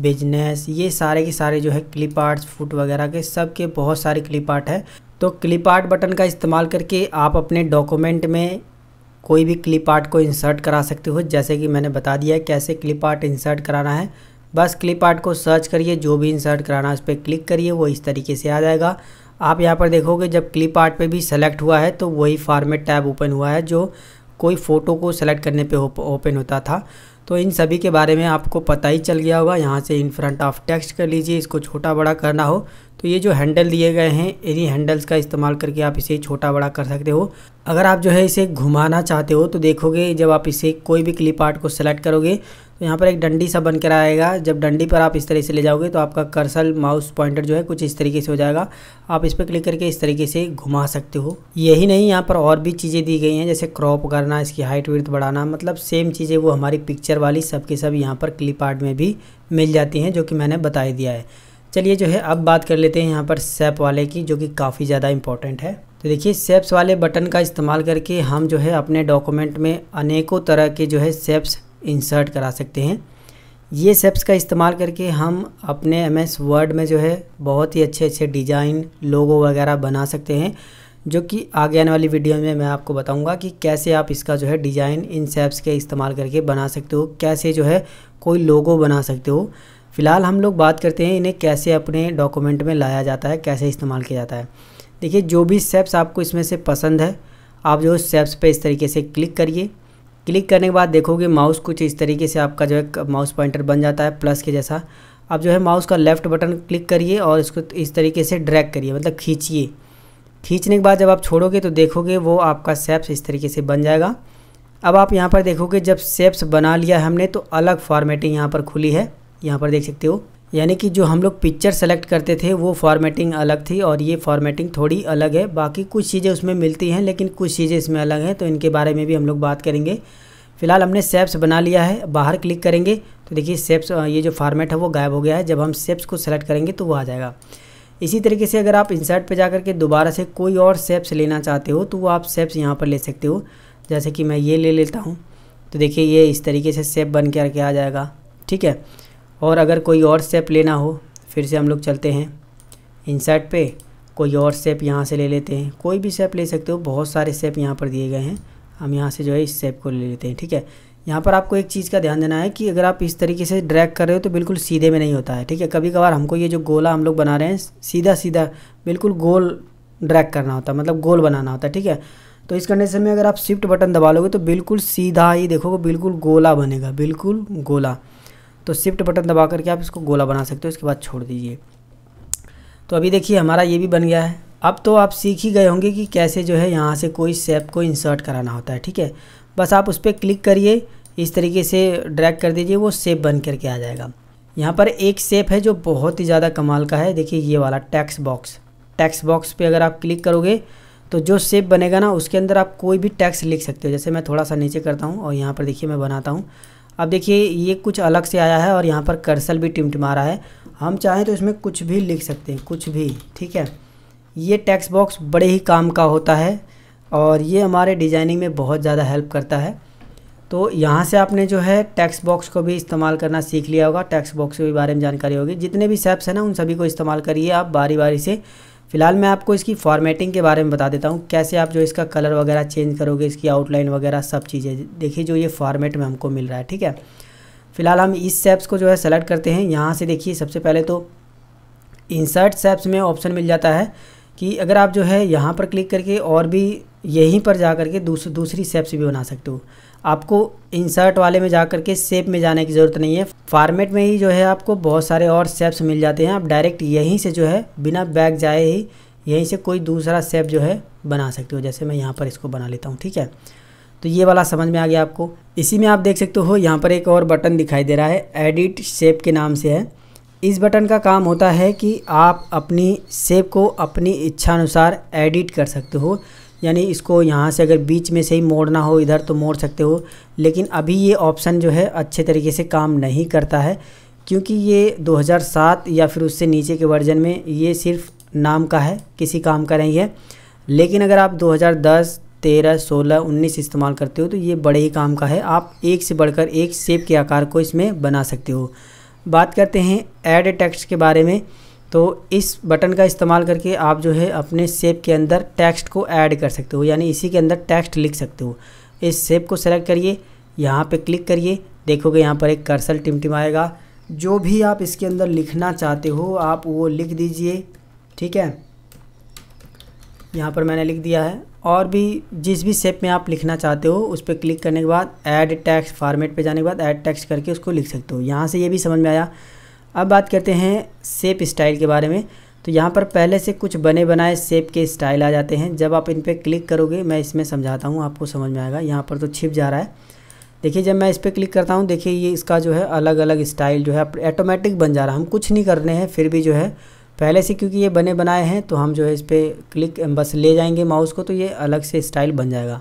business, ये सारे के सारे जो है क्लिप आर्ट्स, फूड वगैरह के सब के बहुत सारे क्लिप आर्ट है। तो क्लिप आर्ट बटन का इस्तेमाल करके आप अपने डॉक्यूमेंट में कोई भी क्लिप आर्ट को इंसर्ट करा सकते हो। जैसे कि मैंने बता दिया है कैसे क्लिप आर्ट इंसर्ट कराना है। बस क्लिप आर्ट को सर्च करिए, जो भी इंसर्ट कराना है उस पर क्लिक करिए, वो इस तरीके से आ जाएगा। आप यहाँ पर देखोगे जब क्लिप आर्ट पे भी सेलेक्ट हुआ है तो वही फॉर्मेट टैब ओपन हुआ है जो कोई फ़ोटो को सेलेक्ट करने पे ओपन होता था। तो इन सभी के बारे में आपको पता ही चल गया होगा। यहाँ से इन फ्रंट ऑफ टेक्स्ट कर लीजिए, इसको छोटा बड़ा करना हो तो ये जो हैंडल दिए गए हैं इन्हीं हैंडल्स का इस्तेमाल करके आप इसे छोटा बड़ा कर सकते हो। अगर आप जो है इसे घुमाना चाहते हो तो देखोगे जब आप इसे कोई भी क्लिप आर्ट को सेलेक्ट करोगे तो यहाँ पर एक डंडी सा बनकर आएगा। जब डंडी पर आप इस तरह से ले जाओगे तो आपका कर्सल माउस पॉइंटर जो है कुछ इस तरीके से हो जाएगा। आप इस पर क्लिक करके इस तरीके से घुमा सकते हो। यही नहीं यहाँ पर और भी चीज़ें दी गई हैं, जैसे क्रॉप करना, इसकी हाइट विड्थ बढ़ाना, मतलब सेम चीज़ें वो हमारी पिक्चर वाली सब के सब यहाँ पर क्लिप आर्ट में भी मिल जाती हैं, जो कि मैंने बता ही दिया है। चलिए जो है अब बात कर लेते हैं यहाँ पर शेप वाले की, जो कि काफ़ी ज़्यादा इम्पोर्टेंट है। तो देखिए शेप्स वाले बटन का इस्तेमाल करके हम जो है अपने डॉक्यूमेंट में अनेकों तरह के जो है शेप्स इंसर्ट करा सकते हैं। ये शेप्स का इस्तेमाल करके हम अपने एम एस वर्ड में जो है बहुत ही अच्छे अच्छे डिज़ाइन, लोगो वगैरह बना सकते हैं, जो कि आगे आने वाली वीडियो में मैं आपको बताऊंगा कि कैसे आप इसका जो है डिज़ाइन इन शेप्स के इस्तेमाल करके बना सकते हो, कैसे जो है कोई लोगो बना सकते हो। फ़िलहाल हम लोग बात करते हैं इन्हें कैसे अपने डॉक्यूमेंट में लाया जाता है, कैसे इस्तेमाल किया जाता है। देखिए जो भी शेप्स आपको इसमें से पसंद है आप जो शेप्स पे इस तरीके से क्लिक करिए। क्लिक करने के बाद देखोगे माउस कुछ इस तरीके से आपका जो है माउस पॉइंटर बन जाता है प्लस के जैसा। आप जो है माउस का लेफ़्ट बटन क्लिक करिए और इसको इस तरीके से ड्रैग करिए, मतलब खींचिए। खींचने के बाद जब आप छोड़ोगे तो देखोगे वो आपका शेप्स इस तरीके से बन जाएगा। अब आप यहाँ पर देखोगे जब शेप्स बना लिया हमने तो अलग फॉर्मेटिंग यहाँ पर खुली है, यहाँ पर देख सकते हो। यानी कि जो हम लोग पिक्चर सेलेक्ट करते थे वो फॉर्मेटिंग अलग थी और ये फॉर्मेटिंग थोड़ी अलग है। बाकी कुछ चीज़ें उसमें मिलती हैं लेकिन कुछ चीज़ें इसमें अलग हैं, तो इनके बारे में भी हम लोग बात करेंगे। फ़िलहाल हमने शेप्स बना लिया है, बाहर क्लिक करेंगे तो देखिए शेप्स ये जो फॉर्मेट है वो गायब हो गया है। जब हम शेप्स को सेलेक्ट करेंगे तो वो आ जाएगा। इसी तरीके से अगर आप इंसर्ट पे जा करके दोबारा से कोई और शेप्स लेना चाहते हो तो वो आप शेप्स यहाँ पर ले सकते हो। जैसे कि मैं ये ले लेता हूँ तो देखिए ये इस तरीके से शेप बन के आके आ जाएगा, ठीक है। और अगर कोई और शेप लेना हो, फिर से हम लोग चलते हैं इंसर्ट पे, कोई और शेप यहाँ से ले लेते हैं। कोई भी शेप ले सकते हो, बहुत सारे शेप यहाँ पर दिए गए हैं। हम यहाँ से जो है इस शेप को ले लेते हैं, ठीक है। यहाँ पर आपको एक चीज़ का ध्यान देना है कि अगर आप इस तरीके से ड्रैग कर रहे हो तो बिल्कुल सीधे में नहीं होता है, ठीक है। कभी कभार हमको ये जो गोला हम लोग बना रहे हैं सीधा सीधा बिल्कुल गोल ड्रैग करना होता है, मतलब गोल बनाना होता है, ठीक है। तो इस कंडीशन में अगर आप शिफ्ट बटन दबा लोगे तो बिल्कुल सीधा ही देखोगे बिल्कुल गोला बनेगा, बिल्कुल गोला। तो शिफ्ट बटन दबा करके आप इसको गोला बना सकते हो, इसके बाद छोड़ दीजिए। तो अभी देखिए हमारा ये भी बन गया है। अब तो आप सीख ही गए होंगे कि कैसे जो है यहाँ से कोई शेप को इंसर्ट कराना होता है, ठीक है। बस आप उस पर क्लिक करिए, इस तरीके से ड्रैग कर दीजिए, वो शेप बन करके आ जाएगा। यहाँ पर एक शेप है जो बहुत ही ज़्यादा कमाल का है, देखिए ये वाला टेक्स्ट बॉक्स। टेक्स्ट बॉक्स पे अगर आप क्लिक करोगे तो जो शेप बनेगा ना उसके अंदर आप कोई भी टेक्स्ट लिख सकते हो। जैसे मैं थोड़ा सा नीचे करता हूँ और यहाँ पर देखिए मैं बनाता हूँ। अब देखिए ये कुछ अलग से आया है और यहाँ पर कर्सल भी टिमटिमा रहा है। हम चाहें तो इसमें कुछ भी लिख सकते हैं, कुछ भी, ठीक है। ये टेक्स्ट बॉक्स बड़े ही काम का होता है और ये हमारे डिजाइनिंग में बहुत ज़्यादा हेल्प करता है। तो यहाँ से आपने जो है टेक्स्ट बॉक्स को भी इस्तेमाल करना सीख लिया होगा, टेक्स्ट बॉक्स के बारे में जानकारी होगी। जितने भी शेप्स हैं ना उन सभी को इस्तेमाल करिए आप बारी बारी से। फ़िलहाल मैं आपको इसकी फॉर्मेटिंग के बारे में बता देता हूँ, कैसे आप जो इसका कलर वगैरह चेंज करोगे, इसकी आउटलाइन वगैरह सब चीज़ें। देखिए जो ये फॉर्मेट में हमको मिल रहा है, ठीक है। फ़िलहाल हम इस शेप्स को जो है सेलेक्ट करते हैं। यहाँ से देखिए सबसे पहले तो इंसर्ट शेप्स में ऑप्शन मिल जाता है कि अगर आप जो है यहाँ पर क्लिक करके और भी यहीं पर जा करके दूस, दूसरी शेप्स भी बना सकते हो। आपको इंसर्ट वाले में जा करके शेप में जाने की ज़रूरत नहीं है। फॉर्मेट में ही जो है आपको बहुत सारे और शेप्स मिल जाते हैं। आप डायरेक्ट यहीं से जो है बिना बैक जाए ही यहीं से कोई दूसरा शेप जो है बना सकते हो। जैसे मैं यहाँ पर इसको बना लेता हूँ, ठीक है। तो ये वाला समझ में आ गया आपको। इसी में आप देख सकते हो यहाँ पर एक और बटन दिखाई दे रहा है, एडिट शेप के नाम से है। इस बटन का काम होता है कि आप अपनी शेप को अपनी इच्छा अनुसार एडिट कर सकते हो। यानी इसको यहाँ से अगर बीच में से ही मोड़ना हो इधर तो मोड़ सकते हो, लेकिन अभी ये ऑप्शन जो है अच्छे तरीके से काम नहीं करता है क्योंकि ये दो हज़ार सात या फिर उससे नीचे के वर्जन में ये सिर्फ नाम का है, किसी काम का नहीं है। लेकिन अगर आप दो हज़ार दस, तेरह, सोलह, उन्नीस इस्तेमाल करते हो तो ये बड़े ही काम का है। आप एक से बढ़कर एक शेप के आकार को इसमें बना सकते हो। बात करते हैं ऐड टेक्स्ट के बारे में, तो इस बटन का इस्तेमाल करके आप जो है अपने शेप के अंदर टेक्स्ट को ऐड कर सकते हो, यानी इसी के अंदर टेक्स्ट लिख सकते हो। इस शेप को सेलेक्ट करिए, यहाँ पे क्लिक करिए, देखोगे यहाँ पर एक कर्सल टिमटिमाएगा। जो भी आप इसके अंदर लिखना चाहते हो आप वो लिख दीजिए, ठीक है। यहाँ पर मैंने लिख दिया है। और भी जिस भी शेप में आप लिखना चाहते हो उस पर क्लिक करने के बाद ऐड टेक्स्ट फॉर्मेट पर जाने के बाद ऐड टेक्स्ट करके उसको लिख सकते हो। यहाँ से ये भी समझ में आया। अब बात करते हैं शेप स्टाइल के बारे में। तो यहाँ पर पहले से कुछ बने बनाए शेप के स्टाइल आ जाते हैं। जब आप इन पर क्लिक करोगे, मैं इसमें समझाता हूँ आपको समझ में आएगा। यहाँ पर तो छिप जा रहा है, देखिए जब मैं इस पर क्लिक करता हूँ देखिए ये इसका जो है अलग अलग स्टाइल जो है ऑटोमेटिक बन जा रहा है। हम कुछ नहीं करने हैं फिर भी जो है पहले से क्योंकि ये बने बनाए हैं तो हम जो है इस पर क्लिक बस ले जाएंगे माउस को तो ये अलग से स्टाइल बन जाएगा।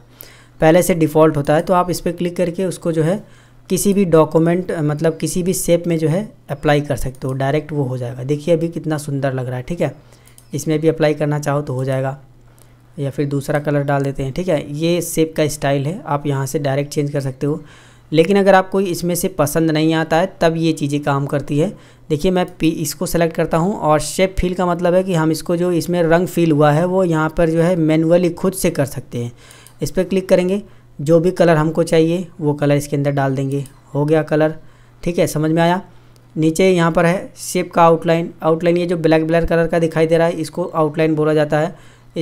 पहले से डिफ़ॉल्ट होता है तो आप इस पर क्लिक करके उसको जो है किसी भी डॉक्यूमेंट मतलब किसी भी शेप में जो है अप्लाई कर सकते हो, डायरेक्ट वो हो जाएगा। देखिए अभी कितना सुंदर लग रहा है, ठीक है। इसमें भी अप्लाई करना चाहो तो हो जाएगा, या फिर दूसरा कलर डाल देते हैं, ठीक है। ये शेप का स्टाइल है, आप यहाँ से डायरेक्ट चेंज कर सकते हो। लेकिन अगर आपको इसमें से पसंद नहीं आता है तब ये चीज़ें काम करती है। देखिए मैं पी इसको सेलेक्ट करता हूँ और शेप फील का मतलब है कि हम इसको जो इसमें रंग फील हुआ है वो यहाँ पर जो है मैनुअली खुद से कर सकते हैं। इस पर क्लिक करेंगे, जो भी कलर हमको चाहिए वो कलर इसके अंदर डाल देंगे, हो गया कलर, ठीक है। समझ में आया। नीचे यहाँ पर है शेप का आउटलाइन। आउटलाइन ये जो ब्लैक ब्लैक कलर का दिखाई दे रहा है इसको आउटलाइन बोला जाता है।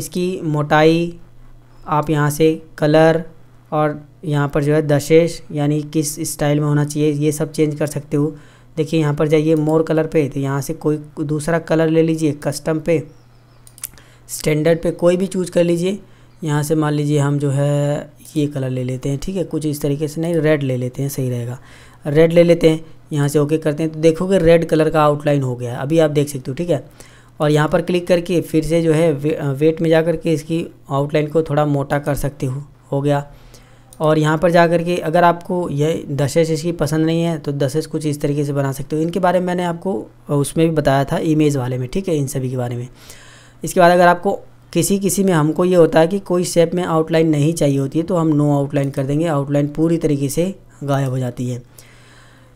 इसकी मोटाई आप यहाँ से कलर और यहाँ पर जो है दशेश यानी किस स्टाइल में होना चाहिए ये सब चेंज कर सकते हो। देखिए यहाँ पर जाइए मोर कलर पे, तो यहाँ से कोई दूसरा कलर ले लीजिए, कस्टम पे, स्टैंडर्ड पे कोई भी चूज कर लीजिए। यहाँ से मान लीजिए हम जो है ये कलर ले लेते हैं, ठीक है। कुछ इस तरीके से नहीं, रेड ले लेते हैं, सही रहेगा, रेड ले लेते हैं। यहाँ से ओके करते हैं तो देखोगे रेड कलर का आउटलाइन हो गया, अभी आप देख सकते हो, ठीक है। और यहाँ पर क्लिक करके फिर से जो है वे, वेट में जा करके इसकी आउटलाइन को थोड़ा मोटा कर सकते हो हो गया। और यहाँ पर जा करके अगर आपको यह दशेश इसकी पसंद नहीं है तो दशेश कुछ इस तरीके से बना सकते हो। इनके बारे में मैंने आपको उसमें भी बताया था इमेज वाले में, ठीक है, इन सभी के बारे में। इसके बाद अगर आपको किसी किसी में हमको ये होता है कि कोई शेप में आउटलाइन नहीं चाहिए होती है तो हम नो आउटलाइन कर देंगे, आउटलाइन पूरी तरीके से गायब हो जाती है।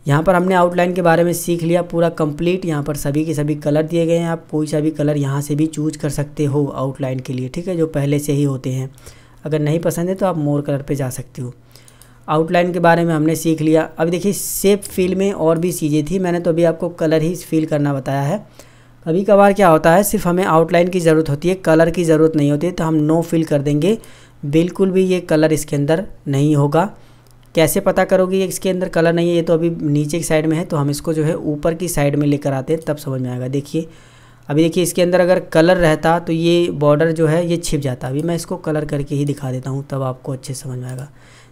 यहाँ पर हमने आउटलाइन के बारे में सीख लिया पूरा कंप्लीट। यहाँ पर सभी के सभी कलर दिए गए हैं, आप कोई सा भी कलर यहाँ से भी चूज कर सकते हो आउटलाइन के लिए, ठीक है, जो पहले से ही होते हैं। अगर नहीं पसंद है तो आप मोर कलर पर जा सकते हो। आउटलाइन के बारे में हमने सीख लिया। अब देखिए शेप फील में और भी चीज़ें थी, मैंने तो अभी आपको कलर ही फील करना बताया है। कभी कभार क्या होता है सिर्फ हमें आउटलाइन की ज़रूरत होती है, कलर की ज़रूरत नहीं होती है, तो हम नो फिल कर देंगे, बिल्कुल भी ये कलर इसके अंदर नहीं होगा। कैसे पता करोगे ये इसके अंदर कलर नहीं है? ये तो अभी नीचे की साइड में है तो हम इसको जो है ऊपर की साइड में लेकर आते हैं तब समझ में आएगा। देखिए अभी देखिए इसके अंदर अगर कलर रहता तो ये बॉर्डर जो है ये छिप जाता। अभी मैं इसको कलर करके ही दिखा देता हूँ, तब आपको अच्छे समझ में आएगा।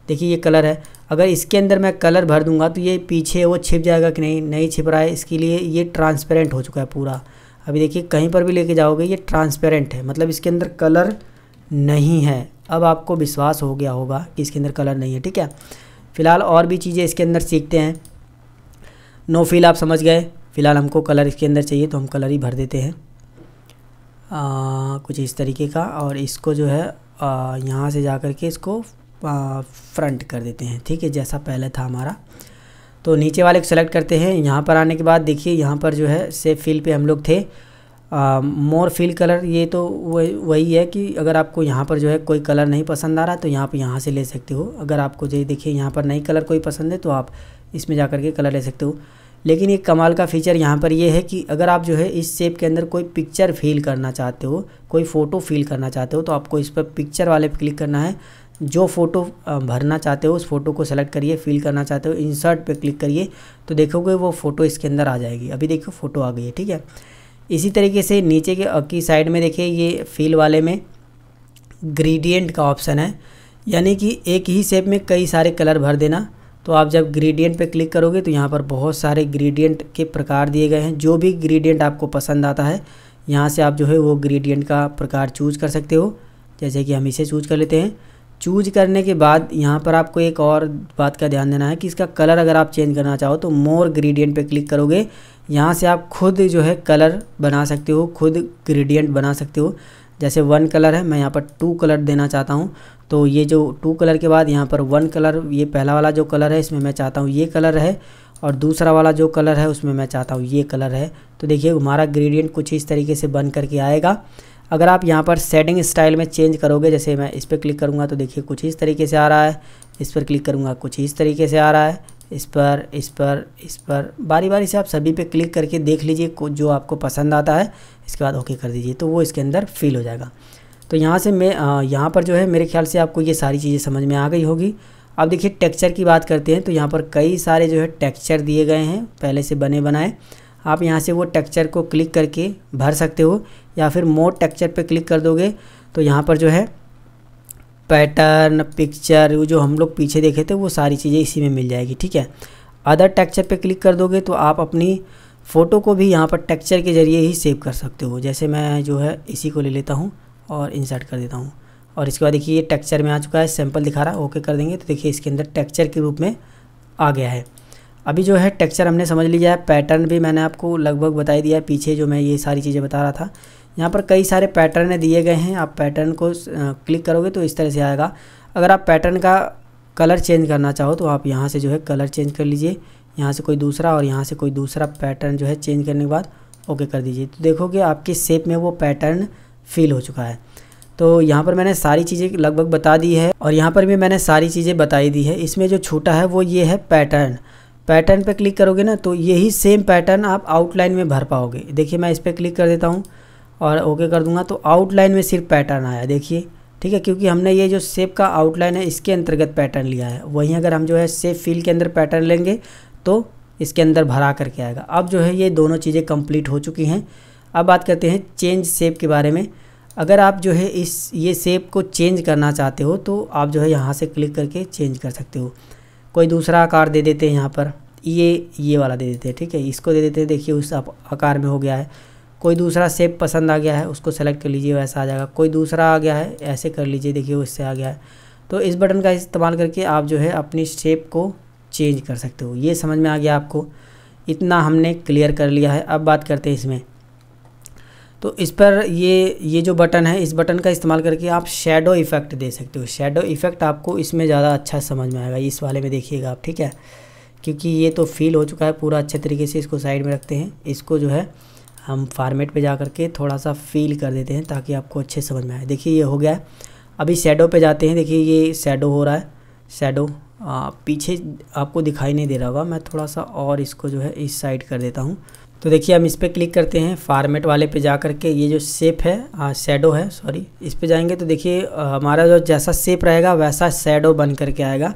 देखिए ये कलर है, अगर इसके अंदर मैं कलर भर दूंगा तो ये पीछे वो छिप जाएगा कि नहीं, नहीं छिप रहा है, इसके लिए ये ट्रांसपेरेंट हो चुका है पूरा। अभी देखिए कहीं पर भी लेके जाओगे ये ट्रांसपेरेंट है, मतलब इसके अंदर कलर नहीं है। अब आपको विश्वास हो गया होगा कि इसके अंदर कलर नहीं है। ठीक है, फ़िलहाल और भी चीज़ें इसके अंदर सीखते हैं। नो फील आप समझ गए, फ़िलहाल हमको कलर इसके अंदर चाहिए तो हम कलर ही भर देते हैं आ, कुछ इस तरीके का। और इसको जो है आ, यहाँ से जा कर के इसको आ, फ्रंट कर देते हैं। ठीक है, जैसा पहले था हमारा। तो नीचे वाले को सेलेक्ट करते हैं। यहाँ पर आने के बाद देखिए यहाँ पर जो है सेव फील पे हम लोग थे, मोर फील कलर, ये तो वही वही है कि अगर आपको यहाँ पर जो है कोई कलर नहीं पसंद आ रहा तो यहाँ पर यहाँ से ले सकते हो। अगर आपको जो देखिए यहाँ पर नई कलर कोई पसंद है तो आप इसमें जा कर के कलर ले सकते हो। लेकिन एक कमाल का फ़ीचर यहाँ पर ये है कि अगर आप जो है इस शेप के अंदर कोई पिक्चर फील करना चाहते हो, कोई फ़ोटो फील करना चाहते हो, तो आपको इस पर पिक्चर वाले पर क्लिक करना है। जो फ़ोटो भरना चाहते हो उस फ़ोटो को सेलेक्ट करिए, फील करना चाहते हो, इंसर्ट पे क्लिक करिए तो देखोगे वो फ़ोटो इसके अंदर आ जाएगी। अभी देखो फ़ोटो आ गई है। ठीक है, इसी तरीके से नीचे के की साइड में देखिए ये फील वाले में ग्रेडियंट का ऑप्शन है, यानी कि एक ही शेप में कई सारे कलर भर देना। तो आप जब ग्रेडियंट पे क्लिक करोगे तो यहाँ पर बहुत सारे ग्रेडियंट के प्रकार दिए गए हैं। जो भी ग्रेडियंट आपको पसंद आता है यहाँ से आप जो है वो ग्रेडियंट का प्रकार चूज कर सकते हो, जैसे कि हम इसे चूज कर लेते हैं। चूज करने के बाद यहाँ पर आपको एक और बात का ध्यान देना है कि इसका कलर अगर आप चेंज करना चाहो तो मोर ग्रेडियंट पे क्लिक करोगे, यहाँ से आप खुद जो है कलर बना सकते हो, खुद ग्रेडियंट बना सकते हो। जैसे वन कलर है, मैं यहाँ पर टू कलर देना चाहता हूँ, तो ये जो टू कलर के बाद यहाँ पर वन कलर, ये पहला वाला जो कलर है इसमें मैं चाहता हूँ ये कलर है, और दूसरा वाला जो कलर है उसमें मैं चाहता हूँ ये कलर है। तो देखिए हमारा ग्रेडियंट कुछ इस तरीके से बन करके आएगा। अगर आप यहाँ पर सेटिंग स्टाइल में चेंज करोगे, जैसे मैं इस पर क्लिक करूँगा तो देखिए कुछ इस तरीके से आ रहा है, इस पर क्लिक करूँगा कुछ इस तरीके से आ रहा है, इस पर इस पर इस पर बारी बारी से आप सभी पे क्लिक करके देख लीजिए जो आपको पसंद आता है। इसके बाद ओके कर दीजिए तो वो इसके अंदर फील हो जाएगा। तो यहाँ से मैं यहाँ पर जो है मेरे ख्याल से आपको ये सारी चीज़ें समझ में आ गई होगी। अब देखिए टेक्सचर की बात करते हैं, तो यहाँ पर कई सारे जो है टेक्सचर दिए गए हैं पहले से बने बनाए। आप यहाँ से वो टेक्सचर को क्लिक करके भर सकते हो, या फिर मोर टेक्सचर पे क्लिक कर दोगे तो यहाँ पर जो है पैटर्न, पिक्चर, जो हम लोग पीछे देखे थे वो सारी चीज़ें इसी में मिल जाएगी। ठीक है, अदर टेक्सचर पे क्लिक कर दोगे तो आप अपनी फ़ोटो को भी यहाँ पर टेक्सचर के ज़रिए ही सेव कर सकते हो। जैसे मैं जो है इसी को ले लेता हूँ और इंसर्ट कर देता हूँ, और इसके बाद देखिए ये टेक्सचर में आ चुका है, सैम्पल दिखा रहा है, ओके कर देंगे तो देखिए इसके अंदर टेक्सचर के रूप में आ गया है। अभी जो है टेक्सचर हमने समझ लिया है, पैटर्न भी मैंने आपको लगभग बता दिया है पीछे जो मैं ये सारी चीज़ें बता रहा था। यहाँ पर कई सारे पैटर्न दिए गए हैं, आप पैटर्न को क्लिक करोगे तो इस तरह से आएगा। अगर आप पैटर्न का कलर चेंज करना चाहो तो आप यहाँ से जो है कलर चेंज कर लीजिए, यहाँ से कोई दूसरा और यहाँ से कोई दूसरा पैटर्न जो है चेंज करने के बाद ओके कर दीजिए तो देखोगे आपके शेप में वो पैटर्न फील हो चुका है। तो यहाँ पर मैंने सारी चीज़ें लगभग बता दी है, और यहाँ पर भी मैंने सारी चीज़ें बताई दी है। इसमें जो छूटा है वो ये है पैटर्न। पैटर्न पे क्लिक करोगे ना तो यही सेम पैटर्न आप आउटलाइन में भर पाओगे। देखिए मैं इस पर क्लिक कर देता हूँ और ओके कर दूंगा तो आउटलाइन में सिर्फ पैटर्न आया, देखिए। ठीक है, क्योंकि हमने ये जो शेप का आउटलाइन है इसके अंतर्गत पैटर्न लिया है। वहीं अगर हम जो है शेप फील के अंदर पैटर्न लेंगे तो इसके अंदर भरा करके आएगा। अब जो है ये दोनों चीज़ें कंप्लीट हो चुकी हैं। अब बात करते हैं चेंज शेप के बारे में। अगर आप जो है इस ये शेप को चेंज करना चाहते हो तो आप जो है यहाँ से क्लिक करके चेंज कर सकते हो। कोई दूसरा आकार दे देते हैं, यहाँ पर ये ये वाला दे देते हैं। ठीक है, इसको दे देते हैं, देखिए उस आकार में हो गया है। कोई दूसरा शेप पसंद आ गया है, उसको सेलेक्ट कर लीजिए, वैसा आ जाएगा। कोई दूसरा आ गया है, ऐसे कर लीजिए, देखिए उससे आ गया है। तो इस बटन का इस्तेमाल करके आप जो है अपनी शेप को चेंज कर सकते हो। ये समझ में आ गया आपको, इतना हमने क्लियर कर लिया है। अब बात करते हैं इसमें, तो इस पर ये ये जो बटन है इस बटन का इस्तेमाल करके आप शेडो इफ़ेक्ट दे सकते हो। शेडो इफ़ेक्ट आपको इसमें ज़्यादा अच्छा समझ में आएगा, इस वाले में देखिएगा आप। ठीक है, क्योंकि ये तो फील हो चुका है पूरा अच्छे तरीके से, इसको साइड में रखते हैं। इसको जो है हम फॉर्मेट पे जा करके थोड़ा सा फील कर देते हैं ताकि आपको अच्छे समझ में आए। देखिए ये हो गया है। अभी शेडो पर जाते हैं, देखिए ये शेडो हो रहा है। शेडो पीछे आपको दिखाई नहीं दे रहा होगा, मैं थोड़ा सा और इसको जो है इस साइड कर देता हूँ। तो देखिए हम इस पर क्लिक करते हैं, फॉर्मेट वाले पे जा कर के ये जो शेप है, शेडो है सॉरी, इस पे जाएंगे तो देखिए हमारा जो जैसा शेप रहेगा वैसा शेडो बन करके आएगा।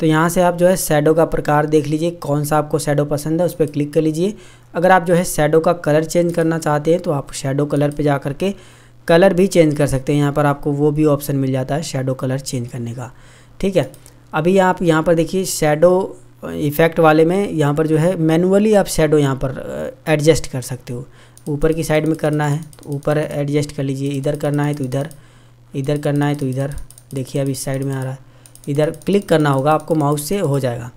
तो यहाँ से आप जो है शैडो का प्रकार देख लीजिए, कौन सा आपको शैडो पसंद है उस पर क्लिक कर लीजिए। अगर आप जो है शैडो का कलर चेंज करना चाहते हैं तो आप शैडो कलर पे जा करके कलर भी चेंज कर सकते हैं। यहाँ पर आपको वो भी ऑप्शन मिल जाता है शैडो कलर चेंज करने का, ठीक है। अभी आप यहाँ पर देखिए शैडो इफ़ेक्ट वाले में यहाँ पर जो है मैनुअली आप शैडो यहाँ पर एडजस्ट कर सकते हो। ऊपर की साइड में करना है तो ऊपर एडजस्ट कर लीजिए, इधर करना है तो इधर, इधर करना है तो इधर। देखिए अब इस साइड में आ रहा है, इधर क्लिक करना होगा आपको माउस से, हो जाएगा।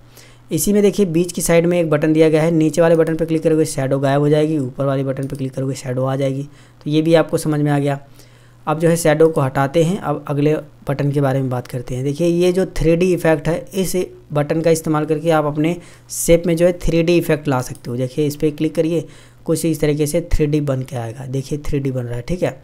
इसी में देखिए बीच की साइड में एक बटन दिया गया है, नीचे वाले बटन पर क्लिक करोगे शैडो गायब हो जाएगी, ऊपर वाले बटन पर क्लिक करोगे शैडो आ जाएगी। तो ये भी आपको समझ में आ गया। अब जो है शैडो को हटाते हैं, अब अगले बटन के बारे में बात करते हैं। देखिए ये जो थ्री डी इफेक्ट है, इस बटन का इस्तेमाल करके आप अपने शेप में जो है थ्री डी इफेक्ट ला सकते हो। देखिए इस पर क्लिक करिए, कुछ इस तरीके से थ्री डी बन के आएगा। देखिए थ्री डी बन रहा है, ठीक है।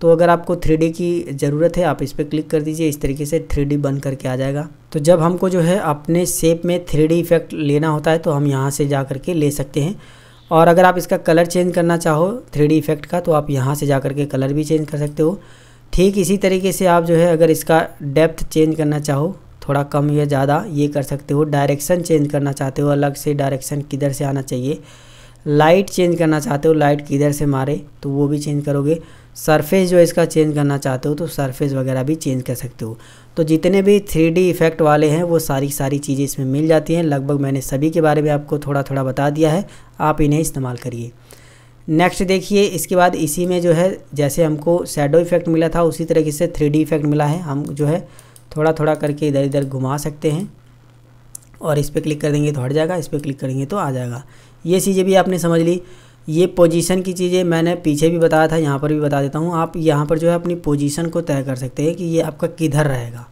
तो अगर आपको थ्री डी की ज़रूरत है आप इस पर क्लिक कर दीजिए, इस तरीके से थ्री डी बन करके आ जाएगा। तो जब हमको जो है अपने शेप में थ्री डी इफेक्ट लेना होता है तो हम यहाँ से जा करके ले सकते हैं। और अगर आप इसका कलर चेंज करना चाहो थ्री डी इफेक्ट का तो आप यहाँ से जा करके कलर भी चेंज कर सकते हो। ठीक इसी तरीके से आप जो है अगर इसका डेप्थ चेंज करना चाहो, थोड़ा कम या ज़्यादा, ये कर सकते हो। डायरेक्शन चेंज करना चाहते हो, अलग से डायरेक्शन किधर से आना चाहिए। लाइट चेंज करना चाहते हो, लाइट किधर से मारे, तो वो भी चेंज करोगे। सरफेस जो इसका चेंज करना चाहते हो तो सरफेस वगैरह भी चेंज कर सकते हो। तो जितने भी थ्री डी इफेक्ट वाले हैं वो सारी सारी चीज़ें इसमें मिल जाती हैं। लगभग मैंने सभी के बारे में आपको थोड़ा थोड़ा बता दिया है, आप इन्हें इस्तेमाल करिए। नेक्स्ट देखिए, इसके बाद इसी में जो है जैसे हमको शैडो इफेक्ट मिला था उसी तरीके से थ्री डी इफेक्ट मिला है। हम जो है थोड़ा थोड़ा करके इधर इधर घुमा सकते हैं और इस पर क्लिक कर देंगे तो हट जाएगा, इस पर क्लिक करेंगे तो आ जाएगा। ये चीज़ें भी आपने समझ ली। ये पोजीशन की चीज़ें मैंने पीछे भी बताया था, यहाँ पर भी बता देता हूँ। आप यहाँ पर जो है अपनी पोजीशन को तय कर सकते हैं कि ये आपका किधर रहेगा।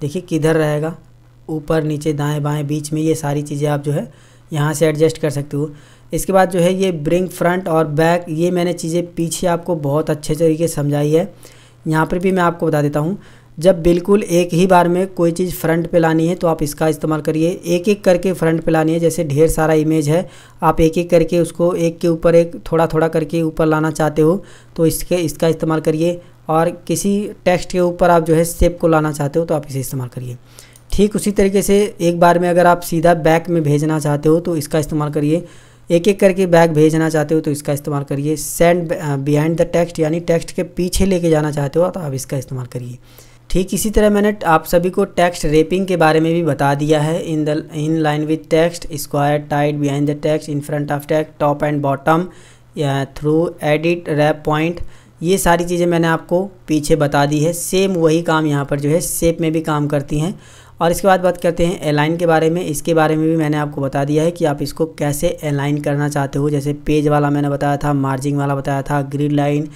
देखिए किधर रहेगा, ऊपर नीचे दाएं बाएं बीच में, ये सारी चीज़ें आप जो है यहाँ से एडजस्ट कर सकते हो। इसके बाद जो है ये ब्रिंग फ्रंट और बैक, ये मैंने चीज़ें पीछे आपको बहुत अच्छे तरीके से समझाई है। यहाँ पर भी मैं आपको बता देता हूँ, जब बिल्कुल एक ही बार में कोई चीज़ फ्रंट पे लानी है तो आप इसका इस्तेमाल करिए। एक एक करके फ्रंट पे लानी है, जैसे ढेर सारा इमेज है, आप एक एक करके उसको एक के ऊपर एक थोड़ा थोड़ा करके ऊपर लाना चाहते हो तो इसके इसका इस्तेमाल करिए। और किसी टेक्स्ट के ऊपर आप जो है शेप को लाना चाहते हो तो आप इसे इस्तेमाल करिए। ठीक उसी तरीके से एक बार में अगर आप सीधा बैक में भेजना चाहते हो तो इसका इस्तेमाल करिए। एक एक करके बैक भेजना चाहते हो तो इसका इस्तेमाल करिए। सेंड बिहाइंड द टेक्स्ट, यानी टेक्स्ट के पीछे लेके जाना चाहते हो तो आप इसका इस्तेमाल करिए। ठीक इसी तरह मैंने आप सभी को टेक्स्ट रेपिंग के बारे में भी बता दिया है। In the in line with text, square, tight, behind the text, in front of text, top and bottom, through, edit, wrap point, ये सारी चीज़ें मैंने आपको पीछे बता दी है। सेम वही काम यहाँ पर जो है शेप में भी काम करती हैं। और इसके बाद बात करते हैं अलाइन के बारे में। इसके बारे में भी मैंने आपको बता दिया है कि आप इसको कैसे अलाइन करना चाहते हो। जैसे पेज वाला मैंने बताया था, मार्जिन वाला बताया था, grid line,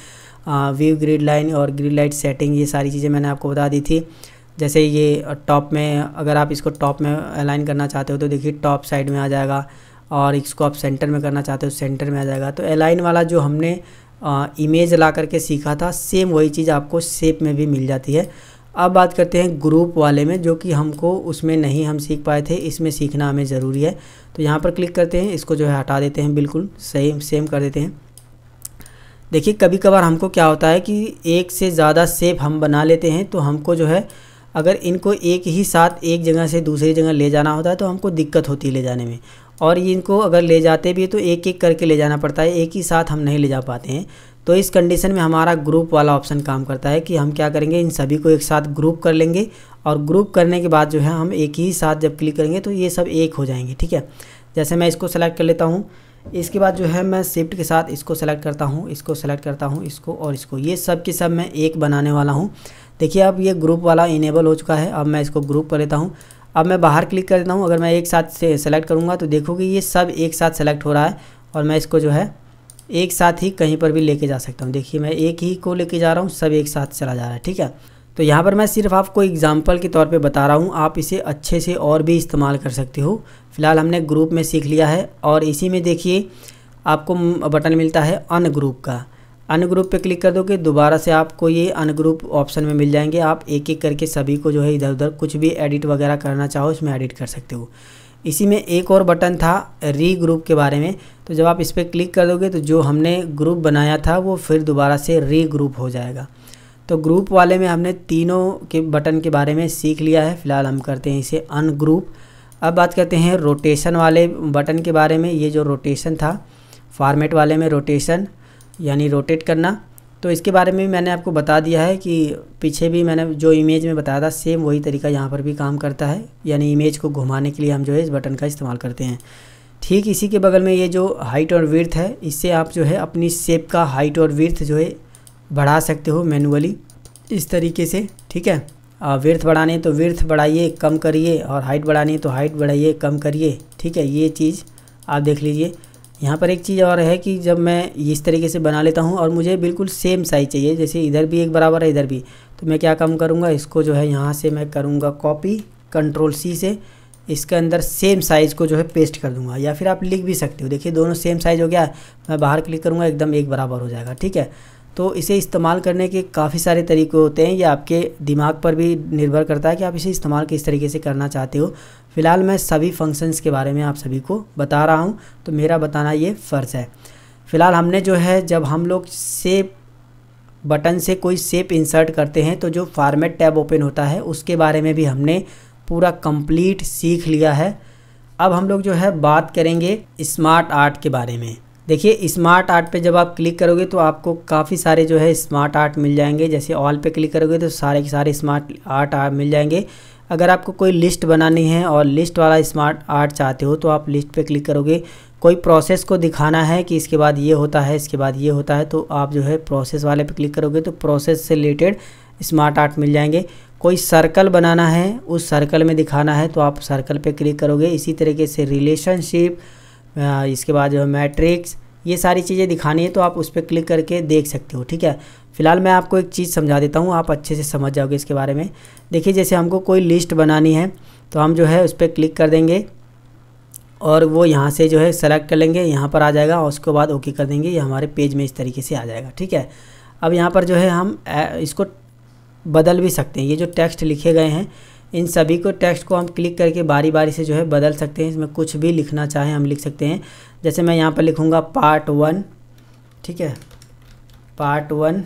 view grid line और ग्रिड लाइट सेटिंग, ये सारी चीज़ें मैंने आपको बता दी थी। जैसे ये टॉप में, अगर आप इसको टॉप में अलाइन करना चाहते हो तो देखिए टॉप साइड में आ जाएगा, और इसको आप सेंटर में करना चाहते हो सेंटर में आ जाएगा। तो अलाइन वाला जो हमने आ, इमेज ला करके सीखा था, सेम वही चीज़ आपको शेप में भी मिल जाती है। अब बात करते हैं ग्रुप वाले में, जो कि हमको उसमें नहीं हम सीख पाए थे, इसमें सीखना हमें ज़रूरी है। तो यहाँ पर क्लिक करते हैं, इसको जो है हटा देते हैं, बिल्कुल सेम सेम कर देते हैं। देखिए कभी कभार हमको क्या होता है कि एक से ज़्यादा शेप हम बना लेते हैं, तो हमको जो है अगर इनको एक ही साथ एक जगह से दूसरी जगह ले जाना होता है तो हमको दिक्कत होती है ले जाने में। और इनको अगर ले जाते भी है तो एक एक करके ले जाना पड़ता है, एक ही साथ हम नहीं ले जा पाते हैं। तो इस कंडीशन में हमारा ग्रुप वाला ऑप्शन काम करता है कि हम क्या करेंगे, इन सभी को एक साथ ग्रुप कर लेंगे, और ग्रुप करने के बाद जो है हम एक ही साथ जब क्लिक करेंगे तो ये सब एक हो जाएंगे। ठीक है, जैसे मैं इसको सेलेक्ट कर लेता हूँ, इसके बाद जो है मैं शिफ्ट के साथ इसको सेलेक्ट करता हूँ, इसको सेलेक्ट करता हूँ, इसको और इसको, ये सब के सब मैं एक बनाने वाला हूँ। देखिए अब ये ग्रुप वाला इनेबल हो चुका है। अब मैं इसको ग्रुप कर लेता हूँ, अब मैं बाहर क्लिक कर देता हूँ। अगर मैं एक साथ से सेलेक्ट करूँगा तो देखोगे ये सब एक साथ सेलेक्ट हो रहा है, और मैं इसको जो है एक साथ ही कहीं पर भी लेके जा सकता हूँ। देखिए मैं एक ही को लेके जा रहा हूँ, सब एक साथ चला जा रहा है। ठीक है, तो यहाँ पर मैं सिर्फ आपको एग्जाम्पल के तौर पे बता रहा हूँ, आप इसे अच्छे से और भी इस्तेमाल कर सकते हो। फिलहाल हमने ग्रुप में सीख लिया है। और इसी में देखिए आपको बटन मिलता है अनग्रुप का। अनग्रुप पे क्लिक कर दोगे, दोबारा से आपको ये अनग्रुप ऑप्शन में मिल जाएंगे। आप एक एक करके सभी को जो है इधर उधर कुछ भी एडिट वगैरह करना चाहो उसमें एडिट कर सकते हो। इसी में एक और बटन था रीग्रुप के बारे में, तो जब आप इस पर क्लिक कर दोगे तो जो हमने ग्रुप बनाया था वो फिर दोबारा से रीग्रुप हो जाएगा। तो ग्रुप वाले में हमने तीनों के बटन के बारे में सीख लिया है। फ़िलहाल हम करते हैं इसे अनग्रुप। अब बात करते हैं रोटेशन वाले बटन के बारे में। ये जो रोटेशन था फॉर्मेट वाले में, रोटेशन यानी रोटेट करना, तो इसके बारे में मैंने आपको बता दिया है कि पीछे भी मैंने जो इमेज में बताया था सेम वही तरीका यहाँ पर भी काम करता है, यानी इमेज को घुमाने के लिए हम जो है इस बटन का इस्तेमाल करते हैं। ठीक इसी के बगल में ये जो हाइट और विड्थ है, इससे आप जो है अपनी शेप का हाइट और विड्थ जो है बढ़ा सकते हो मैनुअली इस तरीके से। ठीक है, विड्थ बढ़ाने तो विड्थ बढ़ाइए कम करिए, और हाइट बढ़ानी तो हाइट बढ़ाइए कम करिए। ठीक है, ये चीज़ आप देख लीजिए। यहाँ पर एक चीज़ और है कि जब मैं इस तरीके से बना लेता हूँ और मुझे बिल्कुल सेम साइज़ चाहिए, जैसे इधर भी एक बराबर है इधर भी, तो मैं क्या काम करूँगा, इसको जो है यहाँ से मैं करूँगा कॉपी, कंट्रोल सी से इसके अंदर सेम साइज़ को जो है पेस्ट कर दूँगा, या फिर आप लिख भी सकते हो। देखिए दोनों सेम साइज़ हो गया, मैं बाहर क्लिक करूँगा एकदम एक बराबर हो जाएगा। ठीक है, तो इसे इस्तेमाल करने के काफ़ी सारे तरीके होते हैं, ये आपके दिमाग पर भी निर्भर करता है कि आप इसे इस्तेमाल किस तरीके से करना चाहते हो। फ़िलहाल मैं सभी फंक्शंस के बारे में आप सभी को बता रहा हूँ, तो मेरा बताना ये फ़र्ज़ है। फ़िलहाल हमने जो है जब हम लोग शेप बटन से कोई शेप इंसर्ट करते हैं तो जो फॉर्मेट टैब ओपन होता है उसके बारे में भी हमने पूरा कंप्लीट सीख लिया है। अब हम लोग जो है बात करेंगे स्मार्ट आर्ट के बारे में। देखिए स्मार्ट आर्ट पे जब आप क्लिक करोगे तो आपको काफ़ी सारे जो है स्मार्ट आर्ट मिल जाएंगे। जैसे ऑल पे क्लिक करोगे तो सारे के सारे स्मार्ट आर्ट मिल जाएंगे। अगर आपको कोई लिस्ट बनानी है और लिस्ट वाला स्मार्ट आर्ट चाहते हो तो आप लिस्ट पे क्लिक करोगे। कोई प्रोसेस को दिखाना है कि इसके बाद ये होता है, इसके बाद ये होता है, तो आप जो है प्रोसेस वाले पे क्लिक करोगे तो प्रोसेस से रिलेटेड स्मार्ट आर्ट मिल जाएंगे। कोई सर्कल बनाना है, उस सर्कल में दिखाना है, तो आप सर्कल पे क्लिक करोगे। इसी तरीके से रिलेशनशिप, इसके बाद जो है मैट्रिक्स, ये सारी चीज़ें दिखानी है तो आप उस पर क्लिक करके देख सकते हो। ठीक है, फिलहाल मैं आपको एक चीज़ समझा देता हूँ, आप अच्छे से समझ जाओगे इसके बारे में। देखिए जैसे हमको कोई लिस्ट बनानी है तो हम जो है उस पर क्लिक कर देंगे और वो यहाँ से जो है सेलेक्ट कर लेंगे, यहाँ पर आ जाएगा, और उसके बाद ओके कर देंगे। ये हमारे पेज में इस तरीके से आ जाएगा। ठीक है, अब यहाँ पर जो है हम इसको बदल भी सकते हैं। ये जो टेक्स्ट लिखे गए हैं इन सभी को टेक्स्ट को हम क्लिक करके बारी बारी से जो है बदल सकते हैं। इसमें कुछ भी लिखना चाहें हम लिख सकते हैं। जैसे मैं यहाँ पर लिखूँगा पार्ट वन। ठीक है, पार्ट वन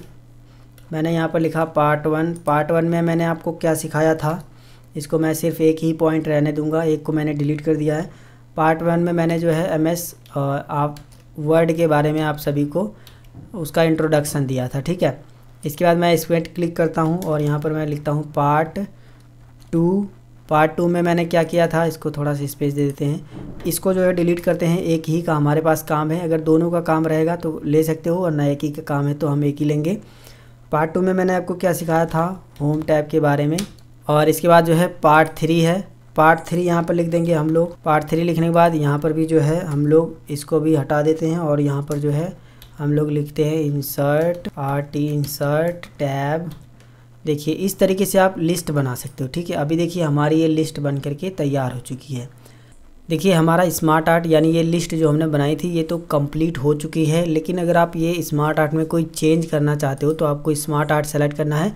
मैंने यहाँ पर लिखा पार्ट वन। पार्ट वन में मैंने आपको क्या सिखाया था, इसको मैं सिर्फ एक ही पॉइंट रहने दूंगा, एक को मैंने डिलीट कर दिया है। पार्ट वन में मैंने जो है एम एस आप वर्ड के बारे में आप सभी को उसका इंट्रोडक्शन दिया था। ठीक है, इसके बाद मैं इस पर क्लिक करता हूँ और यहाँ पर मैं लिखता हूँ पार्ट टू। पार्ट टू में मैंने क्या किया था, इसको थोड़ा सा स्पेस दे देते हैं, इसको जो है डिलीट करते हैं। एक ही का हमारे पास काम है, अगर दोनों का काम रहेगा तो ले सकते हो, और ना एक ही का काम है तो हम एक ही लेंगे। पार्ट टू में मैंने आपको क्या सिखाया था, होम टैब के बारे में। और इसके बाद जो है पार्ट थ्री है, पार्ट थ्री यहाँ पर लिख देंगे हम लोग। पार्ट थ्री लिखने के बाद यहाँ पर भी जो है हम लोग इसको भी हटा देते हैं और यहाँ पर जो है हम लोग लिखते हैं इंसर्ट आर्ट, इंसर्ट टैब। देखिए इस तरीके से आप लिस्ट बना सकते हो। ठीक है, अभी देखिए हमारी ये लिस्ट बन करके तैयार हो चुकी है। देखिए हमारा स्मार्ट आर्ट यानी ये लिस्ट जो हमने बनाई थी ये तो कंप्लीट हो चुकी है, लेकिन अगर आप ये स्मार्ट आर्ट में कोई चेंज करना चाहते हो तो आपको स्मार्ट आर्ट सेलेक्ट करना है।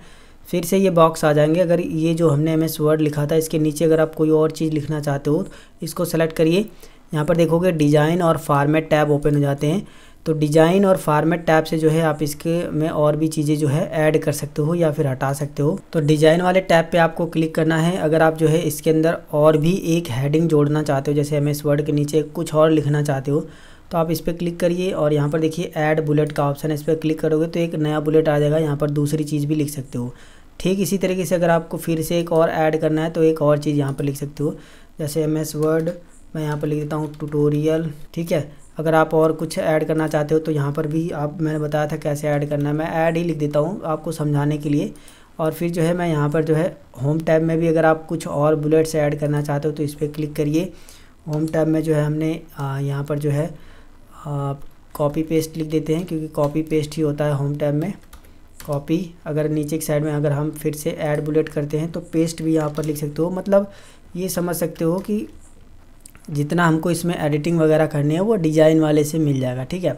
फिर से ये बॉक्स आ जाएंगे। अगर ये जो हमने एम एस वर्ड लिखा था इसके नीचे अगर आप कोई और चीज़ लिखना चाहते हो इसको सेलेक्ट करिए। यहाँ पर देखोगे डिज़ाइन और फॉर्मेट टैब ओपन हो जाते हैं, तो डिज़ाइन और फॉर्मेट टैब से जो है आप इसके में और भी चीज़ें जो है ऐड कर सकते हो या फिर हटा सकते हो। तो डिज़ाइन वाले टैब पे आपको क्लिक करना है। अगर आप जो है इसके अंदर और भी एक हेडिंग जोड़ना चाहते हो, जैसे एम एस वर्ड के नीचे कुछ और लिखना चाहते हो, तो आप इस पर क्लिक करिए और यहाँ पर देखिए ऐड बुलेट का ऑप्शन है, इस पर क्लिक करोगे तो एक नया बुलेट आ जाएगा, यहाँ पर दूसरी चीज़ भी लिख सकते हो। ठीक इसी तरीके से अगर आपको फिर से एक और ऐड करना है तो एक और चीज़ यहाँ पर लिख सकते हो, जैसे एम एस वर्ड मैं यहाँ पर लिख देता हूँ ट्यूटोरियल। ठीक है, अगर आप और कुछ ऐड करना चाहते हो तो यहाँ पर भी आप मैंने बताया था कैसे ऐड करना है, मैं ऐड ही लिख देता हूँ आपको समझाने के लिए। और फिर जो है मैं यहाँ पर जो है होम टैब में भी अगर आप कुछ और बुलेट्स ऐड करना चाहते हो तो इस पर क्लिक करिए। होम टैब में जो है हमने यहाँ पर जो है कॉपी पेस्ट लिख देते हैं, क्योंकि कॉपी पेस्ट ही होता है होम टैब में कॉपी। अगर नीचे की साइड में अगर हम फिर से ऐड बुलेट करते हैं तो पेस्ट भी यहाँ पर लिख सकते हो। मतलब ये समझ सकते हो कि जितना हमको इसमें एडिटिंग वगैरह करनी है वो डिज़ाइन वाले से मिल जाएगा। ठीक है,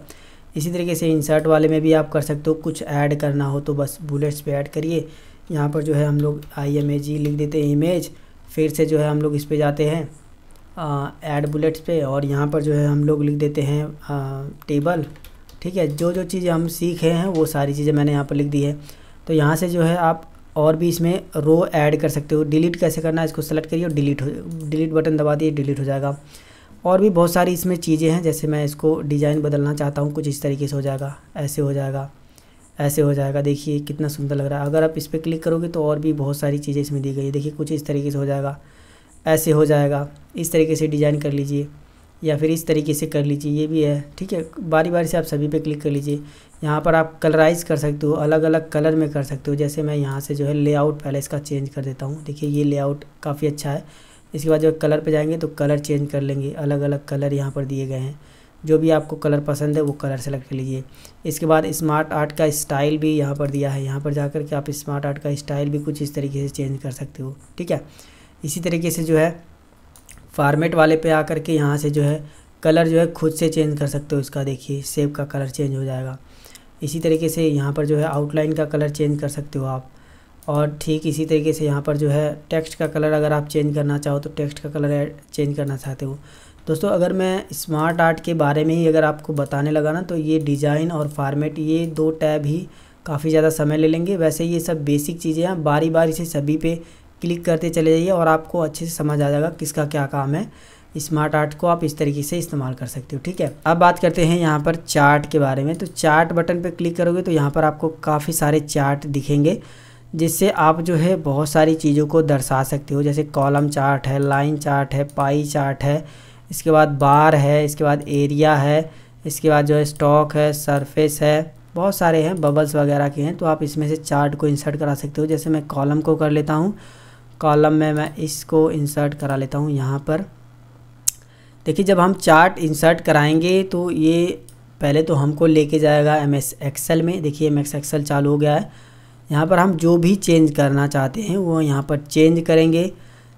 इसी तरीके से इंसर्ट वाले में भी आप कर सकते हो, कुछ ऐड करना हो तो बस बुलेट्स पे ऐड करिए। यहाँ पर जो है हम लोग आई एम ए जी लिख देते हैं, इमेज। फिर से जो है हम लोग इस पे जाते हैं ऐड बुलेट्स पे और यहाँ पर जो है हम लोग लिख देते हैं आ, टेबल। ठीक है, जो जो चीज़ें हम सीखे हैं वो सारी चीज़ें मैंने यहाँ पर लिख दी है। तो यहाँ से जो है आप और भी इसमें रो ऐड कर सकते हो। डिलीट कैसे करना है, इसको सेलेक्ट करिए और डिलीट हो डिलीट बटन दबा दिए, डिलीट हो जाएगा। और भी बहुत सारी इसमें चीज़ें हैं, जैसे मैं इसको डिज़ाइन बदलना चाहता हूँ, कुछ इस तरीके से हो जाएगा, ऐसे हो जाएगा, ऐसे हो जाएगा। देखिए कितना सुंदर लग रहा है। अगर आप इस पर क्लिक करोगे तो और भी बहुत सारी चीज़ें इसमें दी गई है। देखिए कुछ इस तरीके से हो जाएगा, ऐसे हो जाएगा। इस तरीके से डिज़ाइन कर लीजिए या फिर इस तरीके से कर लीजिए, ये भी है। ठीक है, बारी बारी से आप सभी पे क्लिक कर लीजिए। यहाँ पर आप कलराइज़ कर सकते हो, अलग अलग कलर में कर सकते हो। जैसे मैं यहाँ से जो है लेआउट पहले इसका चेंज कर देता हूँ। देखिए ये लेआउट काफ़ी अच्छा है। इसके बाद जो कलर पे जाएंगे तो कलर चेंज कर लेंगे, अलग अलग कलर यहाँ पर दिए गए हैं। जो भी आपको कलर पसंद है वो कलर सेलेक्ट कर लीजिए। इसके बाद स्मार्ट आर्ट का स्टाइल भी यहाँ पर दिया है। यहाँ पर जा कर के आप स्मार्ट आर्ट का स्टाइल भी कुछ इस तरीके से चेंज कर सकते हो। ठीक है, इसी तरीके से जो है फॉर्मेट वाले पे आकर के यहाँ से जो है कलर जो है खुद से चेंज कर सकते हो इसका। देखिए शेप का कलर चेंज हो जाएगा। इसी तरीके से यहाँ पर जो है आउटलाइन का कलर चेंज कर सकते हो आप। और ठीक इसी तरीके से यहाँ पर जो है टेक्स्ट का कलर अगर आप चेंज करना चाहो तो टेक्स्ट का कलर चेंज करना चाहते हो। दोस्तों अगर मैं स्मार्ट आर्ट के बारे में ही अगर आपको बताने लगा ना तो ये डिज़ाइन और फॉर्मेट ये दो टैब ही काफ़ी ज़्यादा समय ले लेंगे। वैसे ये सब बेसिक चीज़ें हैं, बारी बारी से सभी पे क्लिक करते चले जाइए और आपको अच्छे से समझ आ जाएगा किसका क्या काम है। स्मार्ट आर्ट को आप इस तरीके से इस्तेमाल कर सकते हो। ठीक है, अब बात करते हैं यहाँ पर चार्ट के बारे में। तो चार्ट बटन पर क्लिक करोगे तो यहाँ पर आपको काफ़ी सारे चार्ट दिखेंगे, जिससे आप जो है बहुत सारी चीज़ों को दर्शा सकते हो। जैसे कॉलम चार्ट है, लाइन चार्ट है, पाई चार्ट है, इसके बाद बार है, इसके बाद एरिया है, इसके बाद जो है स्टॉक है, सरफेस है, बहुत सारे हैं, बबल्स वगैरह के हैं। तो आप इसमें से चार्ट को इंसर्ट करा सकते हो। जैसे मैं कॉलम को कर लेता हूँ, कॉलम में मैं इसको इंसर्ट करा लेता हूँ यहाँ पर। देखिए जब हम चार्ट इंसर्ट कराएंगे तो ये पहले तो हमको लेके जाएगा एम एस एक्सेल में। देखिए एम एस एक्सेल चालू हो गया है। यहाँ पर हम जो भी चेंज करना चाहते हैं वो यहाँ पर चेंज करेंगे।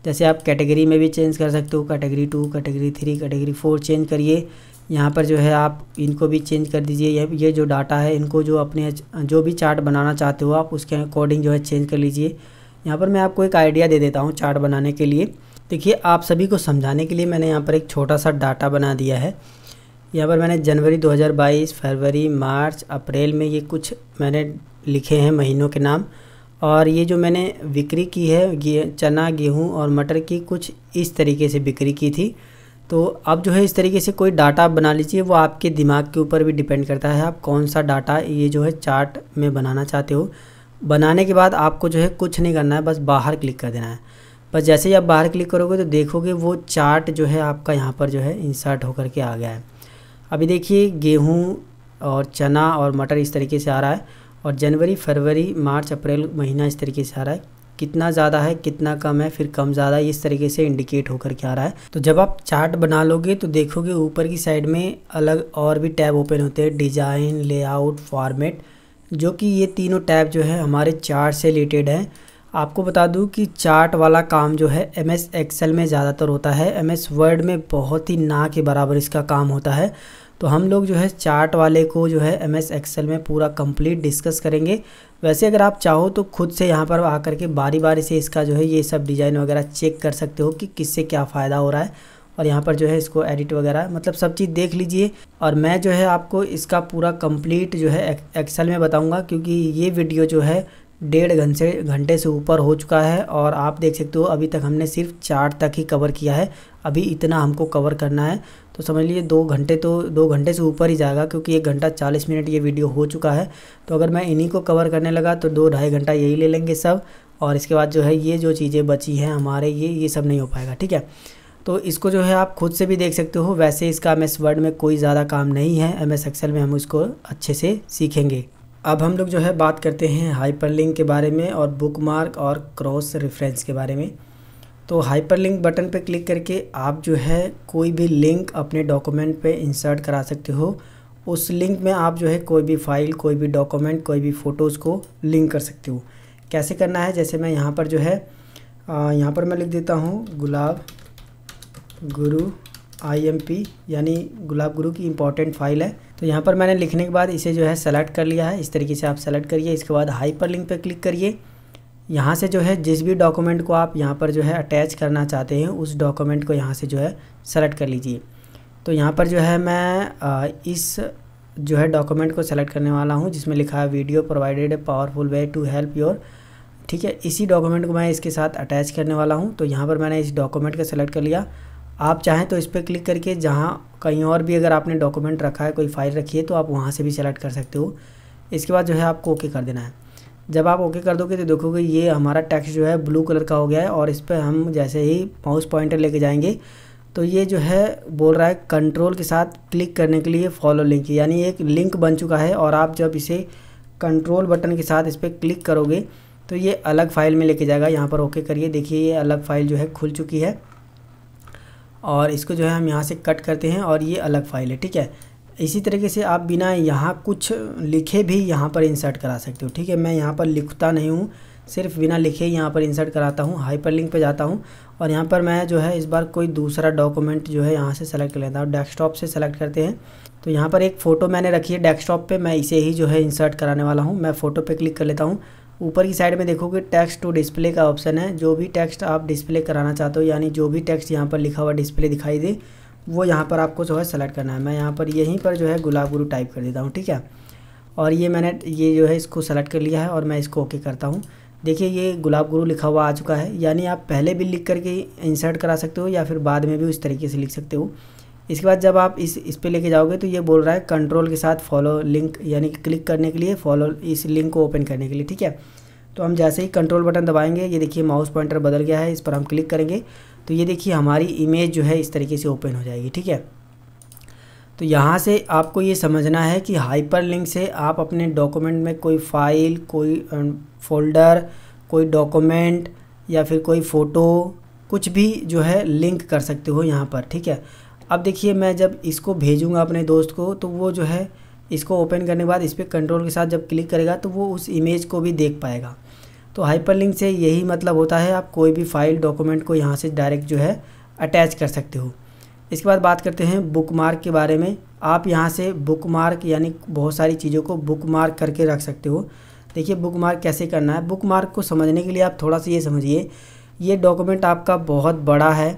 जैसे आप कैटेगरी में भी चेंज कर सकते हो, category two, category three, category four change करिए। यहाँ पर जो है आप इनको भी चेंज कर दीजिए। ये जो डाटा है इनको जो अपने जो भी चार्ट बनाना चाहते हो आप उसके अकॉर्डिंग जो है चेंज कर लीजिए। यहाँ पर मैं आपको एक आइडिया दे देता हूँ चार्ट बनाने के लिए। देखिए आप सभी को समझाने के लिए मैंने यहाँ पर एक छोटा सा डाटा बना दिया है। यहाँ पर मैंने जनवरी दो हज़ार बाईस, फरवरी, मार्च, अप्रैल में ये कुछ मैंने लिखे हैं महीनों के नाम। और ये जो मैंने बिक्री की है गे, चना, गेहूँ और मटर की कुछ इस तरीके से बिक्री की थी। तो अब जो है इस तरीके से कोई डाटा बना लीजिए। वो आपके दिमाग के ऊपर भी डिपेंड करता है आप कौन सा डाटा ये जो है चार्ट में बनाना चाहते हो। बनाने के बाद आपको जो है कुछ नहीं करना है, बस बाहर क्लिक कर देना है। बस जैसे ही आप बाहर क्लिक करोगे तो देखोगे वो चार्ट जो है आपका यहाँ पर जो है इंसर्ट होकर के आ गया है। अभी देखिए गेहूँ और चना और मटर इस तरीके से आ रहा है और जनवरी, फरवरी, मार्च, अप्रैल महीना इस तरीके से आ रहा है। कितना ज़्यादा है, कितना कम है, फिर कम ज़्यादा इस तरीके से इंडिकेट होकर के आ रहा है। तो जब आप चार्ट बना लोगे तो देखोगे ऊपर की साइड में अलग और भी टैब ओपन होते हैं, डिज़ाइन, लेआउट, फॉर्मेट, जो कि ये तीनों टैब जो है हमारे चार्ट से रिलेटेड हैं। आपको बता दूं कि चार्ट वाला काम जो है एम एस एक्सेल में ज़्यादातर होता है, एम एस वर्ड में बहुत ही ना के बराबर इसका काम होता है। तो हम लोग जो है चार्ट वाले को जो है एम एस एक्सेल में पूरा कंप्लीट डिस्कस करेंगे। वैसे अगर आप चाहो तो खुद से यहाँ पर आकर के बारी बारी से इसका जो है ये सब डिज़ाइन वगैरह चेक कर सकते हो कि किससे क्या फ़ायदा हो रहा है। और यहाँ पर जो है इसको एडिट वगैरह मतलब सब चीज़ देख लीजिए। और मैं जो है आपको इसका पूरा कंप्लीट जो है एक्सेल में बताऊंगा, क्योंकि ये वीडियो जो है डेढ़ घंटे घंटे से ऊपर हो चुका है। और आप देख सकते हो अभी तक हमने सिर्फ चार्ट तक ही कवर किया है, अभी इतना हमको कवर करना है। तो समझ लीजिए दो घंटे तो दो घंटे से ऊपर ही जाएगा, क्योंकि एक घंटा चालीस मिनट ये वीडियो हो चुका है। तो अगर मैं इन्हीं को कवर करने लगा तो दो ढाई घंटा यही ले लेंगे सब। और इसके बाद जो है ये जो चीज़ें बची हैं हमारे ये ये सब नहीं हो पाएगा। ठीक है, तो इसको जो है आप खुद से भी देख सकते हो। वैसे इसका एम एस वर्ड में कोई ज़्यादा काम नहीं है, एम एस एक्सेल में हम उसको अच्छे से सीखेंगे। अब हम लोग जो है बात करते हैं हाइपरलिंक के बारे में और बुकमार्क और क्रॉस रेफरेंस के बारे में। तो हाइपरलिंक बटन पर क्लिक करके आप जो है कोई भी लिंक अपने डॉक्यूमेंट पे इंसर्ट करा सकते हो। उस लिंक में आप जो है कोई भी फाइल, कोई भी डॉक्यूमेंट, कोई भी फ़ोटोज़ को लिंक कर सकते हो। कैसे करना है, जैसे मैं यहाँ पर जो है यहाँ पर मैं लिख देता हूँ गुलाब गुरु आईएमपी, यानी गुलाब गुरु की इंपॉर्टेंट फाइल है। तो यहाँ पर मैंने लिखने के बाद इसे जो है सेलेक्ट कर लिया है। इस तरीके से आप सेलेक्ट करिए। इसके बाद हाइपरलिंक पर क्लिक करिए। यहाँ से जो है जिस भी डॉक्यूमेंट को आप यहाँ पर जो है अटैच करना चाहते हैं उस डॉक्यूमेंट को यहाँ से जो है सेलेक्ट कर लीजिए। तो यहाँ पर जो है मैं इस जो है डॉक्यूमेंट को सेलेक्ट करने वाला हूँ जिसमें लिखा है video provided a powerful way to help your, ठीक है। इसी डॉक्यूमेंट को मैं इसके साथ अटैच करने वाला हूँ, तो यहाँ पर मैंने इस डॉक्यूमेंट का सेलेक्ट कर लिया। आप चाहें तो इस पर क्लिक करके जहाँ कहीं और भी अगर आपने डॉक्यूमेंट रखा है, कोई फाइल रखी है, तो आप वहाँ से भी सेलेक्ट कर सकते हो। इसके बाद जो है आपको ओके कर देना है। जब आप ओके कर दोगे तो देखोगे ये हमारा टेक्स्ट जो है ब्लू कलर का हो गया है, और इस पर हम जैसे ही माउस पॉइंटर लेके जाएंगे तो ये जो है बोल रहा है कंट्रोल के साथ क्लिक करने के लिए फॉलो लिंक, यानी एक लिंक बन चुका है। और आप जब इसे कंट्रोल बटन के साथ इस पर क्लिक करोगे तो ये अलग फाइल में लेके जाएगा। यहाँ पर ओके करिए, देखिए ये अलग फाइल जो है खुल चुकी है, और इसको जो है हम यहाँ से कट करते हैं और ये अलग फाइल है, ठीक है। इसी तरीके से आप बिना यहाँ कुछ लिखे भी यहाँ पर इंसर्ट करा सकते हो, ठीक है। मैं यहाँ पर लिखता नहीं हूँ, सिर्फ बिना लिखे यहाँ पर इंसर्ट कराता हूँ। हाइपरलिंक पे जाता हूँ और यहाँ पर मैं जो है इस बार कोई दूसरा डॉक्यूमेंट जो है यहाँ से सेलेक्ट कर लेता हूँ। डेस्कटॉप से सेलेक्ट करते हैं, तो यहाँ पर एक फ़ोटो मैंने रखी है डेस्कटॉप पे, मैं इसे ही जो है इंसर्ट कराने वाला हूँ। मैं फ़ोटो पे क्लिक कर लेता हूँ। ऊपर की साइड में देखोगे टेक्स्ट टू डिस्प्ले का ऑप्शन है, जो भी टेक्स्ट आप डिस्प्ले कराना चाहते हो, यानी जो भी टेक्स्ट यहाँ पर लिखा हुआ डिस्प्ले दिखाई दे वो यहाँ पर आपको जो है सेलेक्ट करना है। मैं यहाँ पर यहीं पर जो है गुलाब गुरु टाइप कर देता हूँ, ठीक है। और ये मैंने ये जो है इसको सेलेक्ट कर लिया है और मैं इसको ओके करता हूँ। देखिए ये गुलाब गुरु लिखा हुआ आ चुका है, यानी आप पहले भी लिख करके इंसर्ट करा सकते हो या फिर बाद में भी उस तरीके से लिख सकते हो। इसके बाद जब आप इस इस पे लेके जाओगे तो ये बोल रहा है कंट्रोल के साथ फॉलो लिंक, यानी कि क्लिक करने के लिए फॉलो इस लिंक को ओपन करने के लिए, ठीक है। तो हम जैसे ही कंट्रोल बटन दबाएंगे, ये देखिए माउस पॉइंटर बदल गया है, इस पर हम क्लिक करेंगे तो ये देखिए हमारी इमेज जो है इस तरीके से ओपन हो जाएगी, ठीक है। तो यहाँ से आपको ये समझना है कि हाइपरलिंक से आप अपने डॉक्यूमेंट में कोई फ़ाइल, कोई फ़ोल्डर, कोई डॉक्यूमेंट या फिर कोई फ़ोटो, कुछ भी जो है लिंक कर सकते हो यहाँ पर, ठीक है। अब देखिए मैं जब इसको भेजूँगा अपने दोस्त को तो वो जो है इसको ओपन करने के बाद इस पर कंट्रोल के साथ जब क्लिक करेगा तो वो उस इमेज को भी देख पाएगा। तो हाइपरलिंक से यही मतलब होता है, आप कोई भी फाइल डॉक्यूमेंट को यहाँ से डायरेक्ट जो है अटैच कर सकते हो। इसके बाद बात करते हैं बुकमार्क के बारे में। आप यहाँ से बुकमार्क यानी बहुत सारी चीज़ों को बुकमार्क करके रख सकते हो। देखिए बुकमार्क कैसे करना है। बुकमार्क को समझने के लिए आप थोड़ा सा ये समझिए, ये डॉक्यूमेंट आपका बहुत बड़ा है,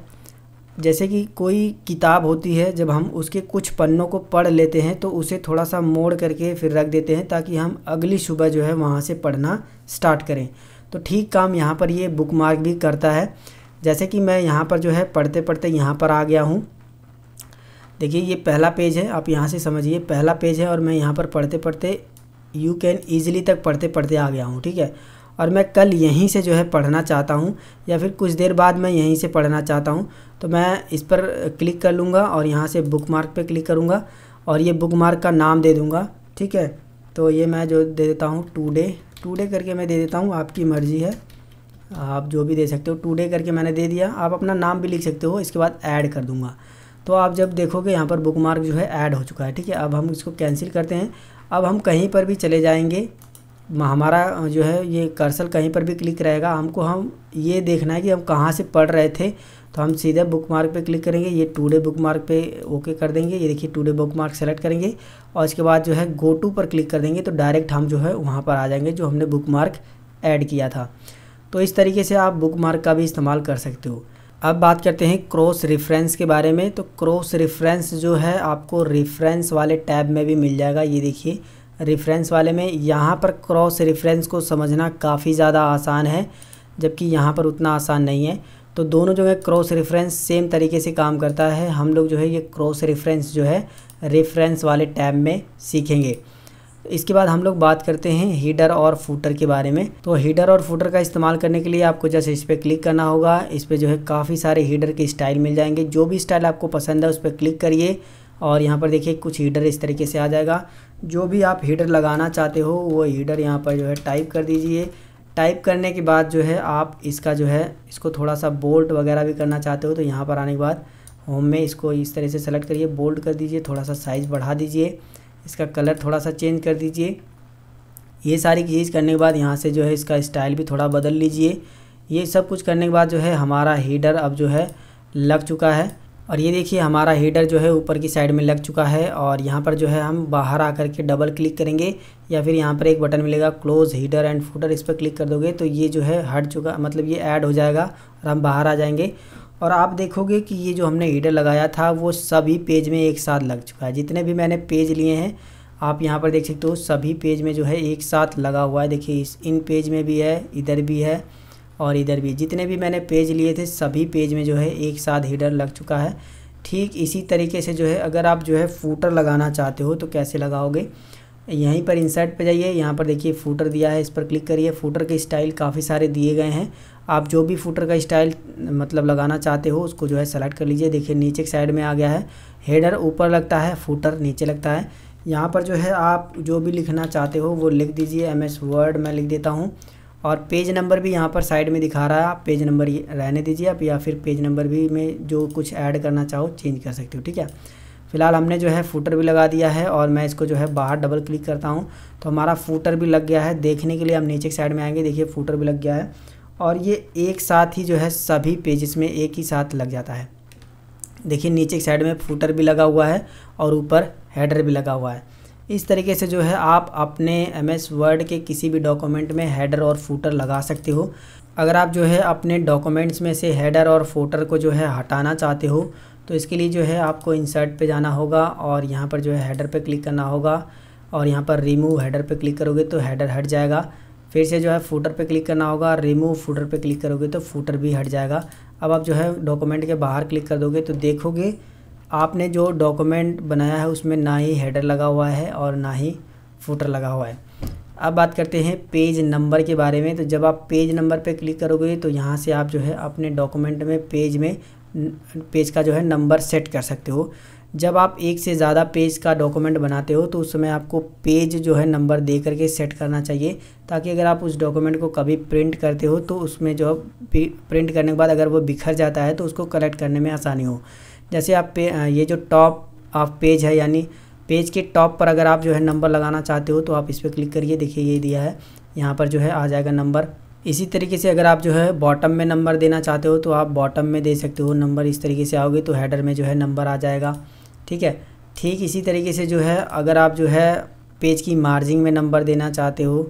जैसे कि कोई किताब होती है, जब हम उसके कुछ पन्नों को पढ़ लेते हैं तो उसे थोड़ा सा मोड़ करके फिर रख देते हैं ताकि हम अगली सुबह जो है वहाँ से पढ़ना स्टार्ट करें। तो ठीक काम यहाँ पर ये बुकमार्क भी करता है। जैसे कि मैं यहाँ पर जो है पढ़ते पढ़ते यहाँ पर आ गया हूँ। देखिए ये पहला पेज है, आप यहाँ से समझिए पहला पेज है और मैं यहाँ पर पढ़ते पढ़ते यू कैन ईजिली तक पढ़ते पढ़ते आ गया हूँ, ठीक है। और मैं कल यहीं से जो है पढ़ना चाहता हूँ या फिर कुछ देर बाद मैं यहीं से पढ़ना चाहता हूँ, तो मैं इस पर क्लिक कर लूँगा और यहाँ से बुकमार्क पे क्लिक करूँगा और ये बुकमार्क का नाम दे दूँगा, ठीक है। तो ये मैं जो दे देता हूँ टुडे, टुडे करके मैं दे देता हूँ, आपकी मर्ज़ी है, आप जो भी दे सकते हो। टुडे करके मैंने दे दिया, आप अपना नाम भी लिख सकते हो। इसके बाद ऐड कर दूँगा, तो आप जब देखोगे यहाँ पर बुकमार्क जो है ऐड हो चुका है, ठीक है। अब हम इसको कैंसिल करते हैं। अब हम कहीं पर भी चले जाएंगे, हमारा जो है ये कर्सल कहीं पर भी क्लिक रहेगा, हमको हम ये देखना है कि हम कहाँ से पढ़ रहे थे, तो हम सीधे बुकमार्क पे क्लिक करेंगे। ये टुडे बुकमार्क पे ओके कर देंगे, ये देखिए टुडे बुकमार्क सेलेक्ट करेंगे और इसके बाद जो है गो टू पर क्लिक कर देंगे, तो डायरेक्ट हम जो है वहाँ पर आ जाएंगे जो हमने बुकमार्क ऐड किया था। तो इस तरीके से आप बुकमार्क का भी इस्तेमाल कर सकते हो। अब बात करते हैं क्रॉस रेफरेंस के बारे में। तो क्रॉस रेफरेंस जो है आपको रेफरेंस वाले टैब में भी मिल जाएगा। ये देखिए रेफरेंस वाले में यहाँ पर क्रॉस रेफरेंस को समझना काफ़ी ज़्यादा आसान है, जबकि यहाँ पर उतना आसान नहीं है। तो दोनों जो है क्रॉस रेफरेंस सेम तरीके से काम करता है। हम लोग जो है ये क्रॉस रेफरेंस जो है रेफरेंस वाले टैब में सीखेंगे। इसके बाद हम लोग बात करते हैं हीडर और फूटर के बारे में। तो हीडर और फूटर का इस्तेमाल करने के लिए आपको जैसे इस पर क्लिक करना होगा। इस पर जो है काफ़ी सारे हीडर के स्टाइल मिल जाएंगे, जो भी स्टाइल आपको पसंद है उस पर क्लिक करिए और यहाँ पर देखिए कुछ हीडर इस तरीके से आ जाएगा। जो भी आप हीडर लगाना चाहते हो वो हीडर यहाँ पर जो है टाइप कर दीजिए। टाइप करने के बाद जो है आप इसका जो है इसको थोड़ा सा बोल्ड वगैरह भी करना चाहते हो तो यहाँ पर आने के बाद होम में इसको इस तरह से सेलेक्ट करिए, बोल्ड कर दीजिए, थोड़ा सा साइज़ बढ़ा दीजिए, इसका कलर थोड़ा सा चेंज कर दीजिए। ये सारी चीज़ करने के बाद यहाँ से जो है इसका स्टाइल भी थोड़ा बदल लीजिए। ये सब कुछ करने के बाद जो है हमारा हीडर अब जो है लग चुका है और ये देखिए हमारा हीडर जो है ऊपर की साइड में लग चुका है। और यहाँ पर जो है हम बाहर आकर के डबल क्लिक करेंगे या फिर यहाँ पर एक बटन मिलेगा क्लोज हीडर एंड फूटर, इस पर क्लिक कर दोगे तो ये जो है हट चुका, मतलब ये ऐड हो जाएगा और हम बाहर आ जाएंगे। और आप देखोगे कि ये जो हमने हीडर लगाया था वो सभी पेज में एक साथ लग चुका है। जितने भी मैंने पेज लिए हैं आप यहाँ पर देख सकते हो सभी पेज में जो है एक साथ लगा हुआ है। देखिए इस इन पेज में भी है, इधर भी है और इधर भी। जितने भी मैंने पेज लिए थे सभी पेज में जो है एक साथ हेडर लग चुका है। ठीक इसी तरीके से जो है अगर आप जो है फूटर लगाना चाहते हो तो कैसे लगाओगे, यहीं पर इंसर्ट पे जाइए। यहाँ पर देखिए फूटर दिया है, इस पर क्लिक करिए। फूटर के स्टाइल काफ़ी सारे दिए गए हैं, आप जो भी फूटर का स्टाइल मतलब लगाना चाहते हो उसको जो है सेलेक्ट कर लीजिए। देखिए नीचे की साइड में आ गया है, हेडर ऊपर लगता है, फूटर नीचे लगता है। यहाँ पर जो है आप जो भी लिखना चाहते हो वो लिख दीजिए। एम एस वर्ड मैं लिख देता हूँ और पेज नंबर भी यहाँ पर साइड में दिखा रहा है, आप पेज नंबर रहने दीजिए आप, या फिर पेज नंबर भी में जो कुछ ऐड करना चाहो चेंज कर सकते हो। ठीक है, फिलहाल हमने जो है फूटर भी लगा दिया है और मैं इसको जो है बाहर डबल क्लिक करता हूँ तो हमारा फूटर भी लग गया है। देखने के लिए हम नीचे की साइड में आएंगे, देखिए फूटर भी लग गया है और ये एक साथ ही जो है सभी पेजेस में एक ही साथ लग जाता है। देखिए नीचे की साइड में फूटर भी लगा हुआ है और ऊपर हेडर भी लगा हुआ है। इस तरीके से जो है आप अपने एम एस वर्ड के किसी भी डॉक्यूमेंट में हेडर और फूटर लगा सकते हो। अगर आप जो है अपने डॉक्यूमेंट्स में से हेडर और फूटर को जो है हटाना चाहते हो तो इसके लिए जो है आपको इंसर्ट पे जाना होगा और यहाँ पर जो है हेडर पे क्लिक करना होगा और यहाँ पर रिमूव हेडर पे क्लिक करोगे तो हेडर हट जाएगा। फिर से जो है फूटर पे क्लिक करना होगा, रिमूव फूटर पे क्लिक करोगे तो फूटर भी हट जाएगा। अब आप जो है डॉक्यूमेंट के बाहर क्लिक कर दोगे तो देखोगे आपने जो डॉक्यूमेंट बनाया है उसमें ना ही हेडर लगा हुआ है और ना ही फूटर लगा हुआ है। अब बात करते हैं पेज नंबर के बारे में। तो जब आप पेज नंबर पे क्लिक करोगे तो यहाँ से आप जो है अपने डॉक्यूमेंट में पेज में पेज का जो है नंबर सेट कर सकते हो। जब आप एक से ज़्यादा पेज का डॉक्यूमेंट बनाते हो तो उस समय आपको पेज जो है नंबर दे करके सेट करना चाहिए, ताकि अगर आप उस डॉक्यूमेंट को कभी प्रिंट करते हो तो उसमें जो प्रिंट करने के बाद अगर वो बिखर जाता है तो उसको कलेक्ट करने में आसानी हो। जैसे आप पे ये जो टॉप ऑफ पेज है यानी पेज के टॉप पर अगर आप जो है नंबर लगाना चाहते हो तो आप इस पर क्लिक करिए। देखिए ये दिया है, यहाँ पर जो है आ जाएगा नंबर। इसी तरीके से अगर आप जो है बॉटम में नंबर देना चाहते हो तो आप बॉटम में दे सकते हो नंबर। इस तरीके से आओगे तो हेडर में जो है नंबर आ जाएगा। ठीक है, ठीक इसी तरीके से जो है अगर आप जो है पेज की मार्जिन में नंबर देना चाहते हो,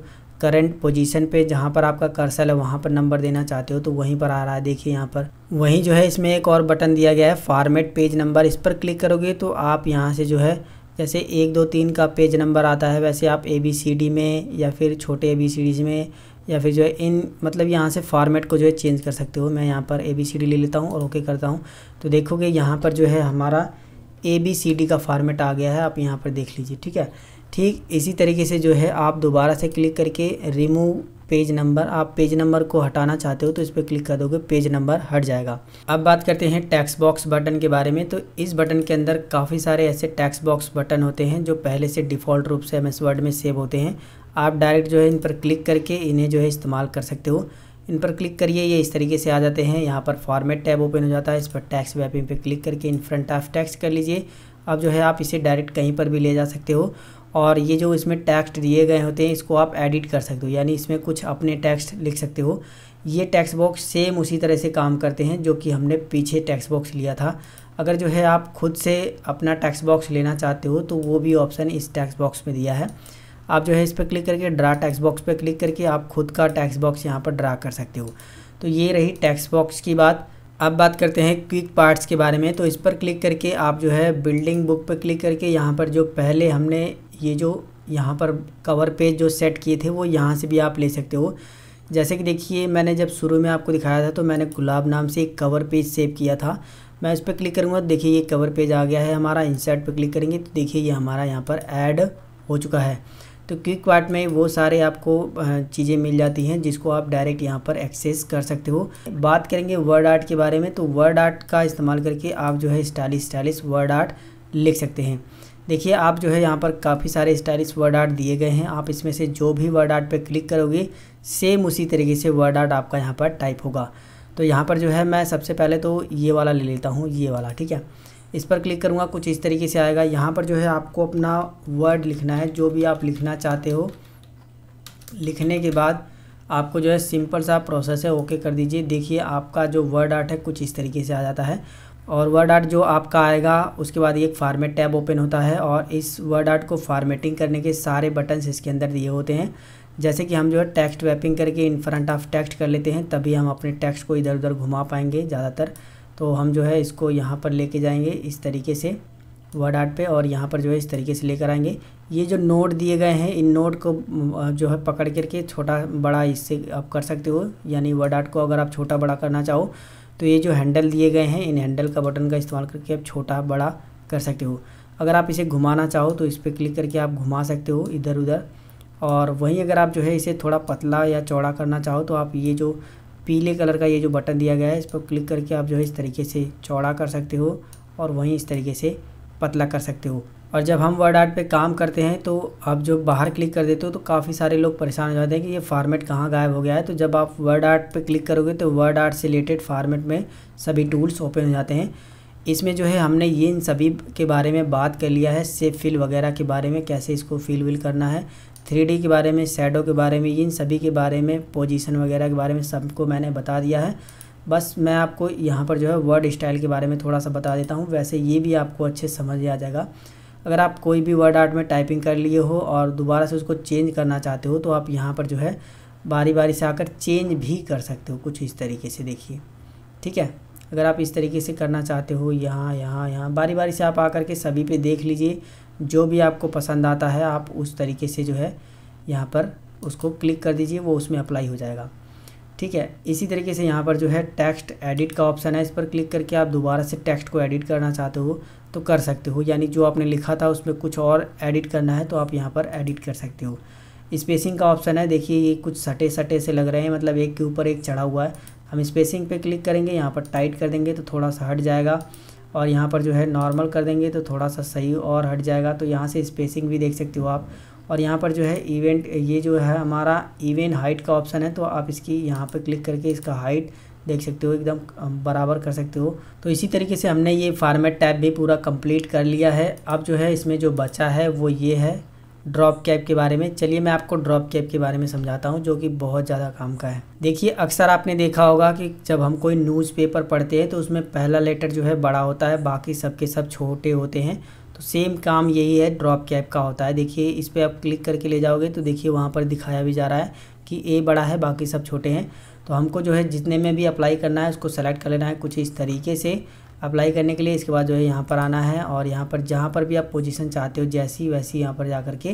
करंट पोजीशन पे जहाँ पर आपका कर्सल है वहाँ पर नंबर देना चाहते हो तो वहीं पर आ रहा है। देखिए यहाँ पर वहीं जो है इसमें एक और बटन दिया गया है, फॉर्मेट पेज नंबर। इस पर क्लिक करोगे तो आप यहाँ से जो है जैसे एक दो तीन का पेज नंबर आता है वैसे आप ए बी सी डी में या फिर छोटे ए बी सी डीज में या फिर जो है इन मतलब यहाँ से फॉर्मेट को जो है चेंज कर सकते हो। मैं यहाँ पर ए बी सी डी ले लेता हूँ और ओके करता हूँ तो देखोगे यहाँ पर जो है हमारा ए बी सी डी का फॉर्मेट आ गया है। आप यहाँ पर देख लीजिए। ठीक है, ठीक इसी तरीके से जो है आप दोबारा से क्लिक करके रिमूव पेज नंबर, आप पेज नंबर को हटाना चाहते हो तो इस पर क्लिक कर दोगे, पेज नंबर हट जाएगा। अब बात करते हैं टेक्स्ट बॉक्स बटन के बारे में। तो इस बटन के अंदर काफ़ी सारे ऐसे टेक्स्ट बॉक्स बटन होते हैं जो पहले से डिफ़ॉल्ट रूप से एम एस वर्ड में सेव होते हैं। आप डायरेक्ट जो है इन पर क्लिक करके इन्हें जो है इस्तेमाल कर सकते हो। इन पर क्लिक करिए, ये इस तरीके से आ जाते हैं। यहाँ पर फॉर्मेट टैब ओपन हो जाता है, इस पर टेक्स्ट वैपिंग पे क्लिक करके इन फ्रंट ऑफ टेक्स्ट कर लीजिए। अब जो है आप इसे डायरेक्ट कहीं पर भी ले जा सकते हो और ये जो इसमें टेक्स्ट दिए गए होते हैं इसको आप एडिट कर सकते हो, यानी इसमें कुछ अपने टेक्स्ट लिख सकते हो। ये टेक्स्ट बॉक्स सेम उसी तरह से काम करते हैं जो कि हमने पीछे टेक्स्ट बॉक्स लिया था। अगर जो है आप खुद से अपना टेक्स्ट बॉक्स लेना चाहते हो तो वो भी ऑप्शन इस टेक्स्ट बॉक्स में दिया है। आप जो है इस पर क्लिक करके ड्रा टेक्स्ट बॉक्स पर क्लिक करके आप खुद का टेक्स्ट बॉक्स यहाँ पर ड्रा कर सकते हो। तो ये रही टेक्स्ट बॉक्स की बात। अब बात करते हैं क्विक पार्ट्स के बारे में। तो इस पर क्लिक करके आप जो है बिल्डिंग बुक पर क्लिक करके यहाँ पर जो पहले हमने ये जो यहाँ पर कवर पेज जो सेट किए थे वो यहाँ से भी आप ले सकते हो। जैसे कि देखिए मैंने जब शुरू में आपको दिखाया था तो मैंने गुलाब नाम से एक कवर पेज सेव किया था। मैं इस पर क्लिक करूँगा, देखिए ये कवर पेज आ गया है हमारा। इंसर्ट पर क्लिक करेंगे तो देखिए ये हमारा यहाँ पर ऐड हो चुका है। तो क्विक पार्ट में वो सारे आपको चीज़ें मिल जाती हैं जिसको आप डायरेक्ट यहाँ पर एक्सेस कर सकते हो। बात करेंगे वर्ड आर्ट के बारे में। तो वर्ड आर्ट का इस्तेमाल करके आप जो है स्टाइलिश स्टाइलिश वर्ड आर्ट लिख सकते हैं। देखिए आप जो है यहाँ पर काफ़ी सारे स्टाइलिश वर्ड आर्ट दिए गए हैं। आप इसमें से जो भी वर्ड आर्ट पर क्लिक करोगे सेम उसी तरीके से वर्ड आर्ट आपका यहाँ पर टाइप होगा। तो यहाँ पर जो है मैं सबसे पहले तो ये वाला ले लेता हूँ, ये वाला। ठीक है, इस पर क्लिक करूँगा, कुछ इस तरीके से आएगा। यहाँ पर जो है आपको अपना वर्ड लिखना है, जो भी आप लिखना चाहते हो। लिखने के बाद आपको जो है सिंपल सा प्रोसेस है, ओके कर दीजिए। देखिए आपका जो वर्ड आर्ट है कुछ इस तरीके से आ जाता है और वर्ड आर्ट जो आपका आएगा उसके बाद एक फॉर्मेट टैब ओपन होता है और इस वर्ड आर्ट को फॉर्मेटिंग करने के सारे बटन्स इसके अंदर दिए होते हैं। जैसे कि हम जो है टेक्स्ट रैपिंग करके इन फ्रंट ऑफ टेक्स्ट कर लेते हैं तभी हम अपने टेक्स्ट को इधर उधर घुमा पाएंगे ज़्यादातर। तो हम जो है इसको यहाँ पर लेके जाएंगे इस तरीके से वर्ड आर्ट पे और यहाँ पर जो है इस तरीके से लेकर आएंगे। ये जो नोट दिए गए हैं, इन नोट को जो है पकड़ करके छोटा बड़ा इससे आप कर सकते हो, यानी वर्ड आर्ट को अगर आप छोटा बड़ा करना चाहो तो ये जो हैंडल दिए गए हैं, इन हैंडल का बटन का इस्तेमाल करके आप छोटा बड़ा कर सकते हो। अगर आप इसे घुमाना चाहो तो इस पर क्लिक करके आप घुमा सकते हो इधर उधर। और वहीं अगर आप जो है इसे थोड़ा पतला या चौड़ा करना चाहो तो आप ये जो पीले कलर का ये जो बटन दिया गया है, इस पर क्लिक करके आप जो है इस तरीके से चौड़ा कर सकते हो और वहीं इस तरीके से पतला कर सकते हो। और जब हम वर्ड आर्ट पे काम करते हैं तो आप जो बाहर क्लिक कर देते हो तो काफ़ी सारे लोग परेशान हो जाते हैं कि ये फॉर्मेट कहाँ गायब हो गया है। तो जब आप वर्ड आर्ट पे क्लिक करोगे तो वर्ड आर्ट से रिलेटेड फॉर्मेट में सभी टूल्स ओपन हो जाते हैं। इसमें जो है हमने ये इन सभी के बारे में बात कर लिया है, सेव फिल वगैरह के बारे में, कैसे इसको फिल विल करना है, थ्री डी के बारे में, शैडो के बारे में, इन सभी के बारे में, पोजीशन वगैरह के बारे में सबको मैंने बता दिया है। बस मैं आपको यहाँ पर जो है वर्ड स्टाइल के बारे में थोड़ा सा बता देता हूँ, वैसे ये भी आपको अच्छे समझ आ जाएगा। अगर आप कोई भी वर्ड आर्ट में टाइपिंग कर लिए हो और दोबारा से उसको चेंज करना चाहते हो तो आप यहाँ पर जो है बारी बारी से आकर चेंज भी कर सकते हो, कुछ इस तरीके से देखिए, ठीक है। अगर आप इस तरीके से करना चाहते हो, यहाँ यहाँ यहाँ बारी बारी से आप आकर के सभी पे देख लीजिए, जो भी आपको पसंद आता है आप उस तरीके से जो है यहाँ पर उसको क्लिक कर दीजिए, वो उसमें अप्लाई हो जाएगा, ठीक है। इसी तरीके से यहाँ पर जो है टेक्स्ट एडिट का ऑप्शन है, इस पर क्लिक करके आप दोबारा से टेक्स्ट को एडिट करना चाहते हो तो कर सकते हो, यानी जो आपने लिखा था उसमें कुछ और एडिट करना है तो आप यहाँ पर एडिट कर सकते हो। स्पेसिंग का ऑप्शन है, देखिए ये कुछ सटे सटे से लग रहे हैं, मतलब एक के ऊपर एक चढ़ा हुआ है। हम स्पेसिंग पे क्लिक करेंगे, यहाँ पर टाइट कर देंगे तो थोड़ा सा हट जाएगा, और यहाँ पर जो है नॉर्मल कर देंगे तो थोड़ा सा सही और हट जाएगा। तो यहाँ से स्पेसिंग भी देख सकते हो आप। और यहाँ पर जो है इवेंट, ये जो है हमारा इवेंट हाइट का ऑप्शन है, तो आप इसकी यहाँ पर क्लिक करके इसका हाइट देख सकते हो, एकदम बराबर कर सकते हो। तो इसी तरीके से हमने ये फॉर्मेट टैब भी पूरा कंप्लीट कर लिया है। अब जो है इसमें जो बचा है वो ये है ड्रॉप कैप के बारे में। चलिए मैं आपको ड्रॉप कैप के बारे में समझाता हूँ, जो कि बहुत ज़्यादा काम का है। देखिए अक्सर आपने देखा होगा कि जब हम कोई न्यूज़पेपर पढ़ते हैं तो उसमें पहला लेटर जो है बड़ा होता है, बाकी सब के सब छोटे होते हैं, तो सेम काम यही है ड्रॉप कैप का होता है। देखिए इस पर आप क्लिक करके ले जाओगे तो देखिए वहाँ पर दिखाया भी जा रहा है कि ए बड़ा है बाकी सब छोटे हैं। तो हमको जो है जितने में भी अप्लाई करना है उसको सेलेक्ट कर लेना है कुछ इस तरीके से। अप्लाई करने के लिए इसके बाद जो है यहाँ पर आना है और यहाँ पर जहाँ पर भी आप पोजीशन चाहते हो जैसी वैसी यहाँ पर जा कर के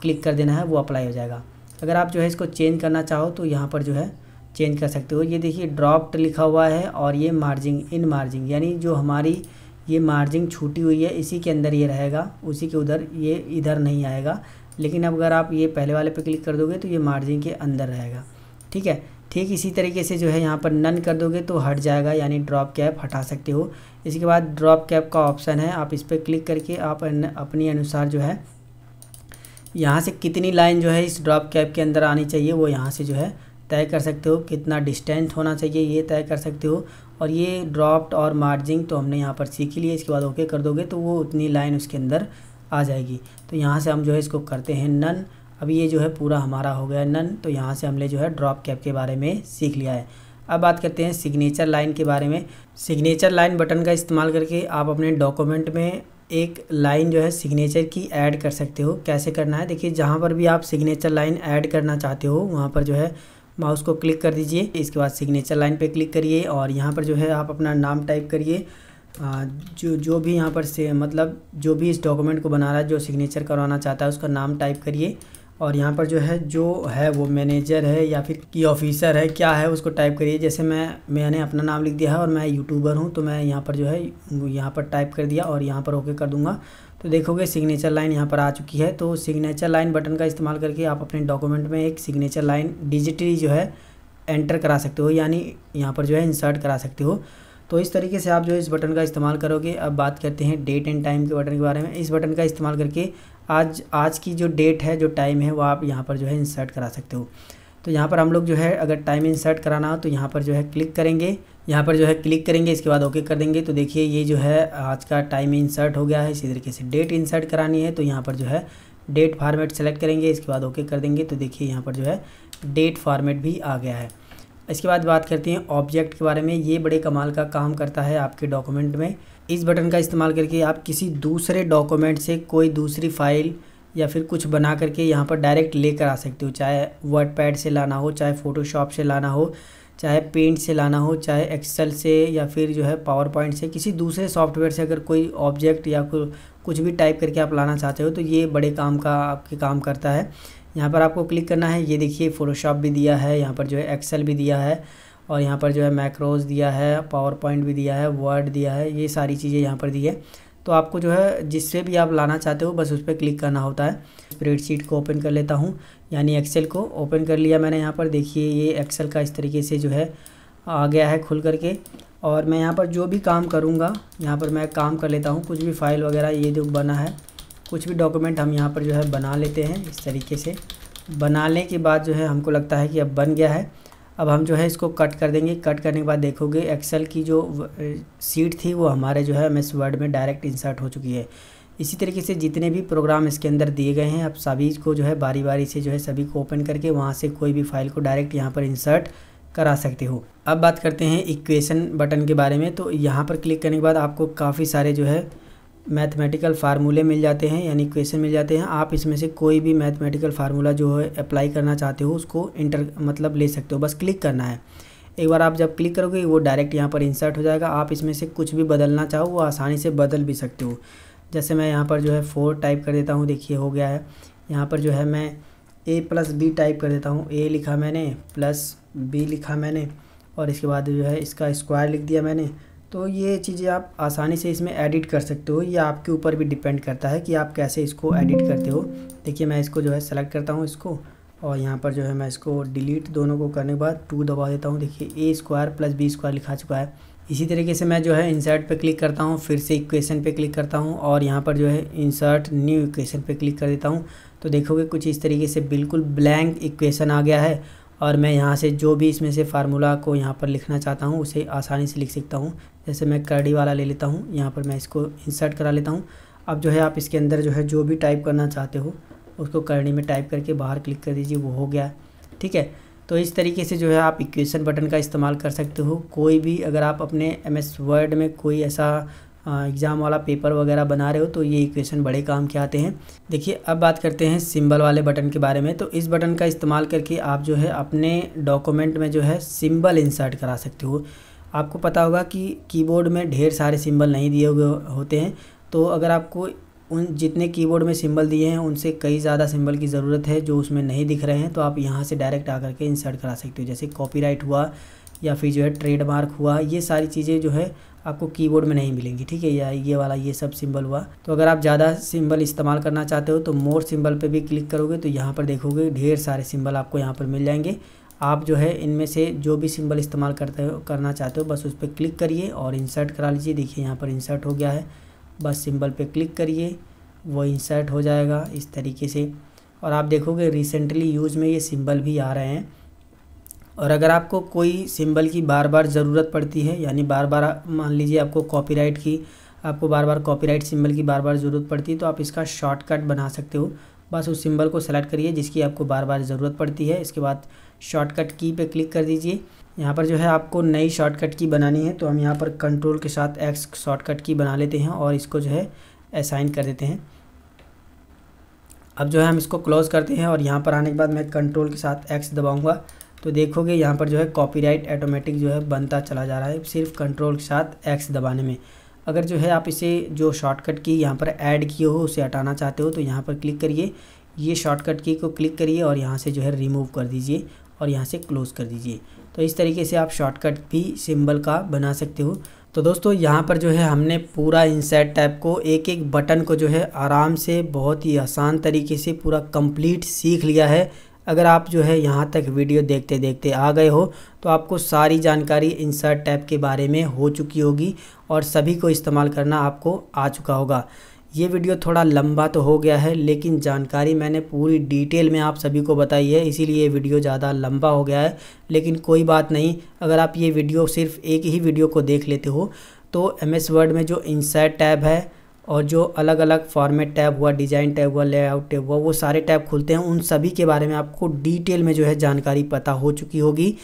क्लिक कर देना है, वो अप्लाई हो जाएगा। अगर आप जो है इसको चेंज करना चाहो तो यहाँ पर जो है चेंज कर सकते हो। ये देखिए ड्रॉप्ड लिखा हुआ है और ये मार्जिंग इन मार्जिंग, यानी जो हमारी ये मार्जिंग छूटी हुई है इसी के अंदर ये रहेगा, उसी के उधर ये इधर नहीं आएगा। लेकिन अगर आप ये पहले वाले पे क्लिक कर दोगे तो ये मार्जिंग के अंदर रहेगा, ठीक है। ठीक इसी तरीके से जो है यहाँ पर नन कर दोगे तो हट जाएगा, यानी ड्रॉप कैप हटा सकते हो। इसके बाद ड्रॉप कैप का ऑप्शन है, आप इस पर क्लिक करके आप अन, अपने अनुसार जो है यहाँ से कितनी लाइन जो है इस ड्रॉप कैप के अंदर आनी चाहिए वो यहाँ से जो है तय कर सकते हो। कितना डिस्टेंस होना चाहिए ये तय कर सकते हो। और ये ड्रॉप्ड और मार्जिंग तो हमने यहाँ पर सीख लिया। इसके बाद ओके कर दोगे तो वो उतनी लाइन उसके अंदर आ जाएगी। तो यहाँ से हम जो है इसको करते हैं नन। अब ये जो है पूरा हमारा हो गया नन। तो यहाँ से हमने जो है ड्रॉप कैप के बारे में सीख लिया है। अब बात करते हैं सिग्नेचर लाइन के बारे में। सिग्नेचर लाइन बटन का इस्तेमाल करके आप अपने डॉक्यूमेंट में एक लाइन जो है सिग्नेचर की ऐड कर सकते हो। कैसे करना है देखिए, जहाँ पर भी आप सिग्नेचर लाइन ऐड करना चाहते हो वहाँ पर जो है माउस को क्लिक कर दीजिए। इसके बाद सिग्नेचर लाइन पर क्लिक करिए और यहाँ पर जो है आप अपना नाम टाइप करिए। जो जो भी यहाँ पर से मतलब जो भी इस डॉक्यूमेंट को बना रहा है, जो सिग्नेचर करवाना चाहता है उसका नाम टाइप करिए। और यहाँ पर जो है जो है वो मैनेजर है या फिर की ऑफिसर है, क्या है उसको टाइप करिए। जैसे मैं मैंने अपना नाम लिख दिया है और मैं यूट्यूबर हूँ तो मैं यहाँ पर जो है यहाँ पर टाइप कर दिया और यहाँ पर ओके कर दूँगा। तो देखोगे सिग्नेचर लाइन यहाँ पर आ चुकी है। तो सिग्नेचर लाइन बटन का इस्तेमाल करके आप अपने डॉक्यूमेंट में एक सिग्नेचर लाइन डिजिटली जो है एंटर करा सकते हो, यानी यहाँ पर जो है इंसर्ट करा सकते हो। तो इस तरीके से आप जो इस बटन का इस्तेमाल करोगे। अब बात करते हैं डेट एंड टाइम के बटन के बारे में। इस बटन का इस्तेमाल करके आज आज की जो डेट है, जो टाइम है, वो आप यहाँ पर जो है इंसर्ट करा सकते हो। तो यहाँ पर हम लोग जो है अगर टाइम इंसर्ट कराना हो तो यहाँ पर जो है क्लिक करेंगे, यहाँ पर जो है क्लिक करेंगे, इसके बाद ओके कर देंगे। तो देखिए ये जो है आज का टाइम इंसर्ट हो गया है। इसी तरीके से डेट इंसर्ट करानी है तो यहाँ पर जो है डेट फॉर्मेट सेलेक्ट करेंगे, इसके बाद ओके कर देंगे। तो देखिए यहाँ पर जो है डेट फॉर्मेट भी आ गया है। इसके बाद बात करते हैं ऑब्जेक्ट के बारे में। ये बड़े कमाल का काम करता है आपके डॉक्यूमेंट में। इस बटन का इस्तेमाल करके आप किसी दूसरे डॉक्यूमेंट से कोई दूसरी फाइल या फिर कुछ बना करके यहाँ पर डायरेक्ट लेकर आ सकते हो, चाहे वर्ड पैड से लाना हो, चाहे फ़ोटोशॉप से लाना हो, चाहे पेंट से लाना हो, चाहे एक्सेल से या फिर जो है पावर पॉइंट से, किसी दूसरे सॉफ्टवेयर से अगर कोई ऑब्जेक्ट या कुछ भी टाइप करके आप लाना चाहते हो तो ये बड़े काम का आपके काम करता है। यहाँ पर आपको क्लिक करना है। ये देखिए फोटोशॉप भी दिया है, यहाँ पर जो है एक्सेल भी दिया है, और यहाँ पर जो है मैक्रोज दिया है, पावर पॉइंट भी दिया है, वर्ड दिया है, ये सारी चीज़ें यहाँ पर दी है। तो आपको जो है जिससे भी आप लाना चाहते हो बस उस पर क्लिक करना होता है। स्प्रेडशीट को ओपन कर लेता हूँ, यानी एक्सेल को ओपन कर लिया मैंने। यहाँ पर देखिए ये एक्सेल का इस तरीके से जो है आ गया है खुल करके, और मैं यहाँ पर जो भी काम करूँगा यहाँ पर मैं काम कर लेता हूँ। कुछ भी फाइल वगैरह ये जो बना है, कुछ भी डॉक्यूमेंट हम यहाँ पर जो है बना लेते हैं। इस तरीके से बनाने के बाद जो है हमको लगता है कि अब बन गया है। अब हम जो है इसको कट कर देंगे। कट करने के बाद देखोगे एक्सेल की जो शीट थी वो हमारे जो है एम एस वर्ड में डायरेक्ट इंसर्ट हो चुकी है। इसी तरीके से जितने भी प्रोग्राम इसके अंदर दिए गए हैं आप सभी को जो है बारी बारी से जो है सभी को ओपन करके वहाँ से कोई भी फाइल को डायरेक्ट यहाँ पर इंसर्ट करा सकते हो। अब बात करते हैं इक्वेशन बटन के बारे में। तो यहाँ पर क्लिक करने के बाद आपको काफ़ी सारे जो है मैथमेटिकल फार्मूले मिल जाते हैं, यानी इक्वेशन मिल जाते हैं। आप इसमें से कोई भी मैथमेटिकल फार्मूला जो है अप्लाई करना चाहते हो उसको इंटर मतलब ले सकते हो, बस क्लिक करना है। एक बार आप जब क्लिक करोगे वो डायरेक्ट यहाँ पर इंसर्ट हो जाएगा। आप इसमें से कुछ भी बदलना चाहो वो आसानी से बदल भी सकते हो। जैसे मैं यहाँ पर जो है फोर टाइप कर देता हूँ, देखिए हो गया है। यहाँ पर जो है मैं ए प्लस बी टाइप कर देता हूँ। ए लिखा मैंने प्लस बी लिखा मैंने, और इसके बाद जो है इसका स्क्वायर लिख दिया मैंने। तो ये चीज़ें आप आसानी से इसमें एडिट कर सकते हो। ये आपके ऊपर भी डिपेंड करता है कि आप कैसे इसको एडिट करते हो। देखिए मैं इसको जो है सेलेक्ट करता हूँ इसको, और यहाँ पर जो है मैं इसको डिलीट दोनों को करने के बाद टू दबा देता हूँ। देखिए A square plus B square लिखा चुका है। इसी तरीके से मैं जो है इंसर्ट पे क्लिक करता हूँ, फिर से इक्वेशन पे क्लिक करता हूँ, और यहाँ पर जो है इंसर्ट न्यू इक्वेशन पे क्लिक कर देता हूँ। तो देखोगे कुछ इस तरीके से बिल्कुल ब्लैंक इक्वेशन आ गया है, और मैं यहाँ से जो भी इसमें से फार्मूला को यहाँ पर लिखना चाहता हूँ उसे आसानी से लिख सकता हूँ। जैसे मैं कर्डी वाला ले लेता हूँ, यहाँ पर मैं इसको इंसर्ट करा लेता हूँ। अब जो है आप इसके अंदर जो है जो भी टाइप करना चाहते हो उसको कर्डी में टाइप करके बाहर क्लिक कर दीजिए, वो हो गया। ठीक है, तो इस तरीके से जो है आप इक्वेशन बटन का इस्तेमाल कर सकते हो। कोई भी अगर आप अपने एम एस वर्ड में कोई ऐसा एग्ज़ाम वाला पेपर वगैरह बना रहे हो तो ये इक्वेशन बड़े काम के आते हैं। देखिए अब बात करते हैं सिंबल वाले बटन के बारे में। तो इस बटन का इस्तेमाल करके आप जो है अपने डॉक्यूमेंट में जो है सिंबल इंसर्ट करा सकते हो। आपको पता होगा कि कीबोर्ड में ढेर सारे सिंबल नहीं दिए हुए होते हैं, तो अगर आपको उन जितने कीबोर्ड में सिंबल दिए हैं उनसे कई ज़्यादा सिंबल की ज़रूरत है जो उसमें नहीं दिख रहे हैं, तो आप यहाँ से डायरेक्ट आकर के इंसर्ट करा सकते हो। जैसे कॉपीराइट हुआ या फिर जो है ट्रेडमार्क हुआ, ये सारी चीज़ें जो है आपको कीबोर्ड में नहीं मिलेंगी। ठीक है, या ये वाला ये सब सिंबल हुआ। तो अगर आप ज़्यादा सिंबल इस्तेमाल करना चाहते हो तो मोर सिंबल पे भी क्लिक करोगे तो यहाँ पर देखोगे ढेर सारे सिंबल आपको यहाँ पर मिल जाएंगे। आप जो है इनमें से जो भी सिंबल इस्तेमाल करते हो करना चाहते हो बस उस पर क्लिक करिए और इंसर्ट करा लीजिए। देखिए यहाँ पर इंसर्ट हो गया है, बस सिंबल पर क्लिक करिए वो इंसर्ट हो जाएगा इस तरीके से। और आप देखोगे रिसेंटली यूज़ में ये सिंबल भी आ रहे हैं। और अगर आपको कोई सिंबल की बार बार ज़रूरत पड़ती है, यानी बार बार मान लीजिए आपको कॉपीराइट की आपको बार बार कॉपीराइट सिंबल की बार बार ज़रूरत पड़ती है, तो आप इसका शॉर्टकट बना सकते हो। बस उस सिंबल को सेलेक्ट करिए जिसकी आपको बार बार ज़रूरत पड़ती है, इसके बाद शॉर्टकट की पे क्लिक कर दीजिए। यहाँ पर जो है आपको नई शॉर्टकट की बनानी है, तो हम यहाँ पर कंट्रोल के साथ एक्स शॉर्टकट की बना लेते हैं और इसको जो है असाइन कर देते हैं। अब जो है हम इसको क्लोज़ करते हैं, और यहाँ पर आने के बाद मैं कंट्रोल के साथ एक्स दबाऊँगा तो देखोगे यहाँ पर जो है कॉपीराइट ऑटोमेटिक जो है बनता चला जा रहा है सिर्फ कंट्रोल के साथ एक्स दबाने में। अगर जो है आप इसे जो शॉर्टकट की यहाँ पर ऐड किए हो उसे हटाना चाहते हो तो यहाँ पर क्लिक करिए, ये शॉर्टकट की को क्लिक करिए और यहाँ से जो है रिमूव कर दीजिए और यहाँ से क्लोज़ कर दीजिए। तो इस तरीके से आप शॉर्टकट भी सिंबल का बना सकते हो। तो दोस्तों यहाँ पर जो है हमने पूरा इंसर्ट टैब को, एक एक बटन को जो है आराम से बहुत ही आसान तरीके से पूरा कंप्लीट सीख लिया है। अगर आप जो है यहाँ तक वीडियो देखते देखते आ गए हो तो आपको सारी जानकारी इंसर्ट टैब के बारे में हो चुकी होगी और सभी को इस्तेमाल करना आपको आ चुका होगा। ये वीडियो थोड़ा लंबा तो हो गया है लेकिन जानकारी मैंने पूरी डिटेल में आप सभी को बताई है, इसीलिए ये वीडियो ज़्यादा लंबा हो गया है। लेकिन कोई बात नहीं, अगर आप ये वीडियो सिर्फ एक ही वीडियो को देख लेते हो तो एम एस वर्ड में जो इंसर्ट टैब है और जो अलग अलग फॉर्मेट टैब हुआ, डिज़ाइन टैब हुआ, लेआउट टैब हुआ, वो सारे टैब खुलते हैं, उन सभी के बारे में आपको डिटेल में जो है जानकारी पता हो चुकी होगी।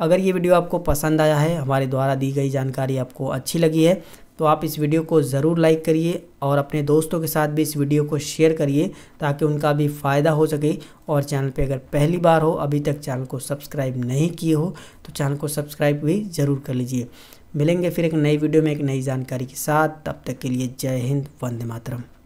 अगर ये वीडियो आपको पसंद आया है, हमारे द्वारा दी गई जानकारी आपको अच्छी लगी है तो आप इस वीडियो को ज़रूर लाइक करिए और अपने दोस्तों के साथ भी इस वीडियो को शेयर करिए ताकि उनका भी फ़ायदा हो सके। और चैनल पे अगर पहली बार हो, अभी तक चैनल को सब्सक्राइब नहीं किए हो तो चैनल को सब्सक्राइब भी ज़रूर कर लीजिए। मिलेंगे फिर एक नई वीडियो में एक नई जानकारी के साथ, तब तक के लिए जय हिंद, वंदे मातरम।